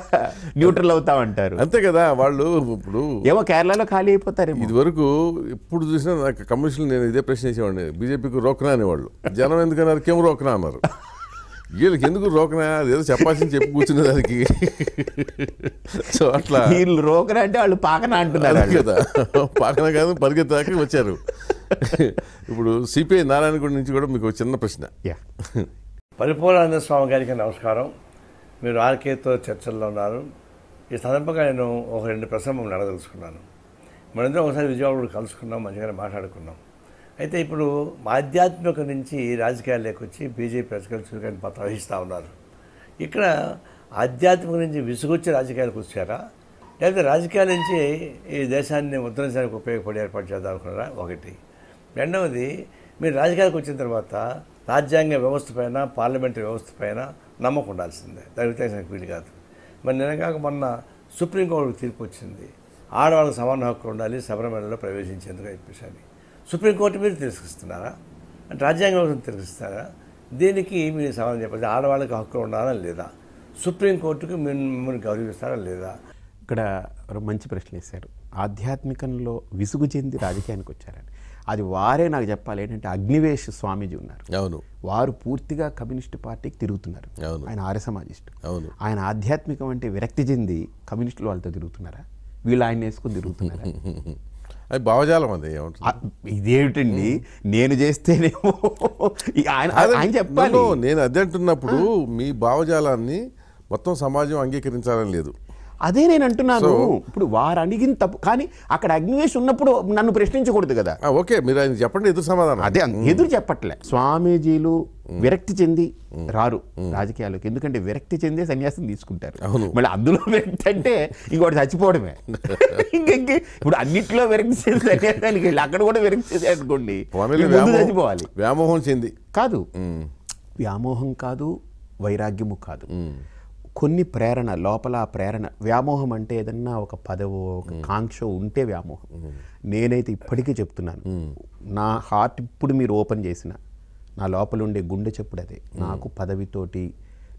న్యూట్రల్ అవుతామంటారు, అంతే కదా. వాళ్ళు ఇప్పుడు ఏమో కేరళలో ఖాళీ అయిపోతారు. ఇది వరకు ఎప్పుడు చూసినా నాకు కమిషన్లు నేను ఇదే ప్రశ్న చేసేవాడిని, బీజేపీకి రోకనా అనేవాళ్ళు. జనం ఎందుకన్నారు? కేం రోకనా అన్నారు. వీళ్ళకి ఎందుకు రోకనా? అదేదో చెప్పాల్సింది చెప్పి కూర్చున్న దానికి. సో అట్లా వీళ్ళు రోకనా అంటే వాళ్ళు పాకనా అంటున్నారు కదా. పాకనా కాదు, పరిగెత్తాక వచ్చారు. ఇప్పుడు సిపిఐ నారాయణగూడ నుంచి కూడా మీకు చిన్న ప్రశ్న. పరిపూర్ణానంద స్వామి గారికి నమస్కారం. మీరు ఆర్కేతో చర్చల్లో ఉన్నారు. ఈ సందర్భంగా నేను ఒక రెండు ప్రశ్నలు మిమ్మల్ని అడగదలుచుకున్నాను. మనందరం ఒకసారి విజయవాడ కలుసుకున్నాం, మంచిగానే మాట్లాడుకున్నాం. అయితే ఇప్పుడు ఆధ్యాత్మిక నుంచి రాజకీయాల్లోకి వచ్చి బీజేపీ రాజకీయాలు చురుకైన పాత్ర వహిస్తూ ఉన్నారు. ఇక్కడ ఆధ్యాత్మిక నుంచి విసుగొచ్చి రాజకీయాలకు వచ్చారా, లేకపోతే రాజకీయాల నుంచి ఈ దేశాన్ని ఉద్ధరించడానికి ఉపయోగపడి ఏర్పాటు చేద్దాం అనుకున్నారా? ఒకటి. రెండవది, మీరు రాజకీయాలకు వచ్చిన తర్వాత రాజ్యాంగ వ్యవస్థ పైన, పార్లమెంటరీ వ్యవస్థ పైన నమ్మకం ఉండాల్సిందే, దానికి వీలు కాదు. మరి నిన్న కాక మొన్న సుప్రీంకోర్టు తీర్పు వచ్చింది, ఆడవాళ్ళకి సమాన హక్కు ఉండాలి శబరిమలలో ప్రవేశించేందుకు చెప్పేసి. సుప్రీంకోర్టు మీరు తిరస్కరిస్తున్నారా అంటే రాజ్యాంగ వ్యవస్థను తిరస్కరిస్తున్నారా? దీనికి మీరు సమాధానం చెప్పాలి. ఆడవాళ్ళకి హక్కు ఉండాలా లేదా? సుప్రీంకోర్టుకు మీరు గౌరవిస్తారా లేదా? ఇక్కడ మంచి ప్రశ్న వేశారు. ఆధ్యాత్మికంలో విసుగు చెంది రాజకీయానికి వచ్చారని అది వారే నాకు చెప్పాలి. ఏంటంటే అగ్నివేశ్ స్వామీజీ ఉన్నారు. అవును, వారు పూర్తిగా కమ్యూనిస్టు పార్టీకి తిరుగుతున్నారు. ఆయన ఆర్య సమాజిస్టు. అవును, ఆయన ఆధ్యాత్మికం అంటే విరక్తి చెంది కమ్యూనిస్టులు వాళ్ళతో తిరుగుతున్నారా? వీళ్ళు ఆయన వేసుకుని తిరుగుతున్నారా? అది భావజాలం. అది ఇదేమిటండి, నేను చేస్తేనేమో ఆయన చెప్పాను. నేను అదే అంటున్నప్పుడు మీ భావజాలాన్ని మొత్తం సమాజం అంగీకరించాలని లేదు, అదే నేను అంటున్నాను. ఇప్పుడు వారు అడిగిన తప్పు కానీ అక్కడ అగ్నివేశ్ ఉన్నప్పుడు నన్ను ప్రశ్నించకూడదు కదా. ఓకే, మీరు ఆయన చెప్పండి ఎదురు సమాధానం. అదే ఎదురు చెప్పట్లే. స్వామీజీలు విరక్తి చెంది రారు రాజకీయాలకు, ఎందుకంటే విరక్తి చెందే సన్యాసం తీసుకుంటారు. మళ్ళీ అందులో విరక్తి అంటే ఇంకోటి చచ్చిపోవడమే. ఇంకెక్కి ఇప్పుడు అన్నింటిలో విరక్తి చెంది సన్యాసానికి వెళ్ళి అక్కడ కూడా విరక్తి చేసి అనుకోండి, చచ్చిపోవాలి. వ్యామోహం చెంది కాదు, వ్యామోహం కాదు, వైరాగ్యము కాదు, కొన్ని ప్రేరణ లోపల. ఆ ప్రేరణ వ్యామోహం అంటే ఏదన్నా ఒక పదవో ఒక కాంక్ష ఉంటే వ్యామోహం. నేనైతే ఇప్పటికీ చెప్తున్నాను, నా హార్ట్ ఇప్పుడు మీరు ఓపెన్ చేసిన నా లోపల ఉండే గుండె చెప్పుడు అదే. నాకు పదవితోటి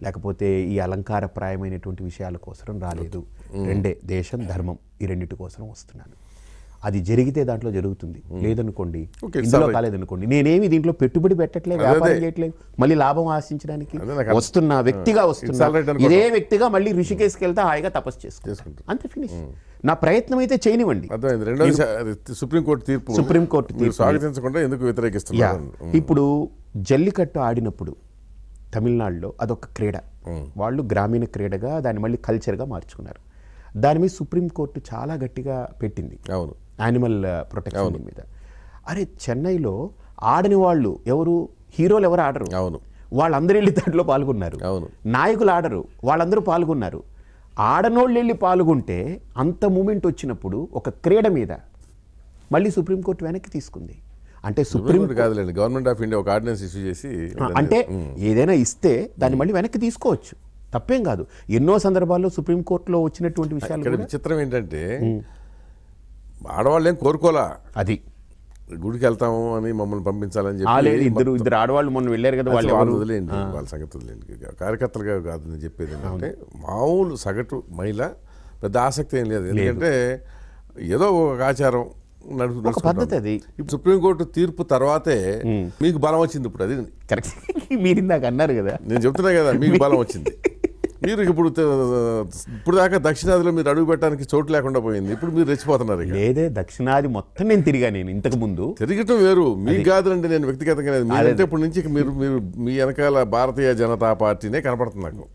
లేకపోతే ఈ అలంకారప్రాయమైనటువంటి విషయాల కోసం రాలేదు. రెండే దేశం ధర్మం ఈ రెండిటి కోసం వస్తున్నాను. అది జరిగితే దాంట్లో జరుగుతుంది, లేదనుకోండి ఇందులో కాలేదనుకోండి. నేనేమి దీంట్లో పెట్టుబడి పెట్టట్లేదు, వ్యాపారం చేయట్లేదు, మళ్ళీ లాభం ఆశించడానికి వస్తున్నా వ్యక్తిగా వస్తున్నా. ఇదే వ్యక్తిగా మళ్ళీ ఋషికేశ్కి వెళ్తే హాయిగా తపస్సు చేసుకుంటాను, అంతే ఫినిష్. నా ప్రయత్నం అయితే చేయనివ్వండి. సుప్రీం కోర్టు తీర్పు సుప్రీం కోర్టు తీర్పు స్వాగతించకుండా ఎందుకు వ్యతిరేకిస్తున్నారు? ఇప్పుడు జల్లికట్టు ఆడినప్పుడు తమిళనాడులో అదొక క్రీడ, వాళ్ళు గ్రామీణ క్రీడగా దాన్ని మళ్ళీ కల్చర్గా మార్చుకున్నారు. దాని మీద సుప్రీంకోర్టు చాలా గట్టిగా పెట్టింది, అవును, యానిమల్ ప్రొటెక్షన్ మీద. అరే చెన్నైలో ఆడని వాళ్ళు ఎవరు, హీరోలు ఎవరు ఆడరు, అవును, వాళ్ళందరూ వెళ్ళి దాంట్లో పాల్గొన్నారు. అవును, నాయకులు ఆడరు, వాళ్ళందరూ పాల్గొన్నారు. ఆడనోళ్ళు వెళ్ళి పాల్గొంటే అంత మూమెంట్ వచ్చినప్పుడు ఒక క్రీడ మీద మళ్ళీ సుప్రీంకోర్టు వెనక్కి తీసుకుంది. అంటే సుప్రీం కాదులేండి, గవర్నమెంట్ ఆఫ్ ఇండియా ఒక ఆర్డినెన్స్ ఇష్యూ చేసి, అంటే ఏదైనా ఇస్తే దాన్ని మళ్ళీ వెనక్కి తీసుకోవచ్చు, తప్పేం కాదు. ఎన్నో సందర్భాల్లో సుప్రీంకోర్టులో వచ్చినటువంటి విషయాలు. విచిత్రం ఏంటంటే ఆడవాళ్ళు ఏం కోరుకోలే, అది గుడికి వెళ్తాము అని మమ్మల్ని పంపించాలని చెప్పి ఇద్దరు ఇద్దరు ఆడవాళ్ళు మొన్న వెళ్ళారు కదా, వాళ్ళు వాళ్ళు వదిలేండి, వాళ్ళ సంగతి వదిలేండి. కార్యకర్తలుగా కాదు నేను చెప్పేది ఏంటంటే మామూలు సగటు మహిళ పెద్ద ఆసక్తి ఏం లేదు, ఎందుకంటే ఏదో ఒక ఆచారం నడుపు పద్ధతి అది. ఇప్పుడు సుప్రీంకోర్టు తీర్పు తర్వాతే మీకు బలం వచ్చింది. ఇప్పుడు అది కరెక్ట్, మీరు ఇందాక అన్నారు కదా, నేను చెప్తున్నా కదా మీకు బలం వచ్చింది. మీరు ఇప్పుడు ఇప్పుడు దాకా దక్షిణాదిలో మీరు అడుగు పెట్టడానికి చోటు లేకుండా పోయింది, ఇప్పుడు మీరు రెచ్చిపోతున్నారు. లేదే దక్షిణాది మొత్తం నేను తిరిగా, నేను ఇంతకు ముందు తిరగటం వేరు, మీకు కాదండి నేను వ్యక్తిగతంగా. అంటే ఇప్పుడు నుంచి మీరు మీరు మీ వెనకాల భారతీయ జనతా పార్టీనే కనపడుతుంది నాకు.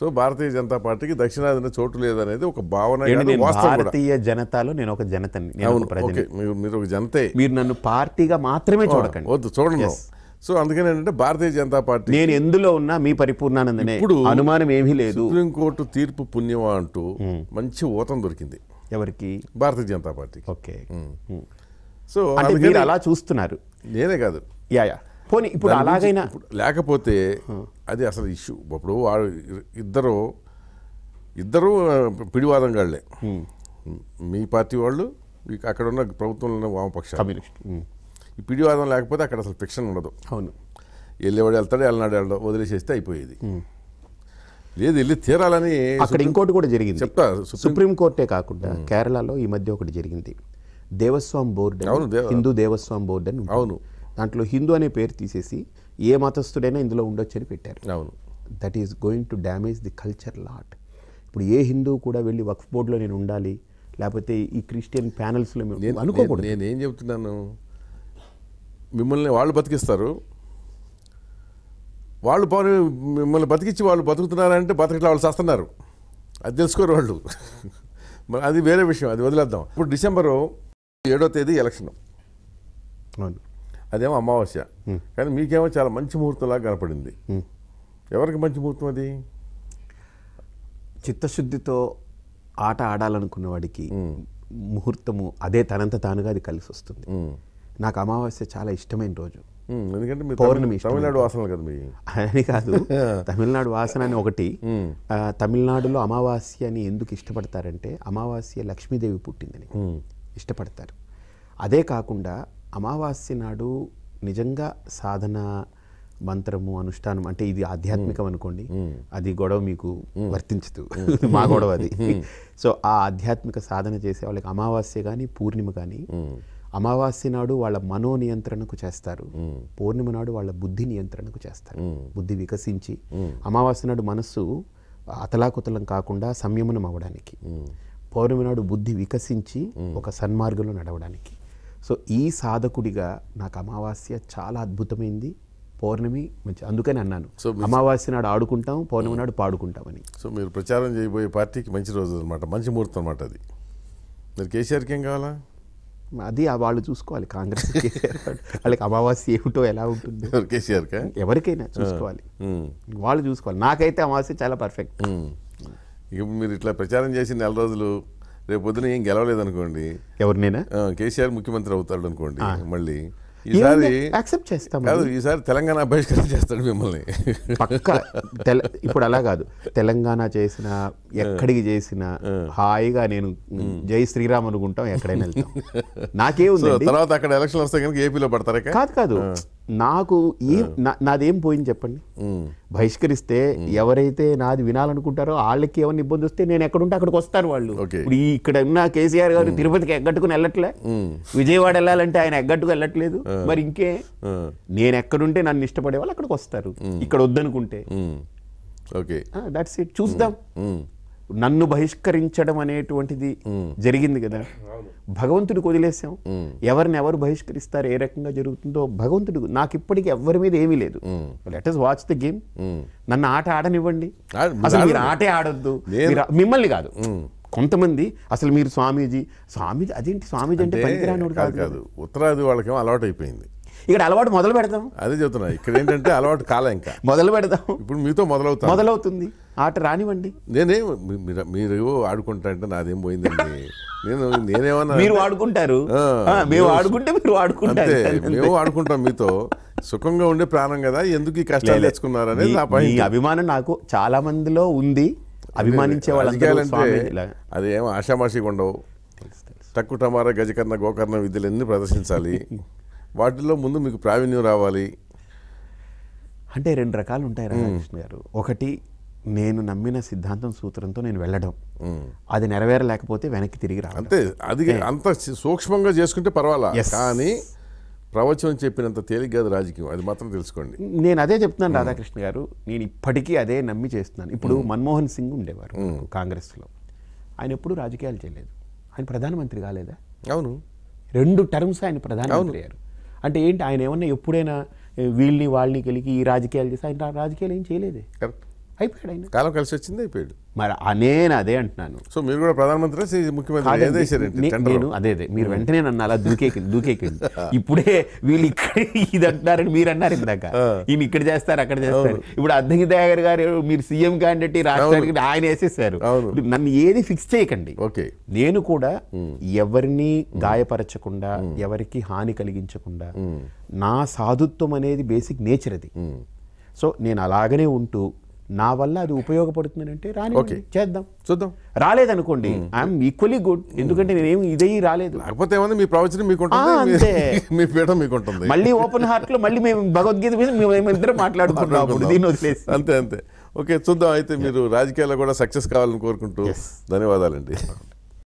సో భారతీయ జనతా పార్టీకి దక్షిణాదిన చోటు లేదనేది ఒక భావన. భారతీయ జనతాలో నేను ఒక జనతని, మీరు ఒక జనతే, మీరు నన్ను పార్టీగా మాత్రమే చూడకండి, వద్దు చూడండి. సో అందుకని ఏంటంటే భారతీయ జనతా పార్టీ నేను ఎందులో ఉన్నా మీ పరిపూర్ణానందనే, ఇప్పుడు అనుమానం ఏమీ లేదు. సుప్రీంకోర్టు తీర్పు పుణ్యమా అంటూ మంచి ఊతం దొరికింది ఎవరికి? భారతీయ జనతా పార్టీకి. ఓకే, సో మీరు అలా చూస్తున్నారు, నేనే కాదు. యా యా పోనీ ఇప్పుడు అలాగైనా లేకపోతే అది అసలు ఇష్యూ. ఇప్పుడు ఇద్దరు ఇద్దరు పిడివాదంగాళ్లే, మీ పార్టీ వాళ్ళు అక్కడ ఉన్న ప్రభుత్వంలో ఉన్న వామపక్షాలు కమ్యూనిస్ట్. ఈ పిడివాదం లేకపోతే అక్కడ అసలు ఫిక్షన్ ఉండదు, అవును. వెళ్ళేవాడు వెళ్తాడు, వెళ్ళనాడు వెళ్ళడం వదిలేసేస్తే అయిపోయేది. లేదు వెళ్ళి తీరాలని. అక్కడ ఇంకోటి కూడా జరిగింది చెప్తా, సుప్రీంకోర్టే కాకుండా కేరళలో ఈ మధ్య ఒకటి జరిగింది. దేవస్వామి బోర్డు, అవును, హిందూ దేవస్వామి బోర్డు అని, అవును, దాంట్లో హిందూ అనే పేరు తీసేసి ఏ మతస్థుడైనా ఇందులో ఉండొచ్చు అని పెట్టారు, అవును. That is going to damage the culture lot. ఇప్పుడు ఏ హిందూ కూడా వెళ్ళి వక్ఫ్ బోర్డులో నేను ఉండాలి, లేకపోతే ఈ క్రిస్టియన్ ప్యానల్స్లో మేము అనుకోకూడదు. నేనేం చెప్తున్నాను, మిమ్మల్ని వాళ్ళు బతికిస్తారు, వాళ్ళు పోనీ మిమ్మల్ని బతికించి వాళ్ళు బతుకుతున్నారంటే బతకట్లా, వాళ్ళు చేస్తున్నారు అది తెలుసుకోరు వాళ్ళు. అది వేరే విషయం, అది వదిలేద్దాం. ఇప్పుడు డిసెంబరు ఏడో తేదీ ఎలక్షన్, అవును, అదేమో అమావాస్య. కానీ మీకేమో చాలా మంచి ముహూర్తంలాగా కనపడింది. ఎవరికి మంచి ముహూర్తం అది? చిత్తశుద్ధితో ఆట ఆడాలనుకున్న వాడికి ముహూర్తము అదే తనంత తానుగా అది కలిసి వస్తుంది. నాకు అమావాస్య చాలా ఇష్టమైన రోజు, ఎందుకంటే పౌర్ణమి. తమిళనాడు వాసనలు కదా మీ? అని కాదు, తమిళనాడు వాసన అని ఒకటి. తమిళనాడులో అమావాస్యని ఎందుకు ఇష్టపడతారంటే అమావాస్య లక్ష్మీదేవి పుట్టిందని ఇష్టపడతారు. అదే కాకుండా అమావాస్య నాడు నిజంగా సాధన మంత్రము అనుష్ఠానం అంటే ఇది ఆధ్యాత్మికం అనుకోండి, అది గొడవ మీకు వర్తించదు, మా గొడవ అది. సో ఆ ఆధ్యాత్మిక సాధన చేసే వాళ్ళకి అమావాస్య కానీ పూర్ణిమ కానీ, అమావాస్య నాడు వాళ్ళ మనో నియంత్రణకు చేస్తారు, పూర్ణిమ నాడు వాళ్ళ బుద్ధి నియంత్రణకు చేస్తారు. బుద్ధి వికసించి అమావాస్య నాడు మనస్సు అతలాకుతలం కాకుండా సంయమనం అవ్వడానికి, పౌర్ణిమ నాడు బుద్ధి వికసించి ఒక సన్మార్గంలో నడవడానికి. సో ఈ సాధకుడిగా నాకు అమావాస్య చాలా అద్భుతమైంది, పౌర్ణమి మంచి. అందుకని అన్నాను సో అమావాస్య నాడు ఆడుకుంటాం, పౌర్ణమి నాడు పాడుకుంటామని. సో మీరు ప్రచారం చేయబోయే పార్టీకి మంచి రోజు అనమాట, మంచి ముహూర్తం అనమాట అది. మీరు కేసీఆర్కి ఏం కావాలా? అది వాళ్ళు చూసుకోవాలి, కాంగ్రెస్ వాళ్ళకి అమావాస్య ఏమిటో ఎలా ఉంటుంది కేసీఆర్ ఎవరికైనా చూసుకోవాలి, వాళ్ళు చూసుకోవాలి. నాకైతే అమావాస్య చాలా పర్ఫెక్ట్. ఇప్పుడు మీరు ఇట్లా ప్రచారం చేసి నెల రోజులు, రేపు పొద్దున ఏం గెలవలేదు అనుకోండి, ఎవరినైనా కేసీఆర్ ముఖ్యమంత్రి అవుతాడు అనుకోండి, మళ్ళీ ఈసారి యాక్సెప్ట్ చేస్తాం కాదు, ఈసారి తెలంగాణ బహిష్కరణ చేస్తాడు మిమ్మల్ని పక్క. ఇప్పుడు అలా కాదు, తెలంగాణ చేసిన ఎక్కడికి చేసిన హాయిగా నేను జై శ్రీరామ్ అనుకుంటాం, ఎక్కడైనా వెళ్తాం, నాకేముంది. తర్వాత అక్కడ ఎలక్షన్ వస్తే కనుక ఏపీలో పడతారా? కాదు కాదు, నాకు ఈ నాదేం పోయింది చెప్పండి. బహిష్కరిస్తే ఎవరైతే నాది వినాలనుకుంటారో వాళ్ళకి ఏమని ఇబ్బంది వస్తే నేను ఎక్కడ ఉంటే అక్కడికి వస్తారు వాళ్ళు. ఇప్పుడు ఇక్కడ ఉన్న కేసీఆర్ గారు తిరుపతికి ఎగ్గట్టుకుని వెళ్ళట్లే, విజయవాడ వెళ్ళాలంటే ఆయన ఎగ్గట్టుకు వెళ్ళట్లేదు. మరి ఇంకే నేను ఎక్కడుంటే నన్ను ఇష్టపడే వాళ్ళు అక్కడికి వస్తారు, ఇక్కడ వద్దనుకుంటే ఓకే దట్స్ ఇట్. చూద్దాం. నన్ను బహిష్కరించడం అనేటువంటిది జరిగింది కదా, భగవంతుడికి వదిలేసాం. ఎవరిని ఎవరు బహిష్కరిస్తారు, ఏ రకంగా జరుగుతుందో భగవంతుడికి. నాకు ఇప్పటికీ ఎవరి మీద ఏమీ లేదు. Let us watch the game. నన్ను ఆట ఆడనివ్వండి, అసలు మీరు ఆటే ఆడొద్దు. మిమ్మల్ని కాదు, కొంతమంది అసలు మీరు స్వామీజీ స్వామీజీ అదేంటి స్వామీజీ అంటే పనికిరానివాడు కాదు. ఉత్తరాది వాళ్ళకేమో అలవాటు అయిపోయింది. ఇక్కడ అలవాటు మొదలు పెడతాం, అదే చెప్తున్నా. ఇక్కడ ఏంటంటే అలవాటు కాలం, ఇంకా మొదలు పెడతాం. ఇప్పుడు మీతో మొదలవుతా మొదలవుతుంది ఆట, రానివ్వండి. నేనే మీరు ఆడుకుంటా అంటే నాదేం పోయిందండి. నేను నేనేమన్నా మీరు ఆడుకుంటారు, మేము ఆడుకుంటే మీరు ఆడుకుంటారు, మేము ఆడుకుంటాం మీతో. సుఖంగా ఉండే ప్రాణం కదా, ఎందుకు ఈ కష్టాలు తెచ్చుకున్నారు అనేది నా పై అభిమానం నాకు చాలా మందిలో ఉంది. అభిమానించే వాళ్ళంటే అదేమో ఆషామాషిగా ఉండవు. తక్కువ టమారా గజకర్ణ గోకర్ణ విద్యలన్నీ ప్రదర్శించాలి, వాటిల్లో ముందు మీకు ప్రావీణ్యం రావాలి. అంటే రెండు రకాలు ఉంటాయి రాధాకృష్ణ గారు. ఒకటి నేను నమ్మిన సిద్ధాంతం సూత్రంతో నేను వెళ్ళడం, అది నెరవేరలేకపోతే వెనక్కి తిరిగి రా అంతే. అది అంత సూక్ష్మంగా చేసుకుంటే పర్వాలేదు, కానీ ప్రవచనం చెప్పినంత తేలిగ్గా రాజకీయం, అది మాత్రం తెలుసుకోండి. నేను అదే చెప్తున్నాను రాధాకృష్ణ గారు, నేను ఇప్పటికీ అదే నమ్మి చేస్తున్నాను. ఇప్పుడు మన్మోహన్ సింగ్ ఉండేవారు కాంగ్రెస్లో, ఆయన ఎప్పుడూ రాజకీయాలు చేయలేదు. ఆయన ప్రధానమంత్రి కాలేదా? అవును, రెండు టర్మ్స్ ఆయన ప్రధానమంత్రి అయ్యారు. అంటే ఏంటి, ఆయన ఏమన్నా ఎప్పుడైనా వీళ్ళని వాళ్ళని కలిగి ఈ రాజకీయాలు చేసి ఆయన రాజకీయాలు ఏం చేయలేదే, అయిపోయాడు. ఆయన కాలం కలిసి వచ్చింది, అయిపోయాడు. మరి నేను అదే అంటున్నాను. సో మీరు కూడా ప్రధానమంత్రి ముఖ్యమంత్రి, నేను అదే అదే మీరు వెంటనే నన్ను అలా దూకేకి దూకేకి ఇప్పుడే వీళ్ళు ఇక్కడ ఇది అంటున్నారని మీరు అన్నారు ఇందాక, ఈయన ఇక్కడ చేస్తారు అక్కడ చేస్తారు. ఇప్పుడు అద్దంకి దయాకర్ గారు మీరు సీఎం క్యాండిడేట్, రాష్ట్రానికి ఆయన వేసేసారు. నన్ను ఏది ఫిక్స్ చేయకండి. ఓకే, నేను కూడా ఎవరిని గాయపరచకుండా ఎవరికి హాని కలిగించకుండా, నా సాధుత్వం అనేది బేసిక్ నేచర్ అది. సో నేను అలాగనే ఉంటూ నా వల్ల అది ఉపయోగపడుతుందంటే రాని చేద్దాం, చూద్దాం. రాలేదనుకోండి ఐఎమ్ ఈక్వలీ గుడ్, ఎందుకంటే నేనేమి ఇదే రాలేదు. మళ్ళీ ఓపెన్ హార్ట్ లో మళ్ళీ మేము భగవద్గీత మీద మేమిద్దరం మాట్లాడుకుంటున్నాం, దీన్ని వదిలేసి అంతే అంతే. ఓకే చూద్దాం. అయితే మీరు రాజకీయాల్లో కూడా సక్సెస్ కావాలని కోరుకుంటూ ధన్యవాదాలండి.